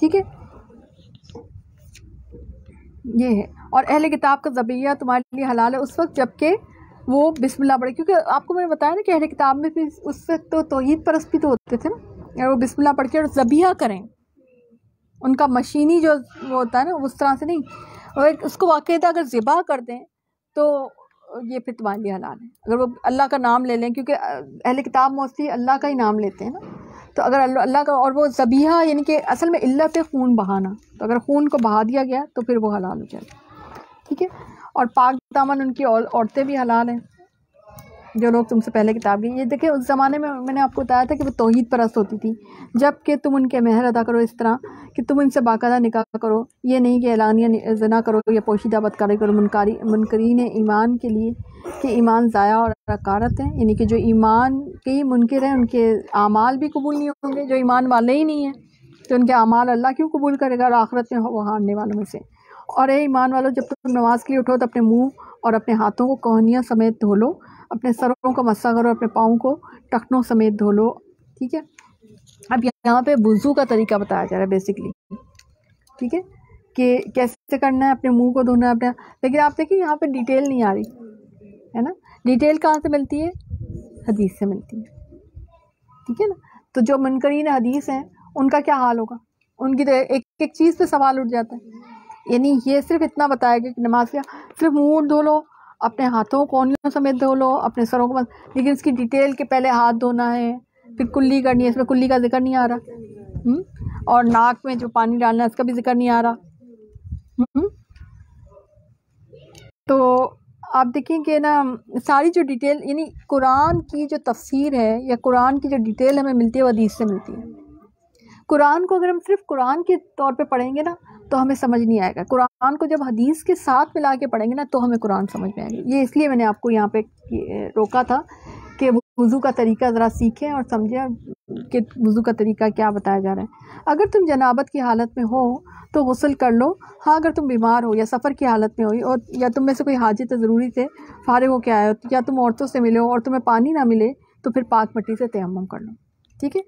ठीक है, ये है। और अहले किताब का ज़बिया तुम्हारे लिए हलाल है उस वक्त जबकि वो बिस्मिल्लाह पढ़े, क्योंकि आपको मैंने बताया ना कि अहले किताब में भी उस वक्त तो तौहीद परस्त भी तो होते थे ना, और वो बिस्मिल्लाह पढ़ के और ज़बिया करें, उनका मशीनी जो वो होता है ना उस तरह से नहीं, और उसको वाक़ता अगर ज़िबा कर दें तो ये फिर तुम्हारे लिए हलाल है। अगर वो अल्लाह का नाम ले लें, क्योंकि अहले किताब मोस्टली अल्लाह का ही नाम लेते हैं ना, तो अगर अल्लाह का, और वो ज़बीहा यानी कि असल में इल्लत है खून बहाना, तो अगर खून को बहा दिया गया तो फिर वो हलाल हो जाएगा। ठीक है, और पाक दामन उनकी और, औरतें भी हलाल हैं जो लोग तुमसे पहले किताब गई। ये देखें उस ज़माने में मैंने आपको बताया था कि वो तौहीद परस्त होती थी, जबकि तुम उनके महर अदा करो इस तरह कि तुम इनसे बाकायदा निकाह करो, ये नहीं कि एलानिया जना करो या पोशीदा बदकारी करो। मुनकारी मुनकरीन ईमान के लिए कि ईमान ज़ाया और रकारत है, यानी कि जो ईमान के ही मुनकर हैं उनके आमाल भी कबूल नहीं होंगे। जो ईमान वाले ही नहीं हैं तो उनके आमाल अल्लाह क्यों कबूल करेगा, और आखिरत में वो हारने वालों में से। और ये ईमान वालों, जब तुम नमाज के लिए उठो तो अपने मुँह और अपने हाथों को कोहनिया समेत धो लो, अपने सरों को मस्सा करो, अपने पाँव को टखनों समेत धो लो। ठीक है, अब यहाँ पे वुज़ू का तरीका बताया जा रहा है बेसिकली, ठीक है, कि कैसे करना है, अपने मुंह को धोना है अपने। लेकिन आप देखिए यहाँ पे डिटेल नहीं आ रही है ना, डिटेल कहाँ से मिलती है, हदीस से मिलती है। ठीक है ना, तो जो मुनकरीन हदीस हैं उनका क्या हाल होगा, उनकी तो एक एक चीज़ पर सवाल उठ जाता है। यानी ये सिर्फ इतना बताया गया कि नमाज क्या सिर्फ मुँह धो लो, अपने हाथों कोहनियों समेत धो लो, अपने सरों को, लेकिन इसकी डिटेल के पहले हाथ धोना है, फिर कुल्ली करनी है, इसमें कुल्ली का जिक्र नहीं आ रहा। हुँ? और नाक में जो पानी डालना है इसका भी जिक्र नहीं आ रहा। हुँ? तो आप देखें कि ना सारी जो डिटेल, यानी कुरान की जो तफसीर है या कुरान की जो डिटेल हमें मिलती है वो हदीस से मिलती है। कुरान को अगर हम सिर्फ कुरान के तौर पे पढ़ेंगे ना तो हमें समझ नहीं आएगा, कुरान को जब हदीस के साथ मिला के पढ़ेंगे ना तो हमें कुरान समझ में आएगा। ये इसलिए मैंने आपको यहाँ पे रोका था कि वुज़ू का तरीका ज़रा सीखें और समझें कि वुज़ू का तरीका क्या बताया जा रहा है। अगर तुम जनाबत की हालत में हो तो गुस्ल कर लो। हाँ, अगर तुम बीमार हो या सफ़र की हालत में हो और या तुम में से कोई हाजत ज़रूरी थे फारिग होकर आए हो, या तुम औरतों से मिले हो और तुम्हें पानी ना मिले तो फिर पाक मट्टी से तयम्मुम कर लो। ठीक है,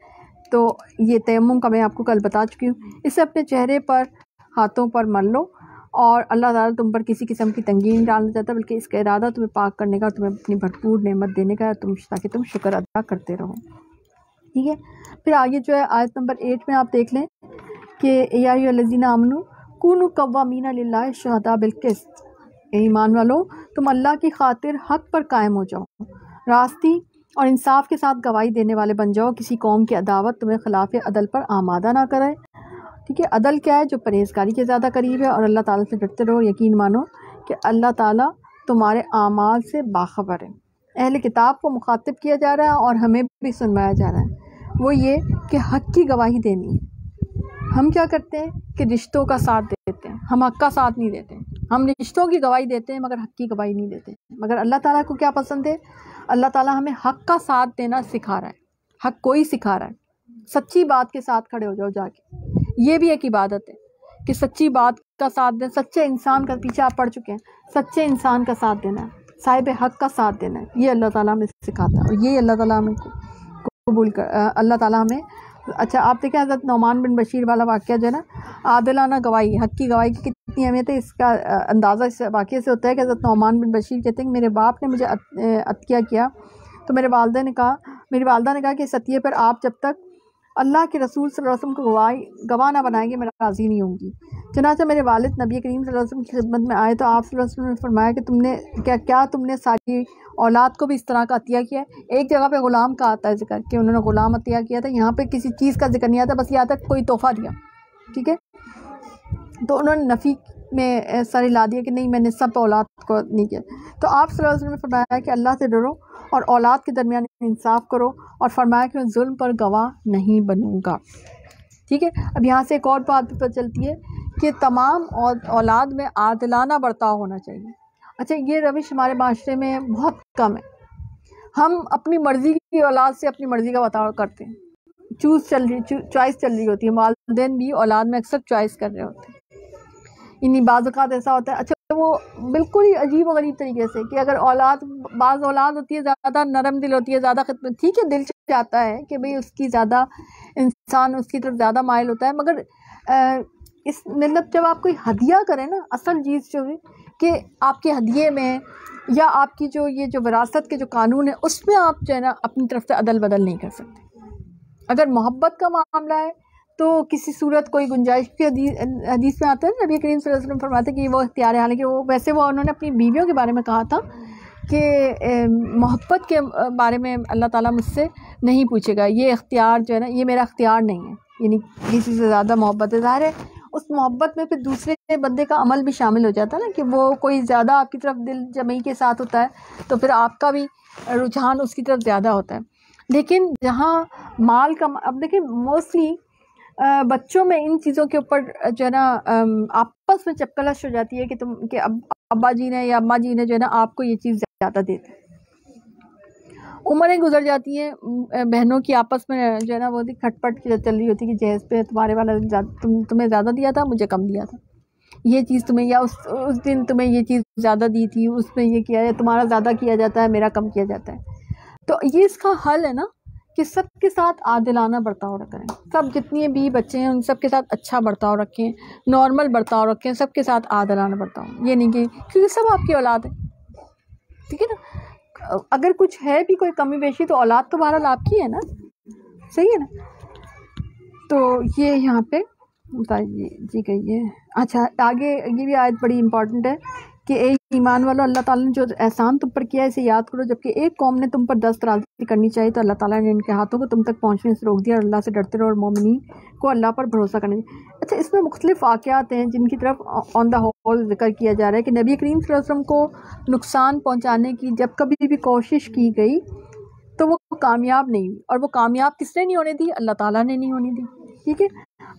तो ये तयम्मुम का मैं आपको कल बता चुकी हूँ। इससे अपने चेहरे पर, हाथों पर मल लो, और अल्लाह ताला तुम पर किसी किस्म की तंगी नहीं डालना चाहता, बल्कि इसका इरादा तुम्हें पाक करने का और तुम्हें अपनी भरपूर नेमत देने का, तुम ताकि तुम शुक्र अदा करते रहो। ठीक है, फिर आगे जो है आयत नंबर एट में आप देख लें कि या अय्युहल्लज़ीना आमनू कूनू कव्वामीना लिल्लाहि शुहदा बिलक़िस्त, ईमान वालो तुम अल्लाह की खातिर हक पर कायम हो जाओ, रास्ती और इंसाफ के साथ गवाही देने वाले बन जाओ। किसी कौम की अदावत तुम्हें खिलाफ अदल पर आमादा ना कराए। ठीक है, अदल क्या है, जो परहेज़गारी के ज़्यादा करीब है, और अल्लाह ताला से डरते रहो। यकीन मानो कि अल्लाह ताला तुम्हारे आमाल से बाखबर है। अहले किताब को मुखातिब किया जा रहा है और हमें भी सुनवाया जा रहा है, वो ये कि हक़ की गवाही देनी है। हम क्या करते हैं कि रिश्तों का साथ देते हैं, हम हक़ का साथ नहीं देते। हम रिश्तों की गवाही देते हैं मगर हक़ की गवाही नहीं देते। मगर अल्लाह ताला को क्या पसंद है, अल्लाह ताला हमें हक़ का साथ देना सिखा रहा है, हक़ को ही सिखा रहा है। सच्ची बात के साथ खड़े हो जाओ जाके, ये भी एक इबादत है कि सच्ची बात का साथ दें। सच्चे इंसान का पीछे आप पड़ चुके हैं, सच्चे इंसान का साथ देना है, साहिब हक़ का साथ देना है। ये अल्लाह ताला हमें सिखाता है और ये अल्लाह ताला हमें कबूल कर अल्लाह ताला हमें। अच्छा, आप देखें हज़रत नौमान बिन बशीर वाला वाक़या जो है ना, आदिलाना गवाही, हक़ की गवाही की कितनी अहमियत है, इसका अंदाज़ा इस वाक़े से होता है कि हज़रत नौमान बिन बशीर कहते हैं कि मेरे बाप ने मुझे अत्या किया, तो मेरे वालदा ने कहा मेरी वालदा ने कहा कि इस अतिये पर आप जब तक अल्लाह के रसूल सल्लल्लाहु अलैहि वसल्लम को गवाह गवाह ना बनाएंगे मैं राज़ी नहीं होंगी। चनाचा मेरे वालिद नबी करीम सल्लल्लाहु अलैहि वसल्लम की खिदमत में आए तो आप सल्लल्लाहु अलैहि वसल्लम ने फरमाया कि तुमने क्या क्या तुमने सारी औलाद को भी इस तरह का अतिया किया है। एक जगह पे ग़ुलाम का आता है जिक्र कि उन्होंने ग़ुलाम अतिया किया था, यहाँ पर किसी चीज़ का जिक्र नहीं आता, बस ये आता कोई तोहफ़ा दिया। ठीक है, तो उन्होंने नफ़ी में सारी ला दिया कि नहीं मैंने सब औलाद को नहीं किया। तो आप सल्लल्लाहु अलैहि वसल्लम ने फरमाया कि अल्लाह से डरो और औलाद के दरमियान इंसाफ करो, और फरमाया कि मैं जुल्म पर गवाह नहीं बनूंगा। ठीक है, अब यहाँ से एक और बात भी पता चलती है कि तमाम औलाद में आदिलाना बर्ताव होना चाहिए। अच्छा, ये रविश हमारे माशरे में बहुत कम है। हम अपनी मर्ज़ी की औलाद से अपनी मर्ज़ी का बर्ताव करते हैं, चूज़ चल रही चॉइस चल रही होती है। वालिदैन भी औलाद में अक्सर चॉइस कर रहे होते हैं। इन्हीं बाज़ औक़ात ऐसा होता है, अच्छा वो बिल्कुल ही अजीब व गरीब तरीके से, कि अगर औलाद बाज़ औलाद होती है ज़्यादा नरम दिल होती है, ज़्यादा खिदमत, ठीक है दिल चाहता है कि भाई उसकी ज़्यादा इंसान उसकी तरफ ज़्यादा मायल होता है, मगर आ, इस मतलब जब आप कोई हदिया करें ना, असल चीज़ जो है कि आपके हदिये में या आपकी जो ये जो विरासत के जो कानून है उसमें आप जो है ना अपनी तरफ से अदल बदल नहीं कर सकते। अगर मोहब्बत का मामला है तो किसी सूरत कोई गुंजाइश की हदीस में आता है, नबी करीम सल्लल्लाहु अलैहि वसल्लम फरमाते हैं कि वो इख्तियार है। हालांकि वो वैसे वो उन्होंने अपनी बीवियों के बारे में कहा था कि मोहब्बत के बारे में अल्लाह ताला मुझसे नहीं पूछेगा, ये इख्तियार जो है ना ये मेरा इख्तियार नहीं है, यानी किसी से ज़्यादा मोहब्बत ज़ाहिर है उस मोहब्बत में फिर दूसरे बंदे का अमल भी शामिल हो जाता है ना, कि वो कोई ज़्यादा आपकी तरफ दिल जमी के साथ होता है तो फिर आपका भी रुझान उसकी तरफ ज़्यादा होता है। लेकिन जहाँ माल का, अब देखिए मोस्टली बच्चों में इन चीज़ों के ऊपर जो है ना आपस में चपकलश हो जाती है कि तुम कि अब अब्बा जी ने या अम्मा जी ने जो है ना आपको ये चीज़ ज़्यादा देते हैं। उम्रें गुजर जाती हैं, बहनों की आपस में जो है ना वो खटपट चल रही होती है कि जहेज़ पे तुम्हारे वाला तुम, तुम्हें ज़्यादा दिया था, मुझे कम दिया था, ये चीज़ तुम्हें, या उस उस दिन तुम्हें ये चीज़ ज़्यादा दी थी, उसमें ये किया है, तुम्हारा ज़्यादा किया जाता है, मेरा कम किया जाता है। तो ये इसका हल है ना कि सब के साथ आदिलाना बर्ताव रखें, सब जितने भी बच्चे हैं उन सब के साथ अच्छा बर्ताव रखें, नॉर्मल बर्ताव रखें, सब के साथ आदिलाना बर्ताव, ये नहीं कि क्योंकि सब आपकी औलाद है, ठीक है ना। अगर कुछ है भी कोई कमी पेशी तो औलाद तो बहरहाल आपकी है ना, सही है ना। तो ये यहाँ पे बता जी कहिए। अच्छा आगे ये भी आयत बड़ी इंपॉर्टेंट है कि एक ईमान वालों, अल्लाह ताला ने जो एहसान तुम पर किया है इसे याद करो, जबकि एक कौम ने तुम पर दस तराजी करनी चाहिए तो अल्लाह ताला ने इनके हाथों को तुम तक पहुँचने से रोक दिया, और अल्लाह से डरते रहो और मोमिनीन को अल्लाह पर भरोसा करना चाहिए। अच्छा इसमें मुख्तलिफ वाक़यात हैं जिनकी तरफ ऑन द होल जिक्र किया जा रहा है कि नबी करीम सल्लल्लाहु अलैहि वसल्लम को नुकसान पहुँचाने की जब कभी भी कोशिश की गई तो वो कामयाब नहीं हुई, और वो कामयाब किसने नहीं होने दी, अल्लाह ताला ने नहीं होने दी, ठीक है।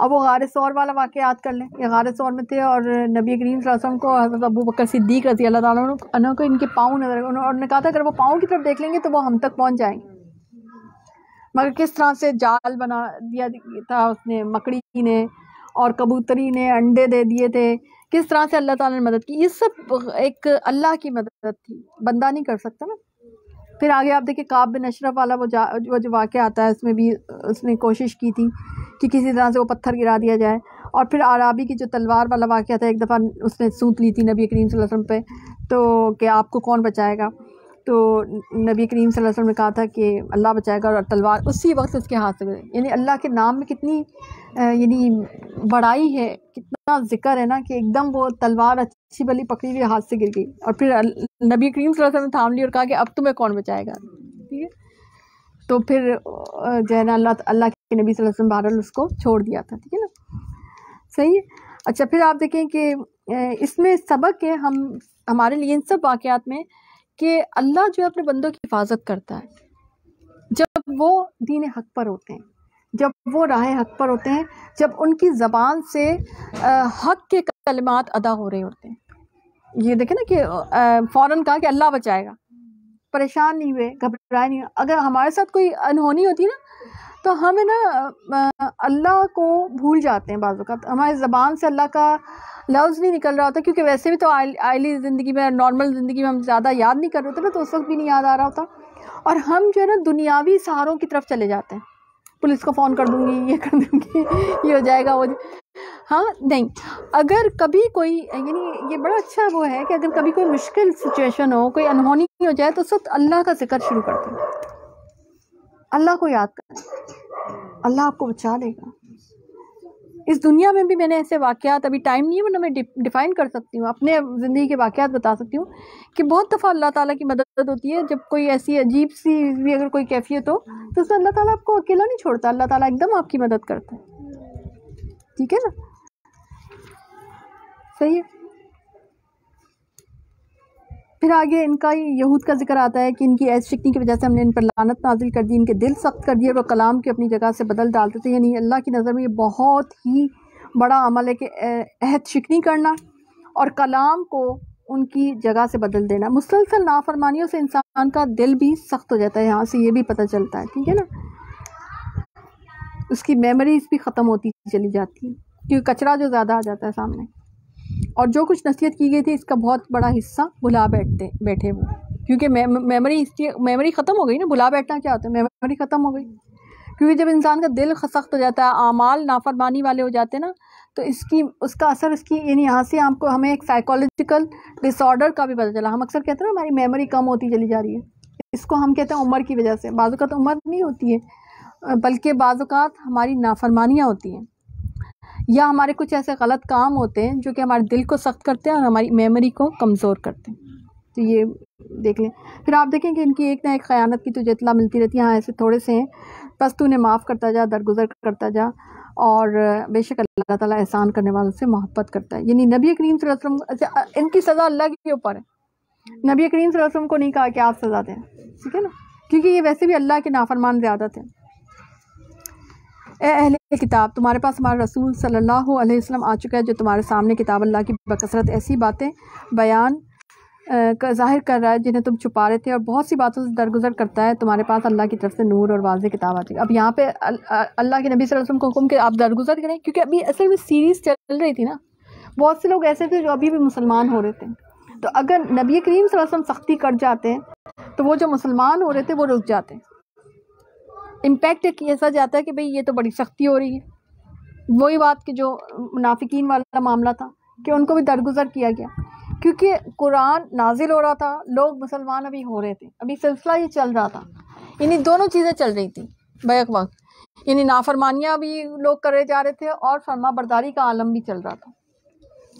अब वो गार सौर वाला वाक़या याद कर लें, ये गार सौर में थे और नबी करीम सल्लल्लाहु अलैहि वसल्लम को हज़रत अबू बकर सिद्दीक़ रज़ी अल्लाह ताला अन्हु को इनके पाँव नजर, उन्होंने कहा था अगर वो पाँव की तरफ देख लेंगे तो वो हम तक पहुँच जाएंगे, मगर किस तरह से जाल बना दिया था उसने, मकड़ी ने और कबूतरी ने अंडे दे दिए थे, किस तरह से अल्लाह ताला ने मदद की। ये सब एक अल्लाह की मदद थी, बंदा नहीं कर सकता ना। फिर आगे आप देखिए काब बिन अशरफ वाला वो जा वो जो वाक़या आता है, उसमें भी उसने कोशिश की थी कि किसी तरह से वो पत्थर गिरा दिया जाए। और फिर आराबी की जो तलवार वाला वाक़या था, एक दफ़ा उसने सूत ली थी नबी करीम सल्लल्लाहु अलैहि वसल्लम पे तो कि आपको कौन बचाएगा, तो नबी करीम सल्लल्लाहु अलैहि वसल्लम ने कहा था कि अल्लाह बचाएगा, और तलवार उसी वक्त उसके हाथ से गई। यानी अल्लाह के नाम में कितनी यानी बड़ाई है, कितना जिक्र है ना कि एकदम वो तलवार अच्छी भली पकड़ी हुई हाथ से गिर गई, और फिर नबी करीम सल्लल्लाहु अलैहि वसल्लम ने थाम ली और कहा कि अब तुम्हें कौन बचाएगा, ठीक है। तो फिर जो है ना अल्लाह अल्लाह के नबी सल्लल्लाहु अलैहि वसल्लम बहरहाल उसको छोड़ दिया था, ठीक है ना, सही है। अच्छा फिर आप देखें कि इसमें सबक है हम हमारे लिए इन सब वाक़यात में कि अल्लाह जो है अपने बंदों की हिफाजत करता है जब वो दीन हक़ पर होते हैं, जब वो राह हक़ पर होते हैं, जब उनकी ज़बान से हक़ के कलमात अदा हो रहे होते हैं। ये देखें ना कि फ़ौरन कहा कि अल्लाह बचाएगा, परेशान नहीं हुए, घबराए नहीं। अगर हमारे साथ कोई अनहोनी होती ना तो हम है ना अल्लाह को भूल जाते हैं, बाज़ औक़ात हमारी ज़बान से अल्लाह का लफ्ज़ नहीं निकल रहा होता, क्योंकि वैसे भी तो आयली ज़िंदगी में नॉर्मल ज़िंदगी में हम ज़्यादा याद नहीं कर रहे होते ना, तो उस वक्त भी नहीं याद आ रहा होता, और हम जो है ना दुनियावी सहारों की तरफ चले जाते हैं, पुलिस को फ़ोन कर दूँगी, ये कर दूँगी, ये हो जाएगा वो, हाँ नहीं। अगर कभी कोई यानी ये बड़ा अच्छा वो है कि अगर कभी कोई मुश्किल सिचुएशन हो, कोई अनहोनी हो जाए तो उस वक्त अल्लाह का जिक्र शुरू कर दें, अल्लाह को याद करें, अल्लाह आपको बचा लेगा। इस दुनिया में भी मैंने ऐसे वाक़यात, अभी टाइम नहीं है वरना मैं डिफ़ाइन कर सकती हूँ, अपने ज़िंदगी के वाक़यात बता सकती हूँ कि बहुत दफ़ा अल्लाह ताला की मदद होती है जब कोई ऐसी अजीब सी भी अगर कोई कैफियत हो तो उसमें अल्लाह ताला आपको अकेला नहीं छोड़ता, अल्लाह ताला एकदम आपकी मदद करता है, ठीक है ना, सही है। फिर आगे इनका यहूद का जिक्र आता है कि इनकी ऐश शिकनी की वजह से हमने इन पर लानत नाजिल कर दी, इनके दिल सख्त कर दिए और वो कलाम की अपनी जगह से बदल डालते थे। यानी अल्लाह की नज़र में ये बहुत ही बड़ा अमल है कि अहद शिकनी करना और कलाम को उनकी जगह से बदल देना। मुसलसल नाफरमानियों से इंसान का दिल भी सख्त हो जाता है, यहाँ से ये भी पता चलता है, ठीक है ना, उसकी मेमोरीज भी ख़त्म होती चली जाती है क्योंकि कचरा जो ज़्यादा आ जाता है सामने, और जो कुछ नसीहत की गई थी इसका बहुत बड़ा हिस्सा भुला बैठते बैठे वो, क्योंकि मेमोरी मेमोरी ख़त्म हो गई ना। भुला बैठना क्या होता है, मेमोरी ख़त्म हो गई, क्योंकि जब इंसान का दिल सख्त हो जाता है, आमाल नाफरमानी वाले हो जाते हैं ना, तो इसकी उसका असर उसकी यानी यहाँ से आपको हमें एक साइकोलॉजिकल डिसऑर्डर का भी पता चला। हम अक्सर कहते हैं ना हमारी मेमोरी कम होती चली जा रही है, इसको हम कहते हैं उम्र की वजह से, बाज़ू का तो उम्र नहीं होती है, बल्कि बाज़ात हमारी नाफरमानियाँ होती हैं या हमारे कुछ ऐसे गलत काम होते हैं जो कि हमारे दिल को सख्त करते हैं और हमारी मेमोरी को कमज़ोर करते हैं। तो ये देख लें। फिर आप देखें कि इनकी एक ना एक ख़यानत की तुझे इतला मिलती रहती है। हाँ ऐसे थोड़े से हैं बस, तू उन्हें माफ़ करता जा, दरगुजर करता जा, और बेशक अल्लाह ताला एहसान करने वालों से मोहब्बत करता है। यानी नबी करीम सल्लल्लाहु अलैहि वसल्लम, इनकी सज़ा अल्लाह के ऊपर है। नबी करीम सल्लल्लाहु अलैहि वसल्लम को नहीं कहा कि आप सज़ा दें, ठीक है ना, क्योंकि ये वैसे भी अल्लाह के नाफरमान ज़्यादा थे। ए अहले किताब, तुम्हारे पास हमारा रसूल सल्लल्लाहु अलैहि वसल्लम आ चुका है जो तुम्हारे सामने किताब अल्लाह की बकसरत ऐसी बातें बयान का ज़ाहिर कर रहा है जिन्हें तुम छुपा रहे थे, और बहुत सी बातों से दरगुजर करता है। तुम्हारे पास अल्लाह की तरफ से नूर और वाज़े किताब आ चुकी है। अब यहाँ पे अल्लाह के नबी सल्लल्लाहु अलैहि वसल्लम को हुक्म कि आप दरगुजर करें, क्योंकि अभी असल में सीरीज़ चल रही थी ना, बहुत से लोग ऐसे थे जो अभी भी मुसलमान हो रहे थे। तो अगर नबी करीम सल्लल्लाहु अलैहि वसल्लम सख्ती कर जाते हैं तो वो जो मुसलमान हो रहे थे वो रुक जाते हैं। इम्पैक्ट एक ऐसा जाता है कि भाई ये तो बड़ी सख्ती हो रही है। वही बात कि जो मुनाफिकीन वाला मामला था कि उनको भी दरगुजर किया गया, क्योंकि कुरान नाजिल हो रहा था, लोग मुसलमान अभी हो रहे थे, अभी सिलसिला ये चल रहा था। यानी दोनों चीज़ें चल रही थी बैक वक्त, यानी नाफरमानियाँ भी लोग करे जा रहे थे और फरमा बरदारी का आलम भी चल रहा था।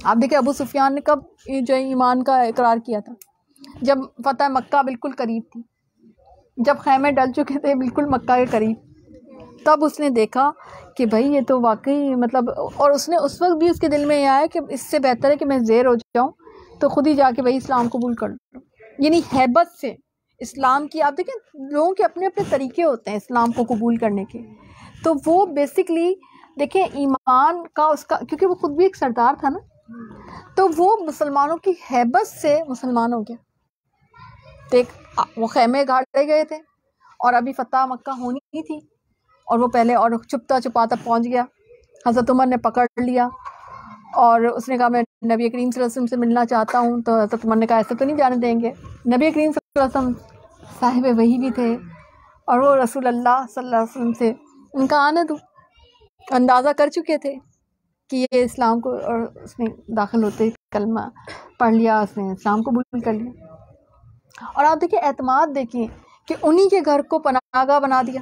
आप देखिए अबू सुफियान ने कब जो ईमान का इकरार किया था, जब फतह मक्का बिल्कुल करीब थी, जब खैमे डल चुके थे बिल्कुल मक्का के करीब, तब उसने देखा कि भाई ये तो वाकई मतलब, और उसने उस वक्त भी उसके दिल में यह आया कि इससे बेहतर है कि मैं ज़ेर हो जाऊँ तो ख़ुद ही जाके भाई इस्लाम कबूल कर लूँ। यानी हैबत से इस्लाम की, आप देखें लोगों के अपने अपने तरीके होते हैं इस्लाम को कबूल करने के। तो वो बेसिकली देखें ईमान का उसका, क्योंकि वो ख़ुद भी एक सरदार था ना, तो वो मुसलमानों की हैबत से मुसलमान हो गया। देख वो खैमे गाड़े गए थे और अभी फतह मक्का होनी थी, और वो पहले और छुपता छुपाता पहुंच गया। हज़रत उमर ने पकड़ लिया और उसने कहा मैं नबी करीम सल्लल्लाहु अलैहि वसल्लम से मिलना चाहता हूं। तो हज़रत उमर ने कहा ऐसे तो नहीं जाने देंगे, नबी करीम सल्लल्लाहु अलैहि वसल्लम साहिब वही भी थे और वो रसूल अल्लाह सल्लल्लाहु अलैहि वसल्लम से उनका आनंद अंदाज़ा कर चुके थे कि ये इस्लाम को, और उसने दाखिल होते कलमा पढ़ लिया, उसने इस्लाम को कबूल कर लिया। और आप देखिए एतमाद देखिए कि उन्हीं के घर को पनाहगाह बना दिया,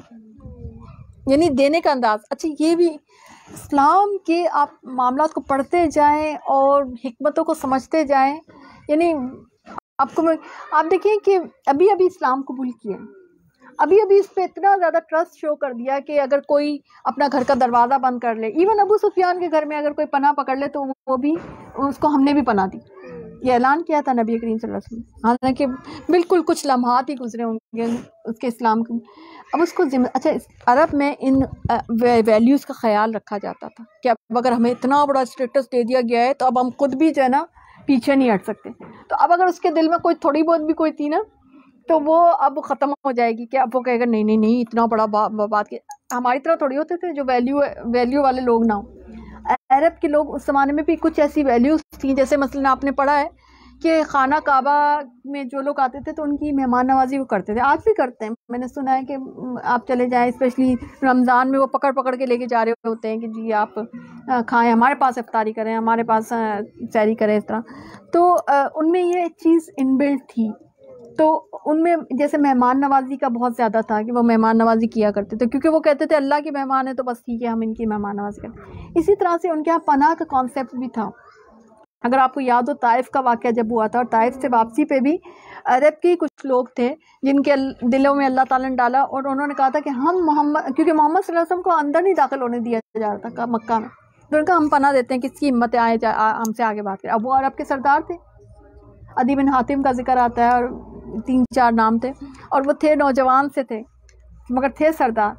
यानी देने का अंदाज़। अच्छा ये भी इस्लाम के आप मामला को पढ़ते जाएं और हिकमतों को समझते जाएं। यानी आपको आप देखिए कि अभी अभी इस्लाम कबूल किया, अभी अभी इस पर इतना ज़्यादा ट्रस्ट शो कर दिया कि अगर कोई अपना घर का दरवाज़ा बंद कर ले, इवन अबू सुफियान के घर में अगर कोई पनाह पकड़ ले तो वो भी उसको हमने भी पनाह दी। ये ऐलान किया था नबी करीम सल्लल्लाहु अलैहि वसल्लम, हालांकि बिल्कुल कुछ लम्हात ही गुजरे होंगे उसके इस्लाम के। अब उसको जिम्मे, अच्छा अरब में इन वैल्यूज़ का ख्याल रखा जाता था कि अब अगर हमें इतना बड़ा स्टेटस दे दिया गया है तो अब हम खुद भी जो है ना पीछे नहीं हट सकते। तो अब अगर उसके दिल में कोई थोड़ी बहुत भी कोई थी ना तो वो अब ख़त्म हो जाएगी, कि अब वो कहेगा नहीं नहीं नहीं इतना बड़ा बा, बा, बात की हमारी तरह थोड़ी होते थे जो वैल्यू वैल्यू वाले लोग ना हो। अरब के लोग उस ज़माने में भी कुछ ऐसी वैल्यूज़ थी, जैसे मसलन आपने पढ़ा है कि खाना काबा में जो लोग आते थे तो उनकी मेहमान नवाजी वो करते थे, आज भी करते हैं। मैंने सुना है कि आप चले जाएं, स्पेशली रमज़ान में वो पकड़ पकड़ के लेके जा रहे होते हैं कि जी आप खाएं, हमारे पास इफ्तारी करें, हमारे पास सैरी करें, इस तरह। तो उनमें ये चीज़ इनबिल्ट थी, तो उनमें जैसे मेहमान नवाजी का बहुत ज़्यादा था कि वो मेहमान नवाजी किया करते थे, क्योंकि वो कहते थे अल्लाह के मेहमान है तो बस ठीक है हम इनकी मेहमान नवाजी करते। इसी तरह से उनके यहाँ पनाह का कॉन्सेप्ट भी था। अगर आपको याद हो ताइफ का वाक़या जब हुआ था, और ताइफ से वापसी पे भी अरब के कुछ लोग थे जिनके दिलों में अल्लाह ताला ने डाला, और उन्होंने कहा था कि हम मोहम्मद, क्योंकि मोहम्मद सल्लल्लाहु अलैहि वसल्लम को अंदर नहीं दाखिल होने दिया जा रहा था मक्का में, तो उनका हम पनाह देते हैं किसकी हिम्मत आए हमसे आगे बात करें। अब वो अरब के सरदार थे, अदी बिन हातिम का जिक्र आता है, और तीन चार नाम थे, और वो थे नौजवान से थे मगर थे सरदार।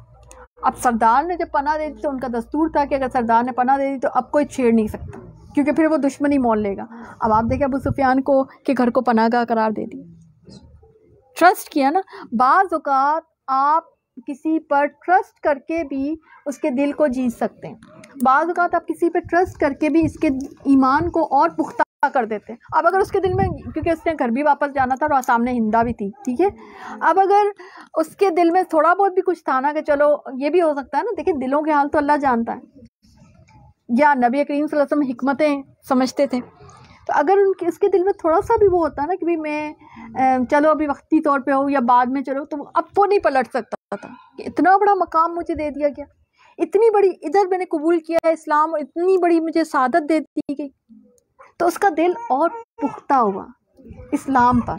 अब सरदार ने जब पनाह दे दी तो उनका दस्तूर था कि अगर सरदार ने पनाह दे दी तो अब कोई छेड़ नहीं सकता, क्योंकि फिर वो दुश्मनी मोल लेगा। अब आप देखें अबू सुफियान को के घर को पनाहगाह करार दे दी, ट्रस्ट किया ना। बाज़ औक़ात आप किसी पर ट्रस्ट करके भी उसके दिल को जीत सकते हैं, बाज़ औक़ात आप किसी पर ट्रस्ट करके भी इसके ईमान को और पुख्ता कर देते हैं। अब अगर उसके दिल में, क्योंकि उसने घर भी वापस जाना था और सामने हिंदा भी थी, ठीक है, अब अगर उसके दिल में थोड़ा बहुत भी कुछ था ना कि चलो ये भी हो सकता है ना, देखिए दिलों के हाल तो अल्लाह जानता है, या नबी करीम सल्लल्लाहु अलैहि वसल्लम हिकमतें समझते थे। तो अगर उनके उसके दिल में थोड़ा सा भी वो होता ना कि भाई मैं चलो अभी वक्ती तौर पर हो या बाद में चलो, तो अब वो नहीं पलट सकता पता कि इतना बड़ा मकाम मुझे दे दिया गया, इतनी बड़ी इधर मैंने कबूल किया है इस्लाम, इतनी बड़ी मुझे सादत दे दी गई। तो उसका दिल और पुख्ता हुआ इस्लाम पर,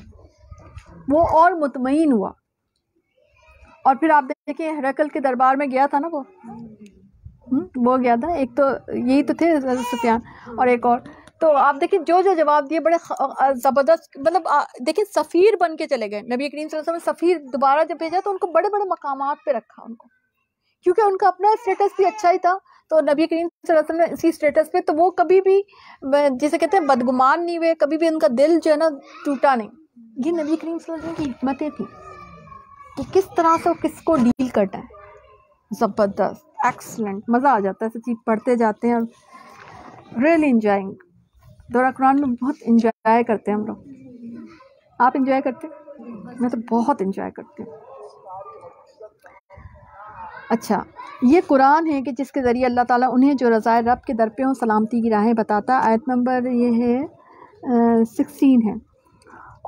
वो और मुतमईन हुआ। और फिर आप देखें हरकल के दरबार में गया था ना, वो वो गया था, एक तो यही तो थे सुफियान और एक और। तो आप देखिए जो जो जवाब दिए बड़े ज़बरदस्त, मतलब देखिए सफ़ीर बन के चले गए। नबी करीम सल्लल्लाहु अलैहि वसल्लम सफ़ीर दोबारा जब भेजा तो उनको बड़े बड़े मकामात पे रखा उनको, क्योंकि उनका अपना स्टेटस भी अच्छा ही था। तो नबी करीम सल्लल्लाहु अलैहि वसल्लम ने इसी स्टेटस पे, तो वो कभी भी जिसे कहते हैं बदगुमान नहीं हुए, कभी भी उनका दिल जो है ना टूटा नहीं। ये नबी करीम सल्लल्लाहु अलैहि वसल्लम की हिकमतें थी कि किस तरह से किसको डील करना है। ज़बरदस्त, एक्सलेंट, मज़ा आ जाता है ऐसी चीज़ पढ़ते जाते हैं। और रियली इंजॉइंग दौरा कुरान में, बहुत इंजॉय करते हैं हम लोग। आप इंजॉय करते हैं? मैं तो बहुत इंजॉय करती हूँ। अच्छा, ये कुरान है कि जिसके ज़रिए अल्लाह ताला उन्हें जो रज़ाए रब के दर पे हों सलामती की राहें बताता। आयत नंबर ये है सिक्सटीन है।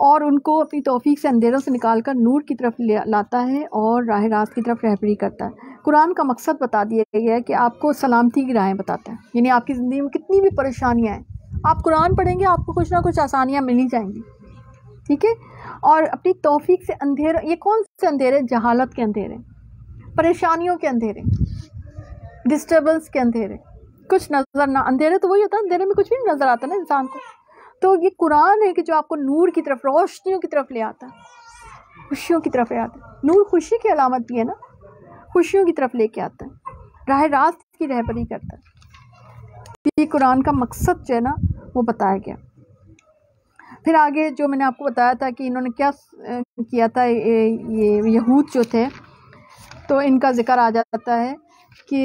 और उनको अपनी तौफीक से अंधेरों से निकाल कर नूर की तरफ लाता है और राह रास्त की तरफ रहबरी करता है। कुरान का मकसद बता दिया गया है कि आपको सलामती की राहें बताता है, यानी आपकी ज़िंदगी में कितनी भी परेशानियाँ हैं, आप कुरान पढ़ेंगे आपको कुछ ना कुछ आसानियाँ मिलनी चाहिए, ठीक है। और अपनी तौफीक से अंधेरे, ये कौन से अंधेरे? जहालत के अंधेरे, परेशानियों के अंधेरे, डिस्टर्बेंस के अंधेरे, कुछ नज़र ना, अंधेरे तो वही होता है, अंधेरे में कुछ भी नहीं नज़र आता ना इंसान को। तो ये कुरान है कि जो आपको नूर की तरफ, रोशनियों की तरफ ले आता है, खुशियों की तरफ ले आता है। नूर खुशी की अलामत भी है ना, खुशियों की तरफ लेके आता है, राह रास्त की रहबरी करता है। ये कुरान का मकसद जो है ना वो बताया गया। फिर आगे जो मैंने आपको बताया था कि इन्होंने क्या किया था, ये, ये यहूद जो थे, तो इनका जिक्र आ जाता है कि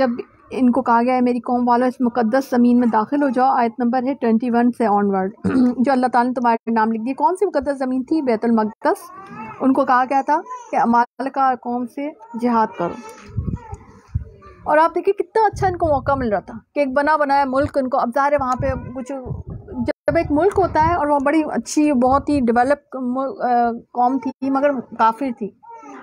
जब इनको कहा गया है मेरी कौम वालों इस मुकद्दस ज़मीन में दाखिल हो जाओ। आयत नंबर है ट्वेंटी वन से ऑनवर्ड, जो अल्लाह ताला ने तुम्हारे नाम लिख दिया। कौन सी मुकद्दस ज़मीन थी? बैतुल मक़दस। उनको कहा गया था कि अमालिका कौम से जिहाद करो। और आप देखिए कितना अच्छा इनको मौका मिल रहा था कि एक बना बनाया मुल्क इनको, अब ज़ाहिर है वहाँ पे कुछ, जब एक मुल्क होता है और वह बड़ी अच्छी, बहुत ही डेवलप कौम थी मगर काफिर थी।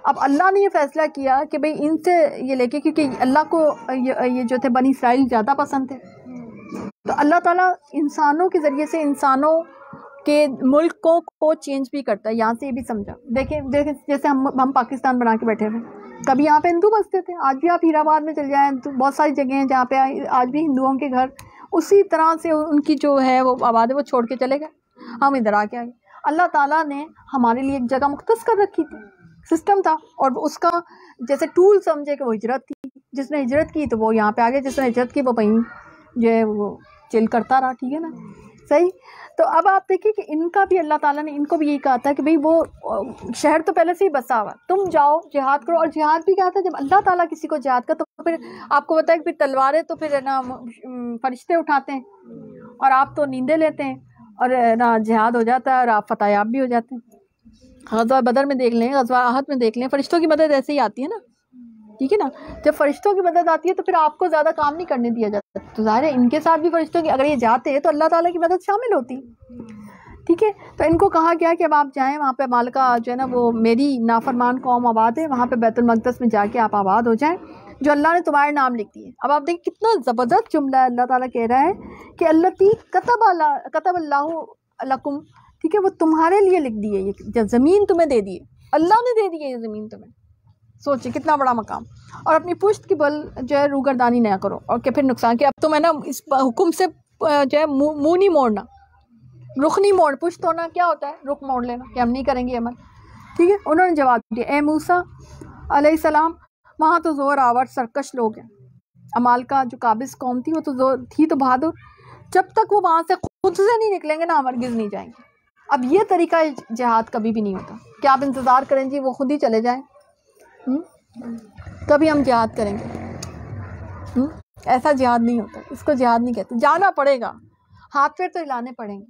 अब अल्लाह ने ये फ़ैसला किया कि भाई इनसे ये लेके, क्योंकि अल्लाह को ये, ये जो थे बनी इसराइल ज़्यादा पसंद थे, तो अल्लाह ताला इंसानों के ज़रिए से इंसानों के मुल्कों को चेंज भी करता है। यहाँ से ये भी समझा, देखें देखें जैसे हम हम पाकिस्तान बना के बैठे हुए, कभी यहाँ पे हिंदू बसते थे, आज भी आप हीराबाद में चले जाएँ तो बहुत सारी जगह हैं जहाँ पे आज भी हिंदुओं के घर, उसी तरह से उनकी जो है वो आबाद है वो छोड़ के चले गए, हम इधर आके आ गए। अल्लाह ताला ने हमारे लिए एक जगह मुख्तस कर रखी थी, सिस्टम था, और उसका जैसे टूल समझे कि वो हिजरत थी। जिसने हिजरत की तो वो यहाँ पर आ गए, जिसने हिजरत की वो वहीं जो है वो चिल करता रहा, ठीक है ना, सही। तो अब आप देखिए कि इनका भी अल्लाह ताला ने इनको भी यही कहा था कि भाई वो शहर तो पहले से ही बसा हुआ, तुम जाओ जिहाद करो। और जिहाद भी क्या था? जब अल्लाह ताला किसी को जिहाद का, तो फिर आपको बताया कि फिर तलवारें तो फिर ना फरिश्ते उठाते हैं और आप तो नींदे लेते हैं, और ना जिहाद हो जाता है और आप फतायाब भी हो जाते हैं। ग़ज़वा बदर में देख लें, ग़ज़वा अहद में देख लें, फरिश्तों की मदद ऐसे ही आती है ना, ठीक है ना। जब फरिश्तों की मदद आती है तो फिर आपको ज़्यादा काम नहीं करने दिया जाता, तो ज़ाहिर है इनके साथ भी फरिश्तों की, अगर ये जाते हैं तो अल्लाह ताला की मदद शामिल होती, ठीक है। तो इनको कहा गया कि अब आप जाएं वहाँ पे, मालिका जो है ना वो मेरी नाफरमान कौम आबाद है, वहाँ पे बैतुल मक़दस में जाके आप आबाद हो जाएं जो अल्लाह ने तुम्हारे नाम लिख दिए। अब आप देखिए कितना ज़बरदस्त जुमला है, अल्लाह ताला कह रहा है कि अल्लती कतब कतब अल्लाह लकुम, ठीक है, वो तुम्हारे लिए लिख दिए, ये ज़मीन तुम्हें दे दी, अल्लाह ने दे दी है ये ज़मीन तुम्हें। सोचिए कितना बड़ा मकाम। और अपनी पुश्त की बल जो है रूगरदानी ना करो, और कि फिर नुकसान कि अब तो मैं ना इस हुक्म से जो है मुँह नहीं मोड़ना, रुख नहीं मोड़, पुश्त होना क्या होता है, रुख मोड़ लेना कि हम नहीं करेंगे अमल, ठीक है। उन्होंने जवाब दिया, ए मूसा अलैहिस्सलाम, वहाँ तो ज़ोर आवर सरकश लोग हैं, अमालिका जो काबिज कौम थी वो तो जोर थी तो बहादुर, जब तक वो वहाँ से खुद से नहीं निकलेंगे ना हम हरगिज़ नहीं जाएंगे। अब ये तरीका जिहाद कभी भी नहीं होता कि आप इंतज़ार करें जी वो खुद ही चले जाएँ, कभी हम जिहाद करेंगे, हुँ? ऐसा जिहाद नहीं होता, इसको जिहाद नहीं कहते। जाना पड़ेगा, हाथ पैर तो हिलाने पड़ेंगे,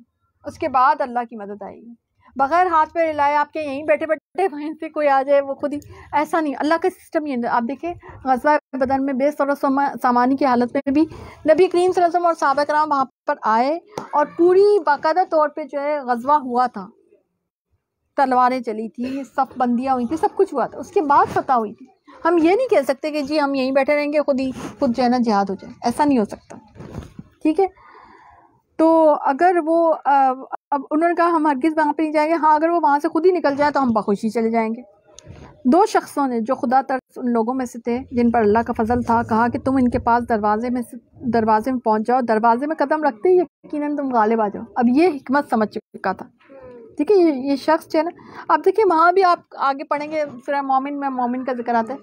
उसके बाद अल्लाह की मदद आएगी। बग़ैर हाथ पैर हिलाए आपके यहीं बैठे बैठे वहीं से कोई आ जाए वो खुद ही, ऐसा नहीं, अल्लाह का सिस्टम ये। आप देखिए ग़ज़वा बदर में बेसर सामानी की हालत में भी नबी करीम सल्लल्लाहु अलैहि वसल्लम और सहाबा किराम वहाँ पर आए और पूरी बाकायदा तौर पर जो है ग़ज़वा हुआ था, तलवारें चली थी, सब बंदियाँ हुई थी, सब कुछ हुआ था, उसके बाद फतह हुई थी। हम ये नहीं कह सकते कि जी हम यहीं बैठे रहेंगे, खुद ही खुद जो है ना जिहाद हो जाए, ऐसा नहीं हो सकता। ठीक है, तो अगर वो अब, अब उन्होंने कहा हम हरगिज़ वहाँ पर नहीं जाएंगे। हाँ, अगर वो वहाँ से खुद ही निकल जाए तो हम बखुशी चले जाएंगे। दो शख्सों ने जो खुदा तर्स उन लोगों में से थे जिन पर अल्लाह का फजल था, कहा कि तुम इनके पास दरवाजे में दरवाजे में पहुँच जाओ, दरवाजे में कदम रखते ही यकीनन तुम गालिब आ जाओ। अब ये हिकमत समझ चुका था। ठीक है, ये ये शख्स जो है ना, अब देखिए वहाँ भी आप आगे पढ़ेंगे सूरह मोमिन में मोमिन का जिक्र आता है।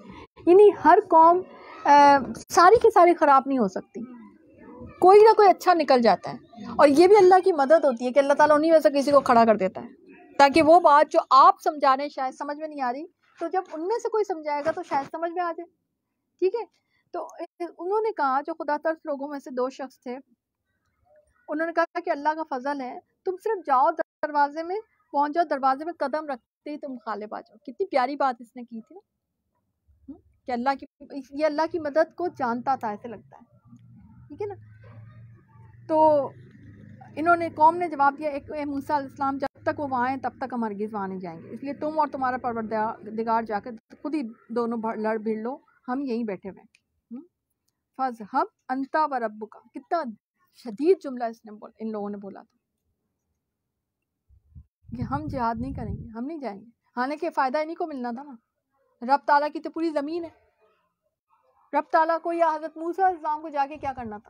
यानी हर कौम आ, सारी की सारी ख़राब नहीं हो सकती, कोई ना कोई अच्छा निकल जाता है। और ये भी अल्लाह की मदद होती है कि अल्लाह ताला उन्हीं में से किसी को खड़ा कर देता है, ताकि वो बात जो आप समझा रहे हैं शायद समझ में नहीं आ रही, तो जब उनमें से कोई समझाएगा तो शायद समझ में आ जाए। ठीक है, तो उन्होंने कहा जो खुदा तर्स लोगों में से दो शख्स थे, उन्होंने कहा कि अल्लाह का फजल है, तुम सिर्फ जाओ दरवाजे में पहुंच जाओ, दरवाजे में कदम रखते ही तुम गालिब आ जाओ। कितनी प्यारी बात इसने की थी ना, कि अल्लाह की, ये अल्लाह की मदद को जानता था ऐसे लगता है। ठीक है ना, तो इन्होंने कौम ने जवाब दिया एक मूसा अलैहिस्सलाम जब तक वो वहाँ आए तब तक हम हरगिज़ वहाँ नहीं जाएंगे, इसलिए तुम और तुम्हारा परवरदिगार जाकर खुद ही दोनों लड़ भिड़ लो, हम यहीं बैठे हुए हैं। फज़हब अंता व रब्बुका, कितना शदीद जुमला इसने बोला, इन लोगों ने बोला था कि हम जिहाद नहीं करेंगे, हम नहीं जाएंगे। हालांकि फ़ायदा इन्हीं को मिलना था ना, रब ताला की तो पूरी ज़मीन है। रब ताला को या हज़रत मूसा अलैहिस्सलाम को जाके क्या करना था?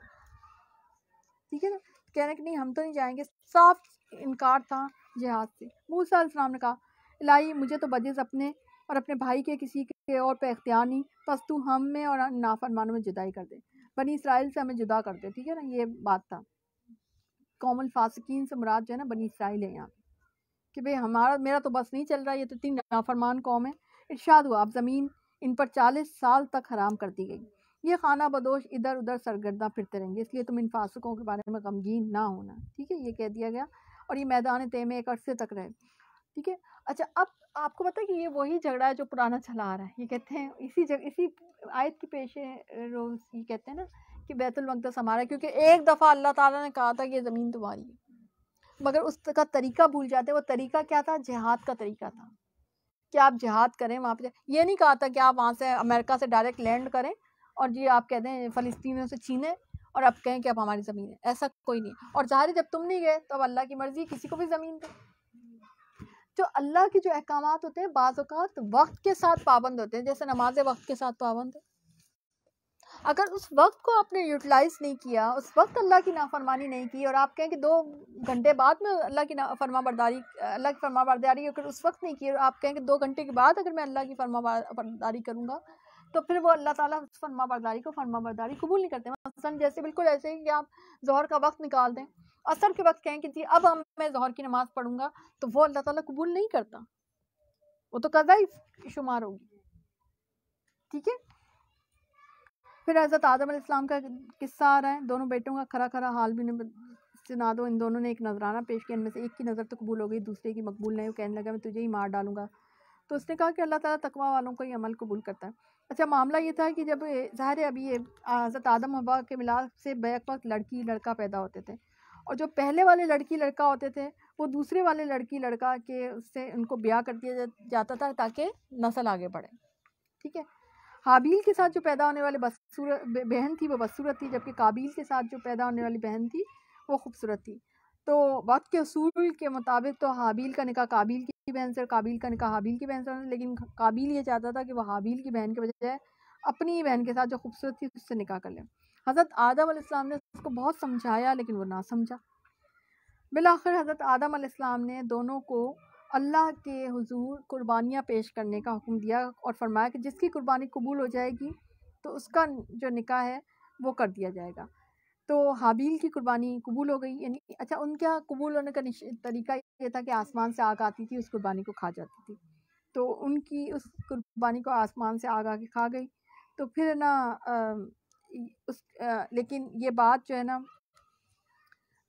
ठीक है ना, कह रहे कि नहीं हम तो नहीं जाएंगे, साफ इनकार था जिहाद से। मूसा अलैहिस्सलाम ने कहा इलाही मुझे तो बजिज़ अपने और अपने भाई के किसी के और पे इख्तियार नहीं, बस तू हम में और नाफरमानों में जुदाई कर दे, बनी इसराइल से हमें जुदा कर दे। ठीक है ना, ये बात था। कौमुल फासिकीन से मुराद जो है ना बनी इसराइल है यहाँ पे, कि भाई हमारा मेरा तो बस नहीं चल रहा, ये तो तीन नाफरमान कौम है। इरशाद हुआ अब ज़मीन इन पर चालीस साल तक हराम कर दी गई, ये खाना बदोश इधर उधर सरगर्दा फिरते रहेंगे, इसलिए तुम इन फासकों के बारे में गमगीन ना होना। ठीक है, ये कह दिया गया और ये मैदान तय में एक अरसे तक रहे। ठीक है, अच्छा अब आपको पता है कि ये वही झगड़ा है जो पुराना चला आ रहा है। ये कहते हैं इसी जगह इसी आयत के पेश रोज़ ये कहते हैं ना कि बैतुल मक़दस हमारा है, क्योंकि एक दफ़ा अल्लाह ताला ने कहा था कि ये ज़मीन तुम्हारी है, मगर उसका तरीका भूल जाते हैं। वो तरीका क्या था? जिहाद का तरीका था कि आप जिहाद करें वहाँ पर। ये नहीं कहा था कि आप वहाँ से अमेरिका से डायरेक्ट लैंड करें और जी आप कहते हैं फ़लस्तीनियों से छीने और आप कहें कि अब हमारी ज़मीन है, ऐसा कोई नहीं। और ज़ाहिर जब तुम नहीं गए तो अब अल्लाह की मर्ज़ी, किसी को भी ज़मीन दे। जो अल्लाह के जो अहकाम होते हैं बाज़ औक़ात वक्त के साथ पाबंद होते हैं, जैसे नमाज वक्त के साथ पाबंद है। अगर उस वक्त को आपने यूटिलाइज़ नहीं किया, उस वक्त अल्लाह की नाफरमानी नहीं की और आप कहें कि दो घंटे बाद में अल्लाह की फरमा बरदारी अल्लाह की फरमा बरदारी अगर उस वक्त नहीं की और आप कहें कि दो घंटे के बाद अगर मैं अल्लाह की फरमा बरदारी करूँगा, तो फिर वो अल्लाह ताला उस फरमा बरदारी को फरमा बरदारी कबूल नहीं करते। मसलन जैसे बिल्कुल ऐसे ही कि आप ज़ोहर का वक्त निकाल दें, असर के वक्त कहें कि जी अब हम मैं ज़ोहर की नमाज़ पढ़ूंगा, तो वो अल्लाह ताला कबूल नहीं करता, वो तो कज़ा ही शुमार होगी। ठीक है, फिर हज़रत आदम अलैहिस्सलाम का किस्सा आ रहा है, दोनों बेटों का खरा खरा हाल भी सुना दो। इन दोनों ने एक नजराना पेश किया, इनमें से एक की नज़र तो कबूल हो गई, दूसरे की मकबूल नहीं। वो कहने लगा मैं तुझे ही मार डालूंगा, तो उसने कहा कि अल्लाह ताला तकवा वालों का ही अमल कबूल करता है। अच्छा, मामला ये था कि जब ज़ाहिर है अभी ये हज़रत आदम हवा के मिलाप से बैक वक्त लड़की लड़का पैदा होते थे, और जो पहले वाले लड़की लड़का होते थे वो दूसरे वाले लड़की लड़का के उससे उनको ब्याह कर दिया जाता था ताकि नस्ल आगे बढ़े। ठीक है, हाबील के साथ जो पैदा होने वाली बदसूरत बहन थी वो बदसूरत थी, जबकि काबील के साथ जो पैदा होने वाली बहन थी वो खूबसूरत थी। तो वक्त के असूल के मुताबिक तो हाबील का निकाह काबील की बहन से, काबील का निकाह हाबील की बहन से होना, लेकिन काबील ये चाहता था कि वह हाबील की बहन के बजाय अपनी ही बहन के साथ जो खूबसूरत थी उससे निकाह कर ले। हज़रत आदम अलैहिस्सलाम ने उसको बहुत समझाया लेकिन वो ना समझा। बिलाखिर हज़रत आदम अलैहिस्सलाम ने दोनों को अल्लाह के हुजूर कुर्बानियाँ पेश करने का हुक्म दिया और फरमाया कि जिसकी कुर्बानी कबूल हो जाएगी तो उसका जो निकाह है वो कर दिया जाएगा। तो हाबील की कुर्बानी कबूल हो गई, यानी अच्छा उनके यहाँ कबूल होने का तरीका ये था कि आसमान से आग आती थी, उस कुर्बानी को खा जाती थी, तो उनकी उस कुर्बानी को आसमान से आग आके खा गई। तो फिर ना आ, उस आ, लेकिन ये बात जो है ना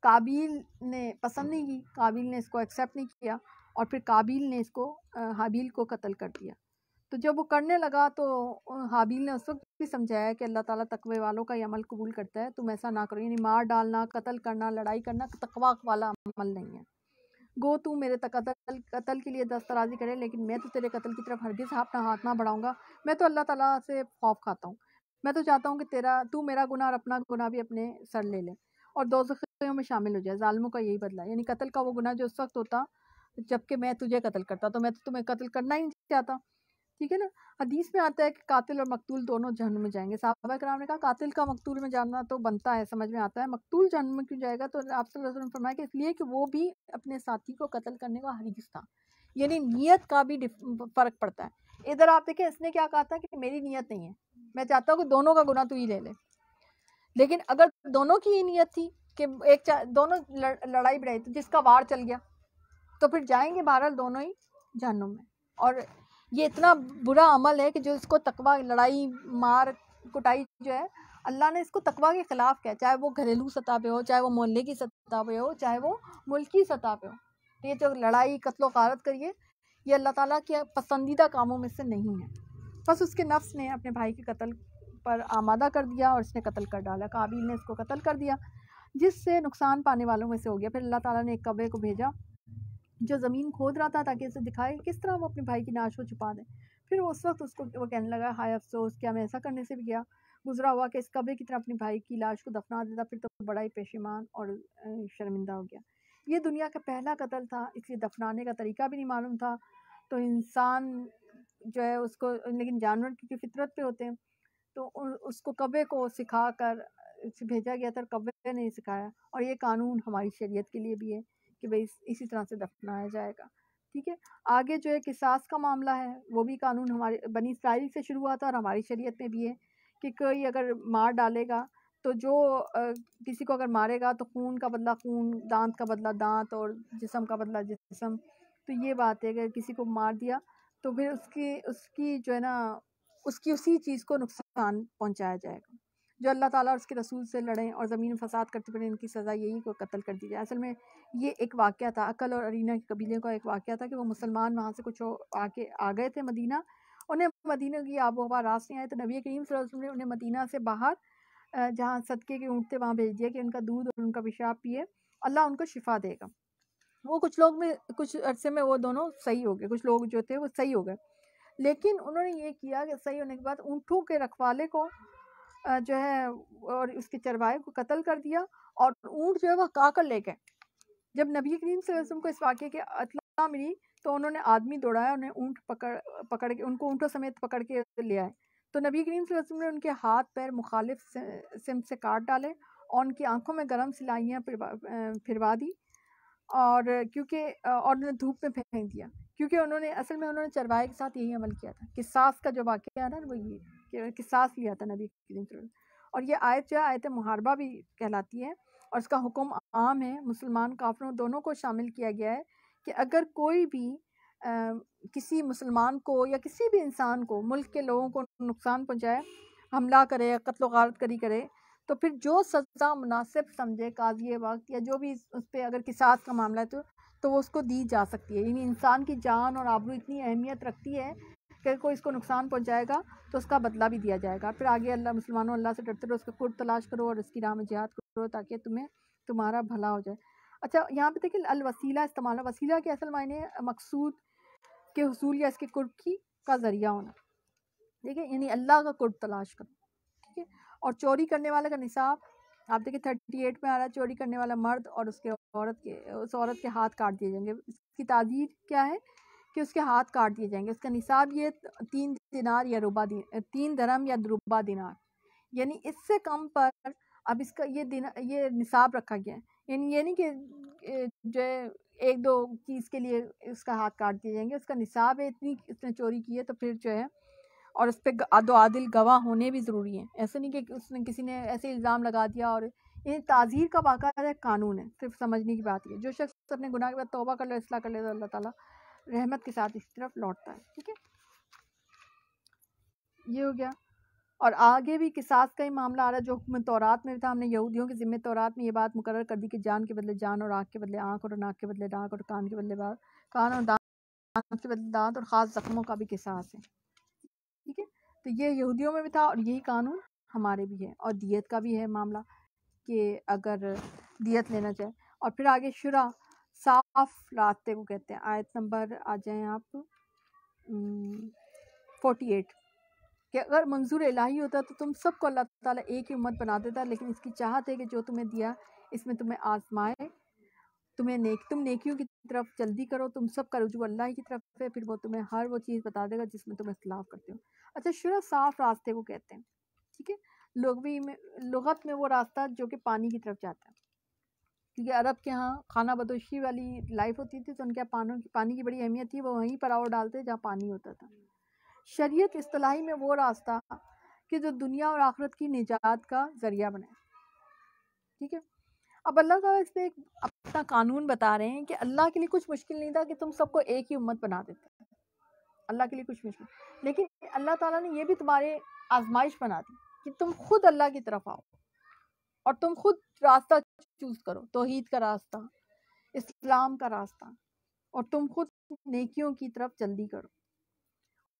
काबील ने पसंद नहीं की, काबील ने इसको एक्सेप्ट नहीं किया, और फिर काबील ने इसको हाबील को कत्ल कर दिया। तो जब वो करने लगा तो हाबील ने उस वक्त भी समझाया कि अल्लाह ताला तकवे वालों का ये अमल कबूल करता है, तुम ऐसा ना करो, यानी मार डालना, कत्ल करना, लड़ाई करना तकवा वाला अमल नहीं है। गो तू मेरे कतल कतल के लिए दस्तराजी करे, लेकिन मैं तो तेरे कतल की तरफ हरगिज़ अपना हाथ ना बढ़ाऊँगा। मैं तो अल्लाह ताला से खौफ खाता हूँ, मैं तो चाहता हूँ कि तेरा तू मेरा गुनाह और अपना गुनाह भी अपने सर ले ले और दोज़ख़ियों में शामिल हो जाए। ज़ालिमों का यही बदला, यानी कतल का वो गुनाह जो उस वक्त होता जबकि मैं तुझे कतल करता, तो मैं तो तुम्हें कतल करना ही नहीं चाहता। ठीक है ना, हदीस में आता है कि कातिल और मकतूल दोनों जहन्नम में जाएंगे। सहाबा किराम ने कहा कातिल का मकतूल में जाना तो बनता है, समझ में आता है, मकतूल जहन्नम में क्यों जाएगा? तो आप सल्लल्लाहु अलैहि वसल्लम ने फरमाया कि इसलिए कि वो भी अपने साथी को कतल करने का हरगिज़ था। यानी नीयत का भी फ़र्क पड़ता है। इधर आप देखें, इसने क्या कहा था कि मेरी नीयत नहीं है, मैं चाहता हूँ कि दोनों का गुनाह तू ही ले ले। लेकिन अगर दोनों की ही नीयत थी कि एक दोनों लड़, लड़ाई बढ़ाई थी, जिसका वार चल गया, तो फिर जाएंगे बहरहाल दोनों ही जहन्नुम में। और ये इतना बुरा अमल है कि जो इसको तकवा, लड़ाई, मार, कुटाई जो है, अल्लाह ने इसको तकवा के ख़िलाफ़ किया, चाहे वो घरेलू सतह पे हो, चाहे वो मोहल्ले की सतह पे हो, चाहे वो मुल्क की सतह पे हो। ये जो लड़ाई, कत्लो गारत करिए, ये अल्लाह ताला के पसंदीदा कामों में से नहीं है। बस उसके नफ्स ने अपने भाई के कत्ल पर आमादा कर दिया और इसने कत्ल कर डाला। काबिल ने इसको कत्ल कर दिया, जिससे नुकसान पाने वालों में से हो गया। फिर अल्लाह ताला ने एक कौवे को भेजा जो ज़मीन खोद रहा था ताकि उसे दिखाए किस तरह वो अपने भाई की लाश को छुपा दें। फिर उस वक्त उसको वो कहने लगा, हाय अफसोस, क्या मैं ऐसा करने से भी गया गुजरा हुआ कि इस कौवे की तरह अपने भाई की लाश को दफना देता। फिर तो बड़ा ही पेशेमान और शर्मिंदा हो गया। ये दुनिया का पहला कत्ल था, इसलिए दफनाने का तरीका भी नहीं मालूम था। तो इंसान जो है उसको, लेकिन जानवर की फितरत पे होते हैं, तो उसको कौवे को सिखा कर भेजा गया था, कौवे ने सिखाया। और ये कानून हमारी शरीयत के लिए भी है कि भाई इसी तरह से दफनाया जाएगा। ठीक है, आगे जो है किसास का मामला है, वो भी कानून हमारे बनी इसराइल से शुरू हुआ था और हमारी शरीयत में भी है कि कोई अगर मार डालेगा तो जो आ, किसी को अगर मारेगा तो खून का बदला खून, दांत का बदला दांत और जिस्म का बदला जिस्म। तो ये बात है कि किसी को मार दिया तो फिर उसकी उसकी जो है ना उसकी उसी चीज़ को नुकसान पहुंचाया जाएगा। जो अल्लाह ताला और उसके रसूल से लड़ें और ज़मीन फसाद करते पड़े, इनकी सज़ा यही को कत्ल कर दी जाए। असल में ये एक वाक़या था, अकल और अरीना के कबीले का एक वाक़या था कि वो मुसलमान वहाँ से कुछ आके आ गए थे मदीना, उन्हें मदीना की आबो हवा रास नहीं आए, तो नबी करीम सल्लल्लाहु अलैहि वसल्लम ने उन्हें मदीना से बाहर जहाँ सदक़े के ऊँट थे वहाँ भेज दिया कि उनका दूध और उनका पेशाब पिए, अल्लाह उनको शिफा देगा। वो कुछ लोग में कुछ अरसे में वो दोनों सही हो गए, कुछ लोग जो थे वो सही हो गए। लेकिन उन्होंने ये किया कि सही होने के बाद ऊँटों के रखवाले को जो है और उसके चरवाहे को कत्ल कर दिया और ऊँट जो है वह काकर ले गए। जब नबी करीम सल्लल्लाहु अलैहि वसल्लम को इस वाक़े की इत्तला मिली तो उन्होंने आदमी दौड़ाया, उन्हें ऊँट पकड़ पकड़ के उनको ऊँटों समेत पकड़ के ले आए। तो नबी करीम सल्लल्लाहु अलैहि वसल्लम ने उनके हाथ पैर मुखालिफ सिमत से काट डाले और उनकी आँखों में गर्म सिलाइयाँ फिरवा दी और क्योंकि और उन्हें धूप में फेंक दिया, क्योंकि उन्होंने असल में उन्होंने चरवाहे के साथ यही अमल किया था। किसास का जो वाक़या था वो ये किसास लिया था नबी करीम सल्लल्लाहु अलैहि वसल्लम। और ये आयत जो है आयत मुहारबा भी कहलाती है और इसका हुक्म आम है, मुसलमान काफिरों दोनों को शामिल किया गया है कि अगर कोई भी आ, किसी मुसलमान को या किसी भी इंसान को, मुल्क के लोगों को नुकसान पहुँचाए, हमला करे, कत्ल गारत करी करे, तो फिर जो सज़ा मुनासिब समझे काज़ी वक्त या जो भी उस पर अगर किसास का मामला है तो तो वो उसको दी जा सकती है। यानी इंसान की जान और आबरू इतनी अहमियत रखती है कि कोई इसको नुकसान पहुंचाएगा तो उसका बदला भी दिया जाएगा। फिर आगे अल्लाह मुसलमानों अल्लाह से डरते रहो, उसका कुर्ब तलाश करो और उसकी राह में जिहाद करो ताकि तुम्हें तुम्हारा भला हो जाए। अच्छा, यहाँ पर देखिए अल वसीला इस्तेमाल, वसीला के असल मायने मकसूद के हुसूल या इसके कुर्ब की का ज़रिया होना। ठीक है, यानी अल्लाह का कुर्ब तलाश करो। ठीक है, और चोरी करने वाले का निसाब आप देखिए थर्टी एट में आ रहा है, चोरी करने वाला मर्द और उसके औरत के उस औरत के हाथ काट दिए जाएंगे। इसकी ताज़ीर क्या है कि उसके हाथ काट दिए जाएंगे। उसका निसाब ये तीन दिनार या रुबा दिन तीन दरम या रुबा दिनार, यानी इससे कम पर अब इसका ये दिन ये निसाब रखा गया है। यानी ये नहीं कि जो एक दो चीज़ के लिए उसका हाथ काट दिए जाएंगे, उसका निसाब है इतनी इसने चोरी की है तो फिर जो है, और उस पर आदो आदिल गवाह होने भी ज़रूरी हैं। ऐसे नहीं कि उसने किसी ने ऐसे इल्ज़ाम लगा दिया। और ये ताज़ीर का बाकायदा कानून है, सिर्फ समझने की बात है। जो शख्स अपने गुनाह के बाद तौबा कर ले, इस्लाह कर ले, तो अल्लाह ताला रहमत के साथ इस तरफ लौटता है। ठीक है, ये हो गया। और आगे भी किसास का ही मामला आ रहा है जो हुक्म तौरात में था। हमने यहूदियों के ज़िम्मे तौरात में ये बात मुकर्रर कर दी कि जान के बदले जान और आँख के बदले आँख और नाक के बदले नाक और कान के बदले कान और दांत के बदले दांत और ख़ास ज़ख्मों का भी किसास है। ठीक है, तो ये यहूदियों में भी था और यही कानून हमारे भी है। और दियत का भी है मामला कि अगर दियत लेना चाहे। और फिर आगे शुरा साफ रास्ते को कहते हैं। आयत नंबर आ जाए आप फोर्टी एट, कि अगर मंजूर इलाही होता तो तुम सबको अल्लाह ताला एक ही उम्मत बना देता, लेकिन इसकी चाहत है कि जो तुम्हें दिया इसमें तुम्हें आजमाए, तुम्हें नेक तुम नेकियों की तरफ जल्दी करो, तुम सब का रुजू अल्लाह की तरफ है, फिर वो तुम्हें हर वो चीज़ बता देगा जिसमें तुम इख्तिलाफ करते हो। अच्छा, शुरा साफ रास्ते को कहते हैं, ठीक है, लुगवी में लुगत में वो रास्ता जो कि पानी की तरफ जाता है, क्योंकि अरब के यहाँ खाना बदोशी वाली लाइफ होती थी, तो उनके यहाँ पानों की पानी की बड़ी अहमियत थी, वो वहीं पर और डालते जहाँ पानी होता था। शरीयत इस्तलाही में वो रास्ता कि जो दुनिया और आखरत की निजात का जरिया बनाए, ठीक है। अब अल्लाह ताला इसमें एक अपना कानून बता रहे हैं कि अल्लाह के लिए कुछ मुश्किल नहीं था कि तुम सबको एक ही उम्मत बना देते, अल्लाह के लिए कुछ मुश्किल, लेकिन अल्लाह ताला ने ये भी तुम्हारे आजमाइश बना दी कि तुम खुद अल्लाह की तरफ आओ और तुम खुद रास्ता चूज़ करो, तौहीद का रास्ता, इस्लाम का रास्ता, और तुम खुद नेकियों की तरफ जल्दी करो,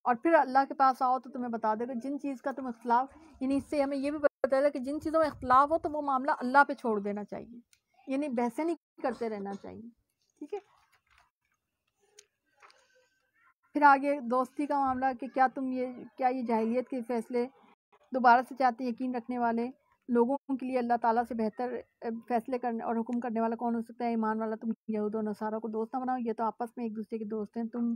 और फिर अल्लाह के पास आओ तो तुम्हें बता देगा जिन चीज़ का तुम इख्तिलाफ, यानी इससे हमें यह भी पता है कि जिन चीज़ों में इख्तिलाफ हो तो वो मामला अल्लाह पे छोड़ देना चाहिए, यानी बहसें नहीं करते रहना चाहिए, ठीक है। फिर आगे दोस्ती का मामला कि क्या तुम ये क्या ये जाहिलियत के फैसले दोबारा से चाहते, यकीन रखने वाले लोगों के लिए अल्लाह ताला से बेहतर फैसले करने और हुक्म करने वाला कौन हो सकता है, ईमान वाला, तुम यहूद और नसारा को दोस्त ना बनाओ, ये तो आपस में एक दूसरे के दोस्त हैं, तुम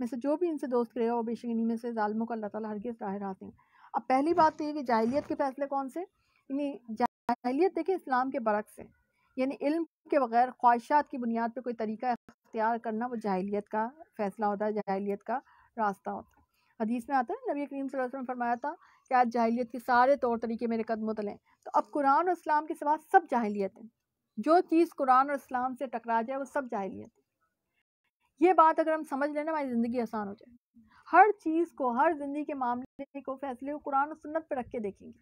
में से जो भी इनसे दोस्त करेगा वो बेशक इन्हीं में से जालिमों को अल्लाह ताला हरगिज़ राह राहत देंगे। अब पहली बात तो ये कि जाहिलियत के फैसले कौन से, यानी जाहिलियत देखे इस्लाम के बरक्स है, यानी इल्म के बगैर ख्वाहिशात की बुनियाद पर कोई तरीका इख्तियार करना वो जाहिलियत का फैसला होता है, जाहिलियत का रास्ता होता है। हदीस में आता है नबी करीम सल्लल्लाहु अलैहि वसल्लम ने फरमाया था कि आज जाहिलियत के सारे तौर तरीके मेरे कदमों तले हैं। तो अब कुरान और इस्लाम के सिवा सब जाहिलियत है, जो चीज़ कुरान और इस्लाम से टकरा जाए वो सब जाहिलियत है। ये बात अगर हम समझ लेना हमारी ज़िंदगी आसान हो जाए, हर चीज़ को, हर जिंदगी के मामले को, फैसले को कुरान और सुन्नत पर रख के देखेंगे,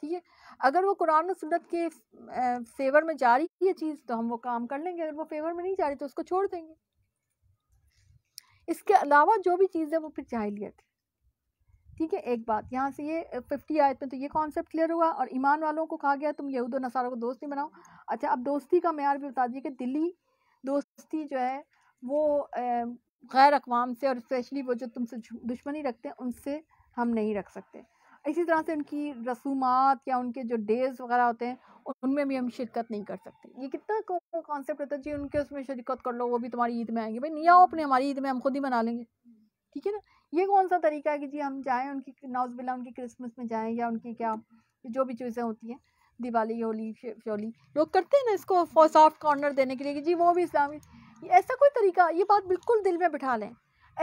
ठीक है। अगर वो कुरान और सुन्नत के फेवर में जारी की चीज़ तो हम वो काम कर लेंगे, अगर वो फेवर में नहीं जारी तो उसको छोड़ देंगे। इसके अलावा जो भी चीज़ है वो फिर जाहिलियत है, ठीक है। एक बात यहाँ से ये फिफ्टी आयत में तो ये कॉन्सेप्ट क्लियर हुआ, और ईमान वालों को कहा गया तुम यहूद और नसारा को दोस्त नहीं बनाओ। अच्छा, अब दोस्ती का मेयार भी बता दिए कि दिली दोस्ती जो है वो गैर अकवाम से और स्पेशली वो जो तुमसे दुश्मनी रखते हैं उनसे हम नहीं रख सकते। इसी तरह से उनकी रसूमात या उनके जो डेज वगैरह होते हैं उनमें भी हम शिरकत नहीं कर सकते। ये कितना कॉन्सेप्ट होता है जी, उनके उसमें शिरकत कर लो वो भी तुम्हारी ईद में आएंगे, भाई नहीं आओ अपने हमारी ईद में, हम खुद ही मना लेंगे, ठीक है ना। ये कौन सा तरीका है कि जी हम जाएँ उनकी नौज बिला उनकी क्रिसमस में जाएँ या उनकी क्या जो भी चीज़ें होती हैं, दिवाली, होली, शोली, लोग करते हैं ना इसको सॉफ्ट कॉर्नर देने के लिए कि जी वो भी इस्लामी। ऐसा कोई तरीका, ये बात बिल्कुल दिल में बिठा लें,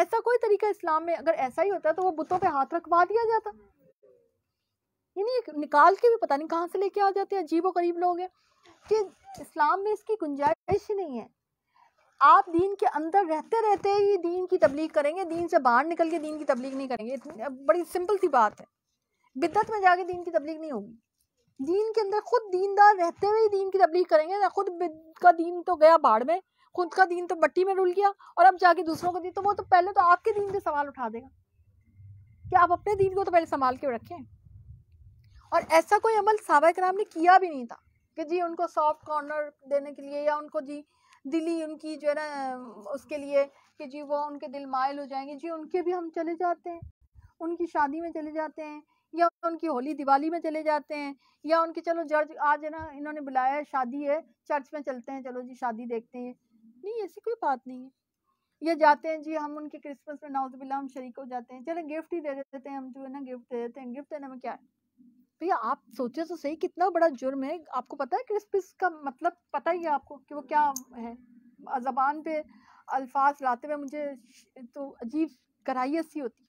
ऐसा कोई तरीका इस्लाम में, अगर ऐसा ही होता तो वो बुतों पर हाथ रखवा दिया जाता, यानी निकाल के भी पता नहीं कहाँ से लेके आ जाते हैं, अजीब व गरीब लोग हैं कि इस्लाम में इसकी गुंजाइश ही नहीं है। आप दीन के अंदर रहते रहते ही दीन की तबलीग करेंगे, दीन से बाहर निकल के दीन की तबलीग नहीं करेंगे। इतनी बड़ी सिंपल सी बात है, बिदअत में जाके दीन की तबलीग नहीं होगी। दीन के अंदर खुद दीनदार रहते हुए ही दीन की तबलीग करेंगे ना, खुद का दीन तो गया बाढ़ में, खुद का दीन तो मट्टी में रुल गया और अब जाके दूसरों का दीन, तो वो तो पहले तो आपके दीन पे सवाल उठा देगा कि आप अपने दीन को तो पहले संभाल के रखें। और ऐसा कोई अमल सहाबा किराम ने किया भी नहीं था कि जी उनको सॉफ्ट कॉर्नर देने के लिए या उनको जी दिली उनकी जो है ना उसके लिए कि जी वो उनके दिल मायल हो जाएंगे, जी उनके भी हम चले जाते हैं, उनकी शादी में चले जाते हैं या उनकी होली दिवाली में चले जाते हैं या उनके चलो जर्ज आज है ना इन्होंने बुलाया शादी है चर्च में चलते हैं, चलो जी शादी देखते हैं। नहीं, ऐसी कोई बात नहीं है। या जाते हैं जी हम उनके क्रिसमस में नाउज़ुबिल्लाह हम शरीक हो जाते हैं, चलो गिफ्ट ही दे देते हैं, हम जो है ना गिफ्ट दे देते हैं, गिफ्ट देने में क्या है। भैया आप सोचे तो सही कितना बड़ा जुर्म है। आपको पता है क्रिसमस का मतलब, पता ही है आपको कि वो क्या है, ज़बान पे अल्फाज लाते हुए मुझे तो अजीब कराहियत सी होती,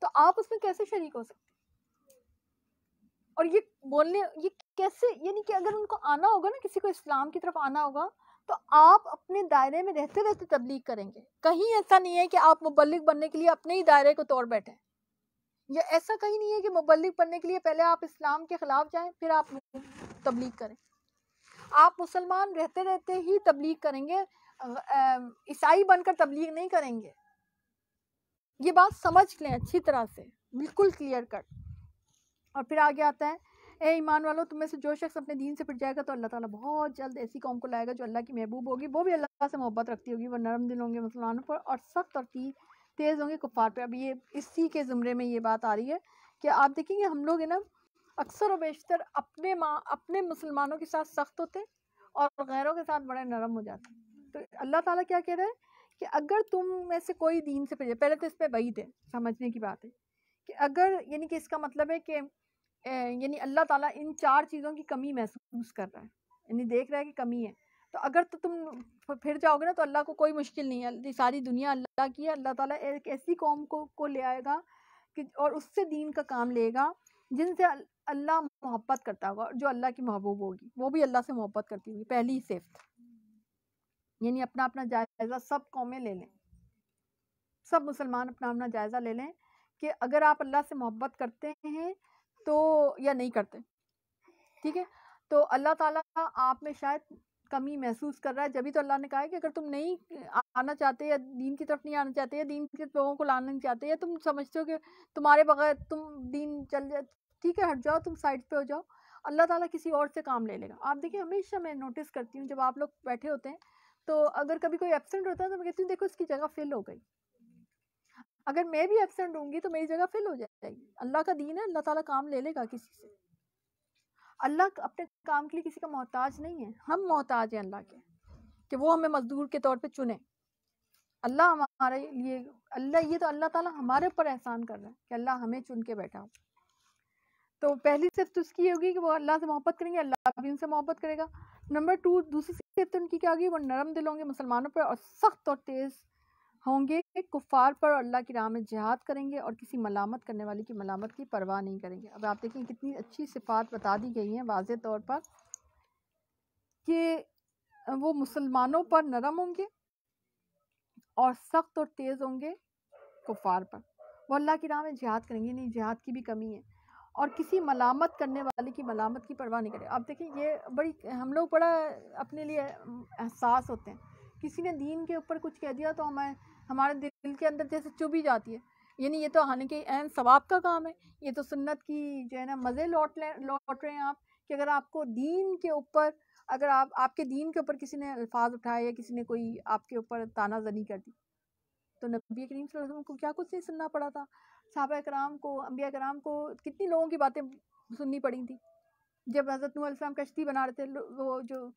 तो आप उसमें कैसे शरीक हो सकते और ये बोलने ये कैसे, यानी कि अगर उनको आना होगा ना, किसी को इस्लाम की तरफ आना होगा तो आप अपने दायरे में रहते रहते तबलीग करेंगे। कहीं ऐसा नहीं है कि आप मुबल्लिग बनने के लिए अपने ही दायरे को तोड़ बैठे, या ऐसा कहीं नहीं है कि मुबल्लिग बनने के लिए पहले आप इस्लाम के ख़िलाफ़ जाएं फिर आप तबलीग करें। आप मुसलमान रहते रहते ही तबलीग करेंगे, ईसाई बनकर तबलीग नहीं करेंगे। ये बात समझ लें अच्छी तरह से, बिल्कुल क्लियर कट। और फिर आगे आता है ए ईमान वालों, तुम में से जो शख्स अपने दीन से फिर जाएगा तो अल्लाह ताला बहुत जल्द ऐसी कौम को लाएगा जो अल्लाह की महबूब होगी, वो भी अल्लाह से मोहब्बत रखती होगी, वह नरम दिल होंगे मुसलमानों पर और सख्त और तेज़ होंगे कुफार पर। अभी ये इसी के ज़ुमरे में ये बात आ रही है कि आप देखेंगे हम लोग है ना अक्सर व बेशतर अपने माँ अपने मुसलमानों के साथ सख्त होते और गैरों के साथ बड़े नरम हो जाते। तो अल्लाह ताला क्या कह रहा है कि अगर तुम में से कोई दीन से फिर जाए, पहले तो इस पर वही थे समझने की बात है कि अगर यानी कि इसका मतलब है कि यानी अल्लाह ताला इन चार चीज़ों की कमी महसूस कर रहा है, यानी देख रहा है कि कमी है। तो अगर तो तुम फिर जाओगे ना तो अल्लाह को कोई मुश्किल नहीं है, सारी दुनिया अल्लाह की है। अल्लाह ताला एक ऐसी कौम को को ले आएगा कि और उससे दीन का काम लेगा जिनसे अल्लाह मोहब्बत करता होगा और जो अल्लाह की महबूब होगी वो भी अल्लाह से मोहब्बत करती होगी। पहली ही सिफ्त यानी अपना अपना जायज़ा सब कौमें ले लें, सब मुसलमान अपना अपना जायज़ा ले लें कि अगर आप अल्लाह से मोहब्बत करते हैं तो या नहीं करते। ठीक है, तो अल्लाह ताला आप में शायद कमी महसूस कर रहा है, जब भी तो अल्लाह ने कहा है कि अगर तुम नहीं आना चाहते या दीन की तरफ नहीं आना चाहते या दीन के लोगों को लाना नहीं चाहते या तुम समझते हो कि तुम्हारे बगैर तुम दीन चल जाए, ठीक है, हट जाओ, तुम साइड पे हो जाओ, अल्लाह ताला किसी और से काम ले लेगा। आप देखिए हमेशा मैं नोटिस करती हूँ जब आप लोग बैठे होते हैं तो अगर कभी कोई एब्सेंट होता है तो मैं कहती हूँ देखो इसकी जगह फिल हो गई, अगर मैं भी एब्सेंट होंगी तो मेरी जगह फिल हो जाएगी। अल्लाह का दीन है, अल्लाह ताला काम ले लेगा किसी से। अल्लाह अपने काम के लिए किसी का मोहताज नहीं है, हम मोहताज हैं अल्लाह के कि वो हमें मजदूर के तौर पे चुने। अल्लाह हमारे लिए अल्लाह ये तो अल्लाह ताला हमारे ऊपर एहसान कर रहा है कि अल्लाह हमें चुन के बैठा हो। तो पहली सिफ्त उसकी ये होगी कि वो अल्लाह से मोहब्बत करेंगे, अल्लाह भी उनसे मोहब्बत करेगा। नंबर टू, दूसरी सिफ्त उनकी क्या होगी, वो नरम दिल होंगे मुसलमानों पर और सख्त और तेज़ होंगे कुफार पर, और अल्लाह की राह में जिहाद करेंगे और किसी मलामत करने वाले की मलामत की परवाह नहीं करेंगे। अब आप देखें कितनी अच्छी सिफात बता दी गई हैं वाज़े तौर पर कि वो मुसलमानों पर नरम होंगे और सख्त और तेज़ होंगे कुफार पर, वो अल्लाह की राह में जिहाद करेंगे, नहीं जिहाद की भी कमी है, और किसी मलामत करने वाले की मलामत की परवाह नहीं करें। आप देखिए ये बड़ी हम लोग बड़ा अपने लिए एहसास होते हैं, किसी ने दीन के ऊपर कुछ कह दिया तो हमें हमारे दिल के अंदर जैसे चुभी जाती है, यानी ये तो हानि के एन सवाब का काम है, ये तो सुन्नत की जो है ना मज़े लौट ले लौट रहे हैं आप कि अगर आपको दीन के ऊपर अगर आप आपके दीन के ऊपर किसी ने अल्फाज उठाए या किसी ने कोई आपके ऊपर तानाजनी कर दी तो नबी करीम सल्लल्लाहु अलैहि वसल्लम को क्या कुछ नहीं सुनना पड़ा था, सहाबा कराम को अम्बिया कराम को कितनी लोगों की बातें सुननी पड़ी थी। जब हज़रत नूह अलैहि सलाम कश्ती बना रहे थे वो जो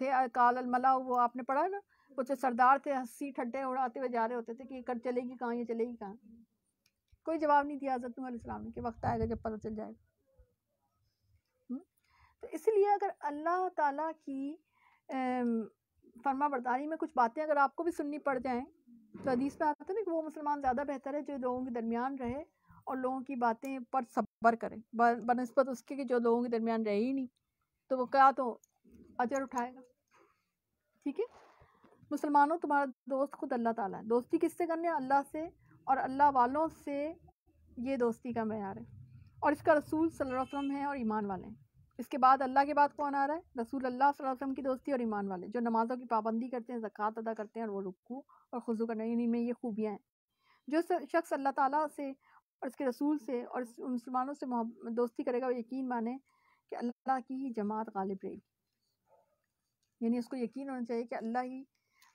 थे काल अलमला, वो आपने पढ़ा ना, वो जो सरदार थे हंसी ठट्टे उड़ाते हुए जा रहे होते थे कि कर चलेगी कहाँ, ये चलेगी कहाँ, कोई जवाब नहीं दिया हज़रत नूह अलैहि सलाम ने कि वक्त आएगा जब पता चल जाएगा। तो इसलिए अगर अल्लाह ताला की फरमा बरदारी में कुछ बातें अगर आपको भी सुननी पड़ जाएँ तो हदीस में आता है ना कि वो मुसलमान ज़्यादा बेहतर है जो लोगों के दरमियान रहे और लोगों की बातें पर सब्र करे बनस्बत उसके कि जो लोगों के दरमियान रहे ही नहीं, तो वो क्या तो अजर उठाएगा। ठीक है मुसलमानों, तुम्हारा दोस्त खुद अल्लाह ताला है, दोस्ती किससे करनी है, अल्लाह से और अल्लाह वालों से, ये दोस्ती का मैार है। और इसका रसूल सल्लल्लाहु अलैहि वसल्लम है और ईमान वाले हैं। इसके बाद अल्लाह के बाद कौन आ रहा है, रसूल अल्लाह सल्लल्लाहु अलैहि वसल्लम की दोस्ती और ईमान वाले जो नमाज़ों की पाबंदी करते हैं, ज़कात अदा करते हैं और वो रुकू और खुजू करना, इन्हीं में ये खूबियाँ हैं। जो शख्स अल्लाह ताला से और उसके रसूल से और मुसलमानों से दोस्ती करेगा वो यकीन माने कि अल्लाह की ही जमात गालिब रहेगी, यानी उसको यकीन होना चाहिए कि अल्लाह ही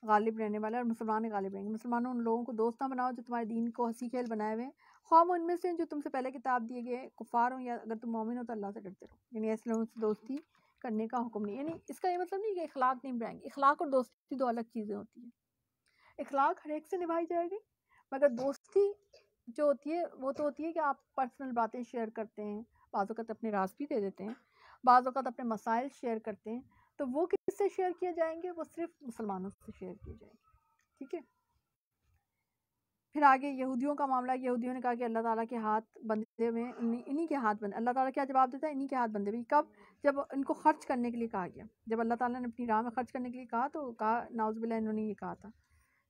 गालिब रहने वाला है और मुसलमान गालिब रहेंगे। मुसलमानों, उन लोगों को दोस्त ना बनाओ जो तुम्हारे दीन को हंसी खेल बनाए हुए हैं, ख्वाम उनमें से जो तुमसे पहले किताब दिए गए कुफार हो, या अगर तुम मोमिन हो तो अल्लाह से डरते रहो, यानी ऐसे लोगों से दोस्ती करने का हुक्म नहीं। यानी इसका ये मतलब नहीं कि इखलाक नहीं बनाएंगे, इखलाक और दोस्ती दो अलग चीज़ें होती हैं, इखलाक हर एक से निभाई जाएगी मगर दोस्ती जो होती है वो तो होती है कि आप पर्सनल बातें शेयर करते हैं, बाज़ औक़ात अपने राज भी दे देते हैं, बाज़ औक़ात अपने मसाइल शेयर करते हैं, तो वो किससे शेयर किए जाएंगे, वो सिर्फ मुसलमानों से शेयर किए जाएंगे। ठीक है, फिर आगे यहूदियों का मामला, यहूदियों ने कहा कि अल्लाह ताला के हाथ बंधे हुए हैं, इन्हीं के हाथ बंधे, अल्लाह ताला क्या जवाब देता है, इन्हीं के हाथ बंधे हुए, कब, जब इनको खर्च करने के लिए कहा गया, जब अल्लाह ताला ने अपनी राह में खर्च करने के लिए कहा तो कहा नाउज़ुबिल्लाह इन्होंने ये कहा था,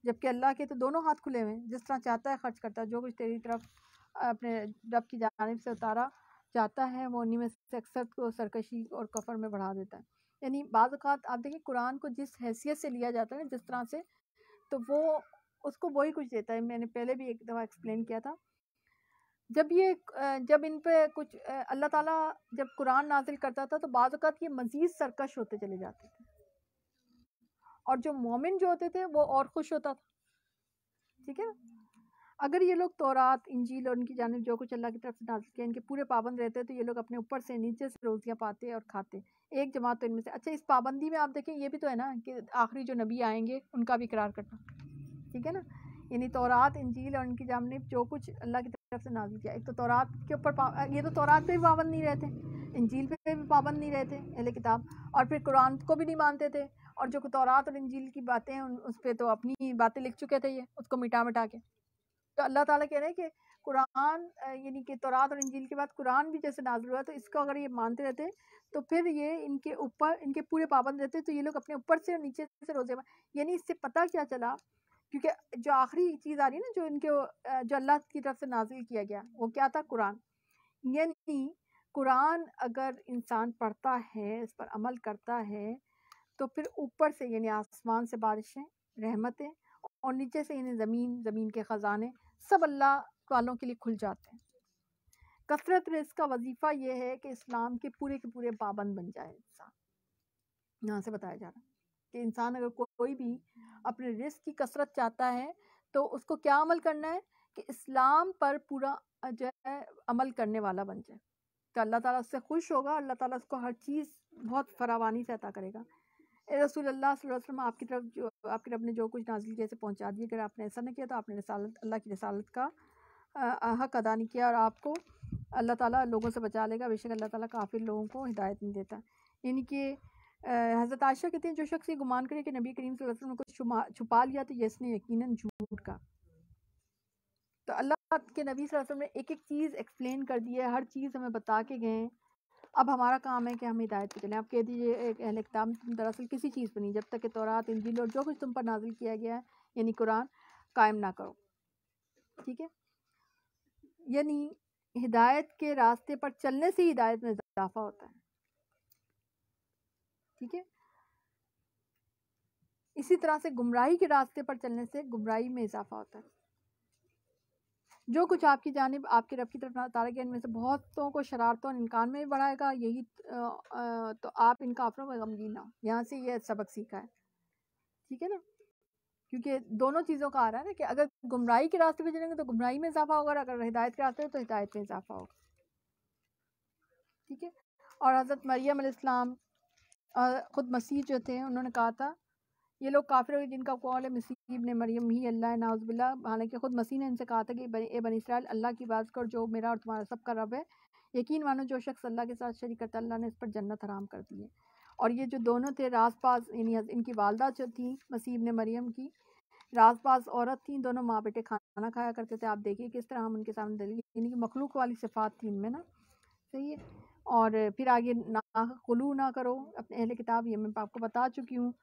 जबकि अल्लाह के तो दोनों हाथ खुले हुए हैं, जिस तरह चाहता है खर्च करता है, जो कुछ तेरी तरफ अपने रब की जानिब से उतारा जाता है वो उन्हीं में से अक्सर को सरकशी और कफर में बढ़ा देता है। यानी बाज़ औक़ात आप देखिए कुरान को जिस हैसियत से लिया जाता है जिस तरह से, तो वो उसको वही कुछ देता है। मैंने पहले भी एक दफ़ा एक्सप्लेन किया था जब ये जब इन पे कुछ अल्लाह ताला जब कुरान नाजिल करता था तो बाज़ औक़ात ये मज़ीद सरकश होते चले जाते थे, और जो मोमिन जो होते थे वो और खुश होता था। ठीक है, अगर ये लोग तौरात इंजील और इनकी जानिब जो कुछ अल्लाह की तरफ से नाजिल किया इनके पूरे पाबंद रहते तो ये लोग अपने ऊपर से नीचे से रोज़ियाँ पाते और खाते। एक जमात तो इनमें से। अच्छा, इस पाबंदी में आप देखें ये भी तो है ना कि आखिरी जो नबी आएंगे उनका भी इकरार करना। ठीक है ना, यानी तौरात इंजील और इनकी जानिब जो कुछ अल्लाह की तरफ से नाज़िल किया। एक तो तौरात के ऊपर ये तो तौरात पे भी पाबंद नहीं रहते, इंजील पे भी पाबंद नहीं रहते अहले किताब, और फिर कुरान को भी नहीं मानते थे, और जो तौरात और इंजील की बातें हैं उस पर तो अपनी बातें लिख चुके थे ये, उसको मिटा मिटा के। तो अल्लाह ताला कह रहे हैं कि कुरान यानी कि तौरात और इंजील के बाद कुरान भी जैसे नाज़िल हुआ तो इसको अगर ये मानते रहते तो फिर ये इनके ऊपर इनके पूरे पाबंद रहते, तो ये लोग अपने ऊपर से और नीचे से रोज़े। यानी इससे पता क्या चला, क्योंकि जो आखिरी चीज़ आ रही है ना जो इनके जो अल्लाह की तरफ से नाजिल किया गया वो क्या था? कुरान। यानी कुरान अगर इंसान पढ़ता है, इस पर अमल करता है, तो फिर ऊपर से यानी आसमान से बारिशें रहमतें और नीचे से यानी ज़मीन ज़मीन के ख़जाने सब अल्लाह वालों के लिए खुल जाते हैं। कसरत रिज़्क़ का वजीफ़ा ये है कि इस्लाम के पूरे के पूरे पाबंद बन जाए इंसान। यहाँ से बताया जा रहा है कि इंसान अगर को, कोई भी अपने रिस्क की कसरत चाहता है तो उसको क्या अमल करना है कि इस्लाम पर पूरा जो है अमल करने वाला बन जाए, तो अल्लाह ताला उससे खुश होगा। अल्लाह ताला उसको हर चीज़ बहुत फरावानी से अता करेगा। ए रसूल अल्लाह सल्लल्लाहु अलैहि वसल्लम, आपकी तरफ जो आपके रब ने जो कुछ नाजिल किया से पहुँचा दिया, अगर आपने ऐसा नहीं किया तो आपने रसालत अल्लाह की रसालत का आ, हक अदा नहीं किया, और आपको अल्लाह ताला लोगों से बचा लेगा। बेशक अल्लाह ताला काफिर लोगों को हिदायत नहीं देता। यानी कि हज़रत आयशा कहते हैं जो शख्स ये गुमान करे कि नबी करीम सल्लल्लाहु अलैहि वसल्लम को छुपा लिया तो ये इसने यकीनन झूठ का। तो अल्लाह के नबी सल्लल्लाहु अलैहि वसल्लम ने एक एक चीज़ एक्सप्लेन कर दी है, हर चीज़ हमें बता के गए। अब हमारा काम है कि हम हिदायत पे चलें। आप कह दीजिए अहले किताब तुम दरअसल किसी चीज़ पर नहीं, जब तक कि तौरात इंजील और जो कुछ तुम पर नाजिल किया गया है यानी कुरान कायम ना करो। ठीक है, यानी हिदायत के रास्ते पर चलने से ही हिदायत में इजाफा होता है। ठीक है, इसी तरह से गुमराही के रास्ते पर चलने से गुमराही में इजाफा होता है। जो कुछ आपकी जानिब आपके रब की तरफ तारे गए इनमें से बहुतों को शरारतों और इनकार में भी बढ़ाएगा, यही तो आप इन काफिरों में गमगीन ना हो। यहाँ से यह सबक सीखा है। ठीक है ना, क्योंकि दोनों चीज़ों का आ रहा है ना कि अगर गुमराही के रास्ते पर चलेंगे तो गुमराही में इजाफा होगा, और अगर हिदायत के रास्ते तो हिदायत में इजाफा होगा। ठीक है, और हज़रत मरियम अलैहिस्सलाम और ख़ुद मसीह जो थे उन्होंने कहा था ये लोग काफ़िर हुए जिनका कौल है मसीह इब्ने मरियम ही अल्लाह नाउज़ुबिल्ला, हालांकि ख़ुद मसीह ने इनसे कहा था कि ए बनी इसराइल अल्लाह की बात कर जो मेरा और तुम्हारा सब का रब है, यकीन मानो जो शख्स अल्लाह के साथ शरीक करता अल्लाह ने इस पर जन्नत हराम कर दी है। और ये जो दोनों थे राज पास यानी इनकी वालदा जो थी मसीह इब्ने मरियम की राज पास औरत थी, दोनों माँ बेटे खाना खाया करते थे। आप देखिए किस तरह हम उनके सामने दलील यानी कि मखलूक वाली सिफ़ात थी इनमें ना। सही है, और फिर आगे ना खुलू ना करो अपने अहले किताब, ये मैं आपको बता चुकी हूँ।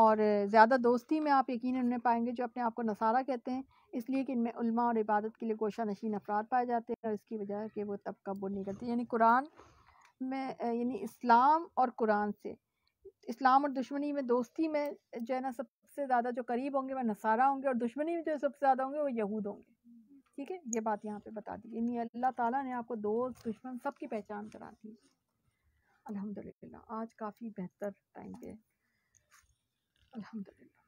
और ज़्यादा दोस्ती में आप यकीन उन्हें पाएंगे जो अपने आप को नसारा कहते हैं, इसलिए कि इनमें उल्मा और इबादत के लिए गोशा नशीन अफराद पाए जाते हैं, और इसकी वजह कि वो तब कबूल नहीं करते। यानी कुरान में यानी इस्लाम और कुरान से इस्लाम और दुश्मनी में दोस्ती में जो है ना सबसे ज़्यादा जो करीब होंगे वह नसारा होंगे, और दुश्मनी में जो सबसे ज़्यादा होंगे वो यहूद होंगे। ठीक है, ये बात यहाँ पे बता दी। यानी अल्लाह ताला ने आपको दोस्त दुश्मन सबकी पहचान करा दी। अल्हम्दुलिल्लाह आज काफ़ी बेहतर टाइम पे अल्हम्दुलिल्लाह।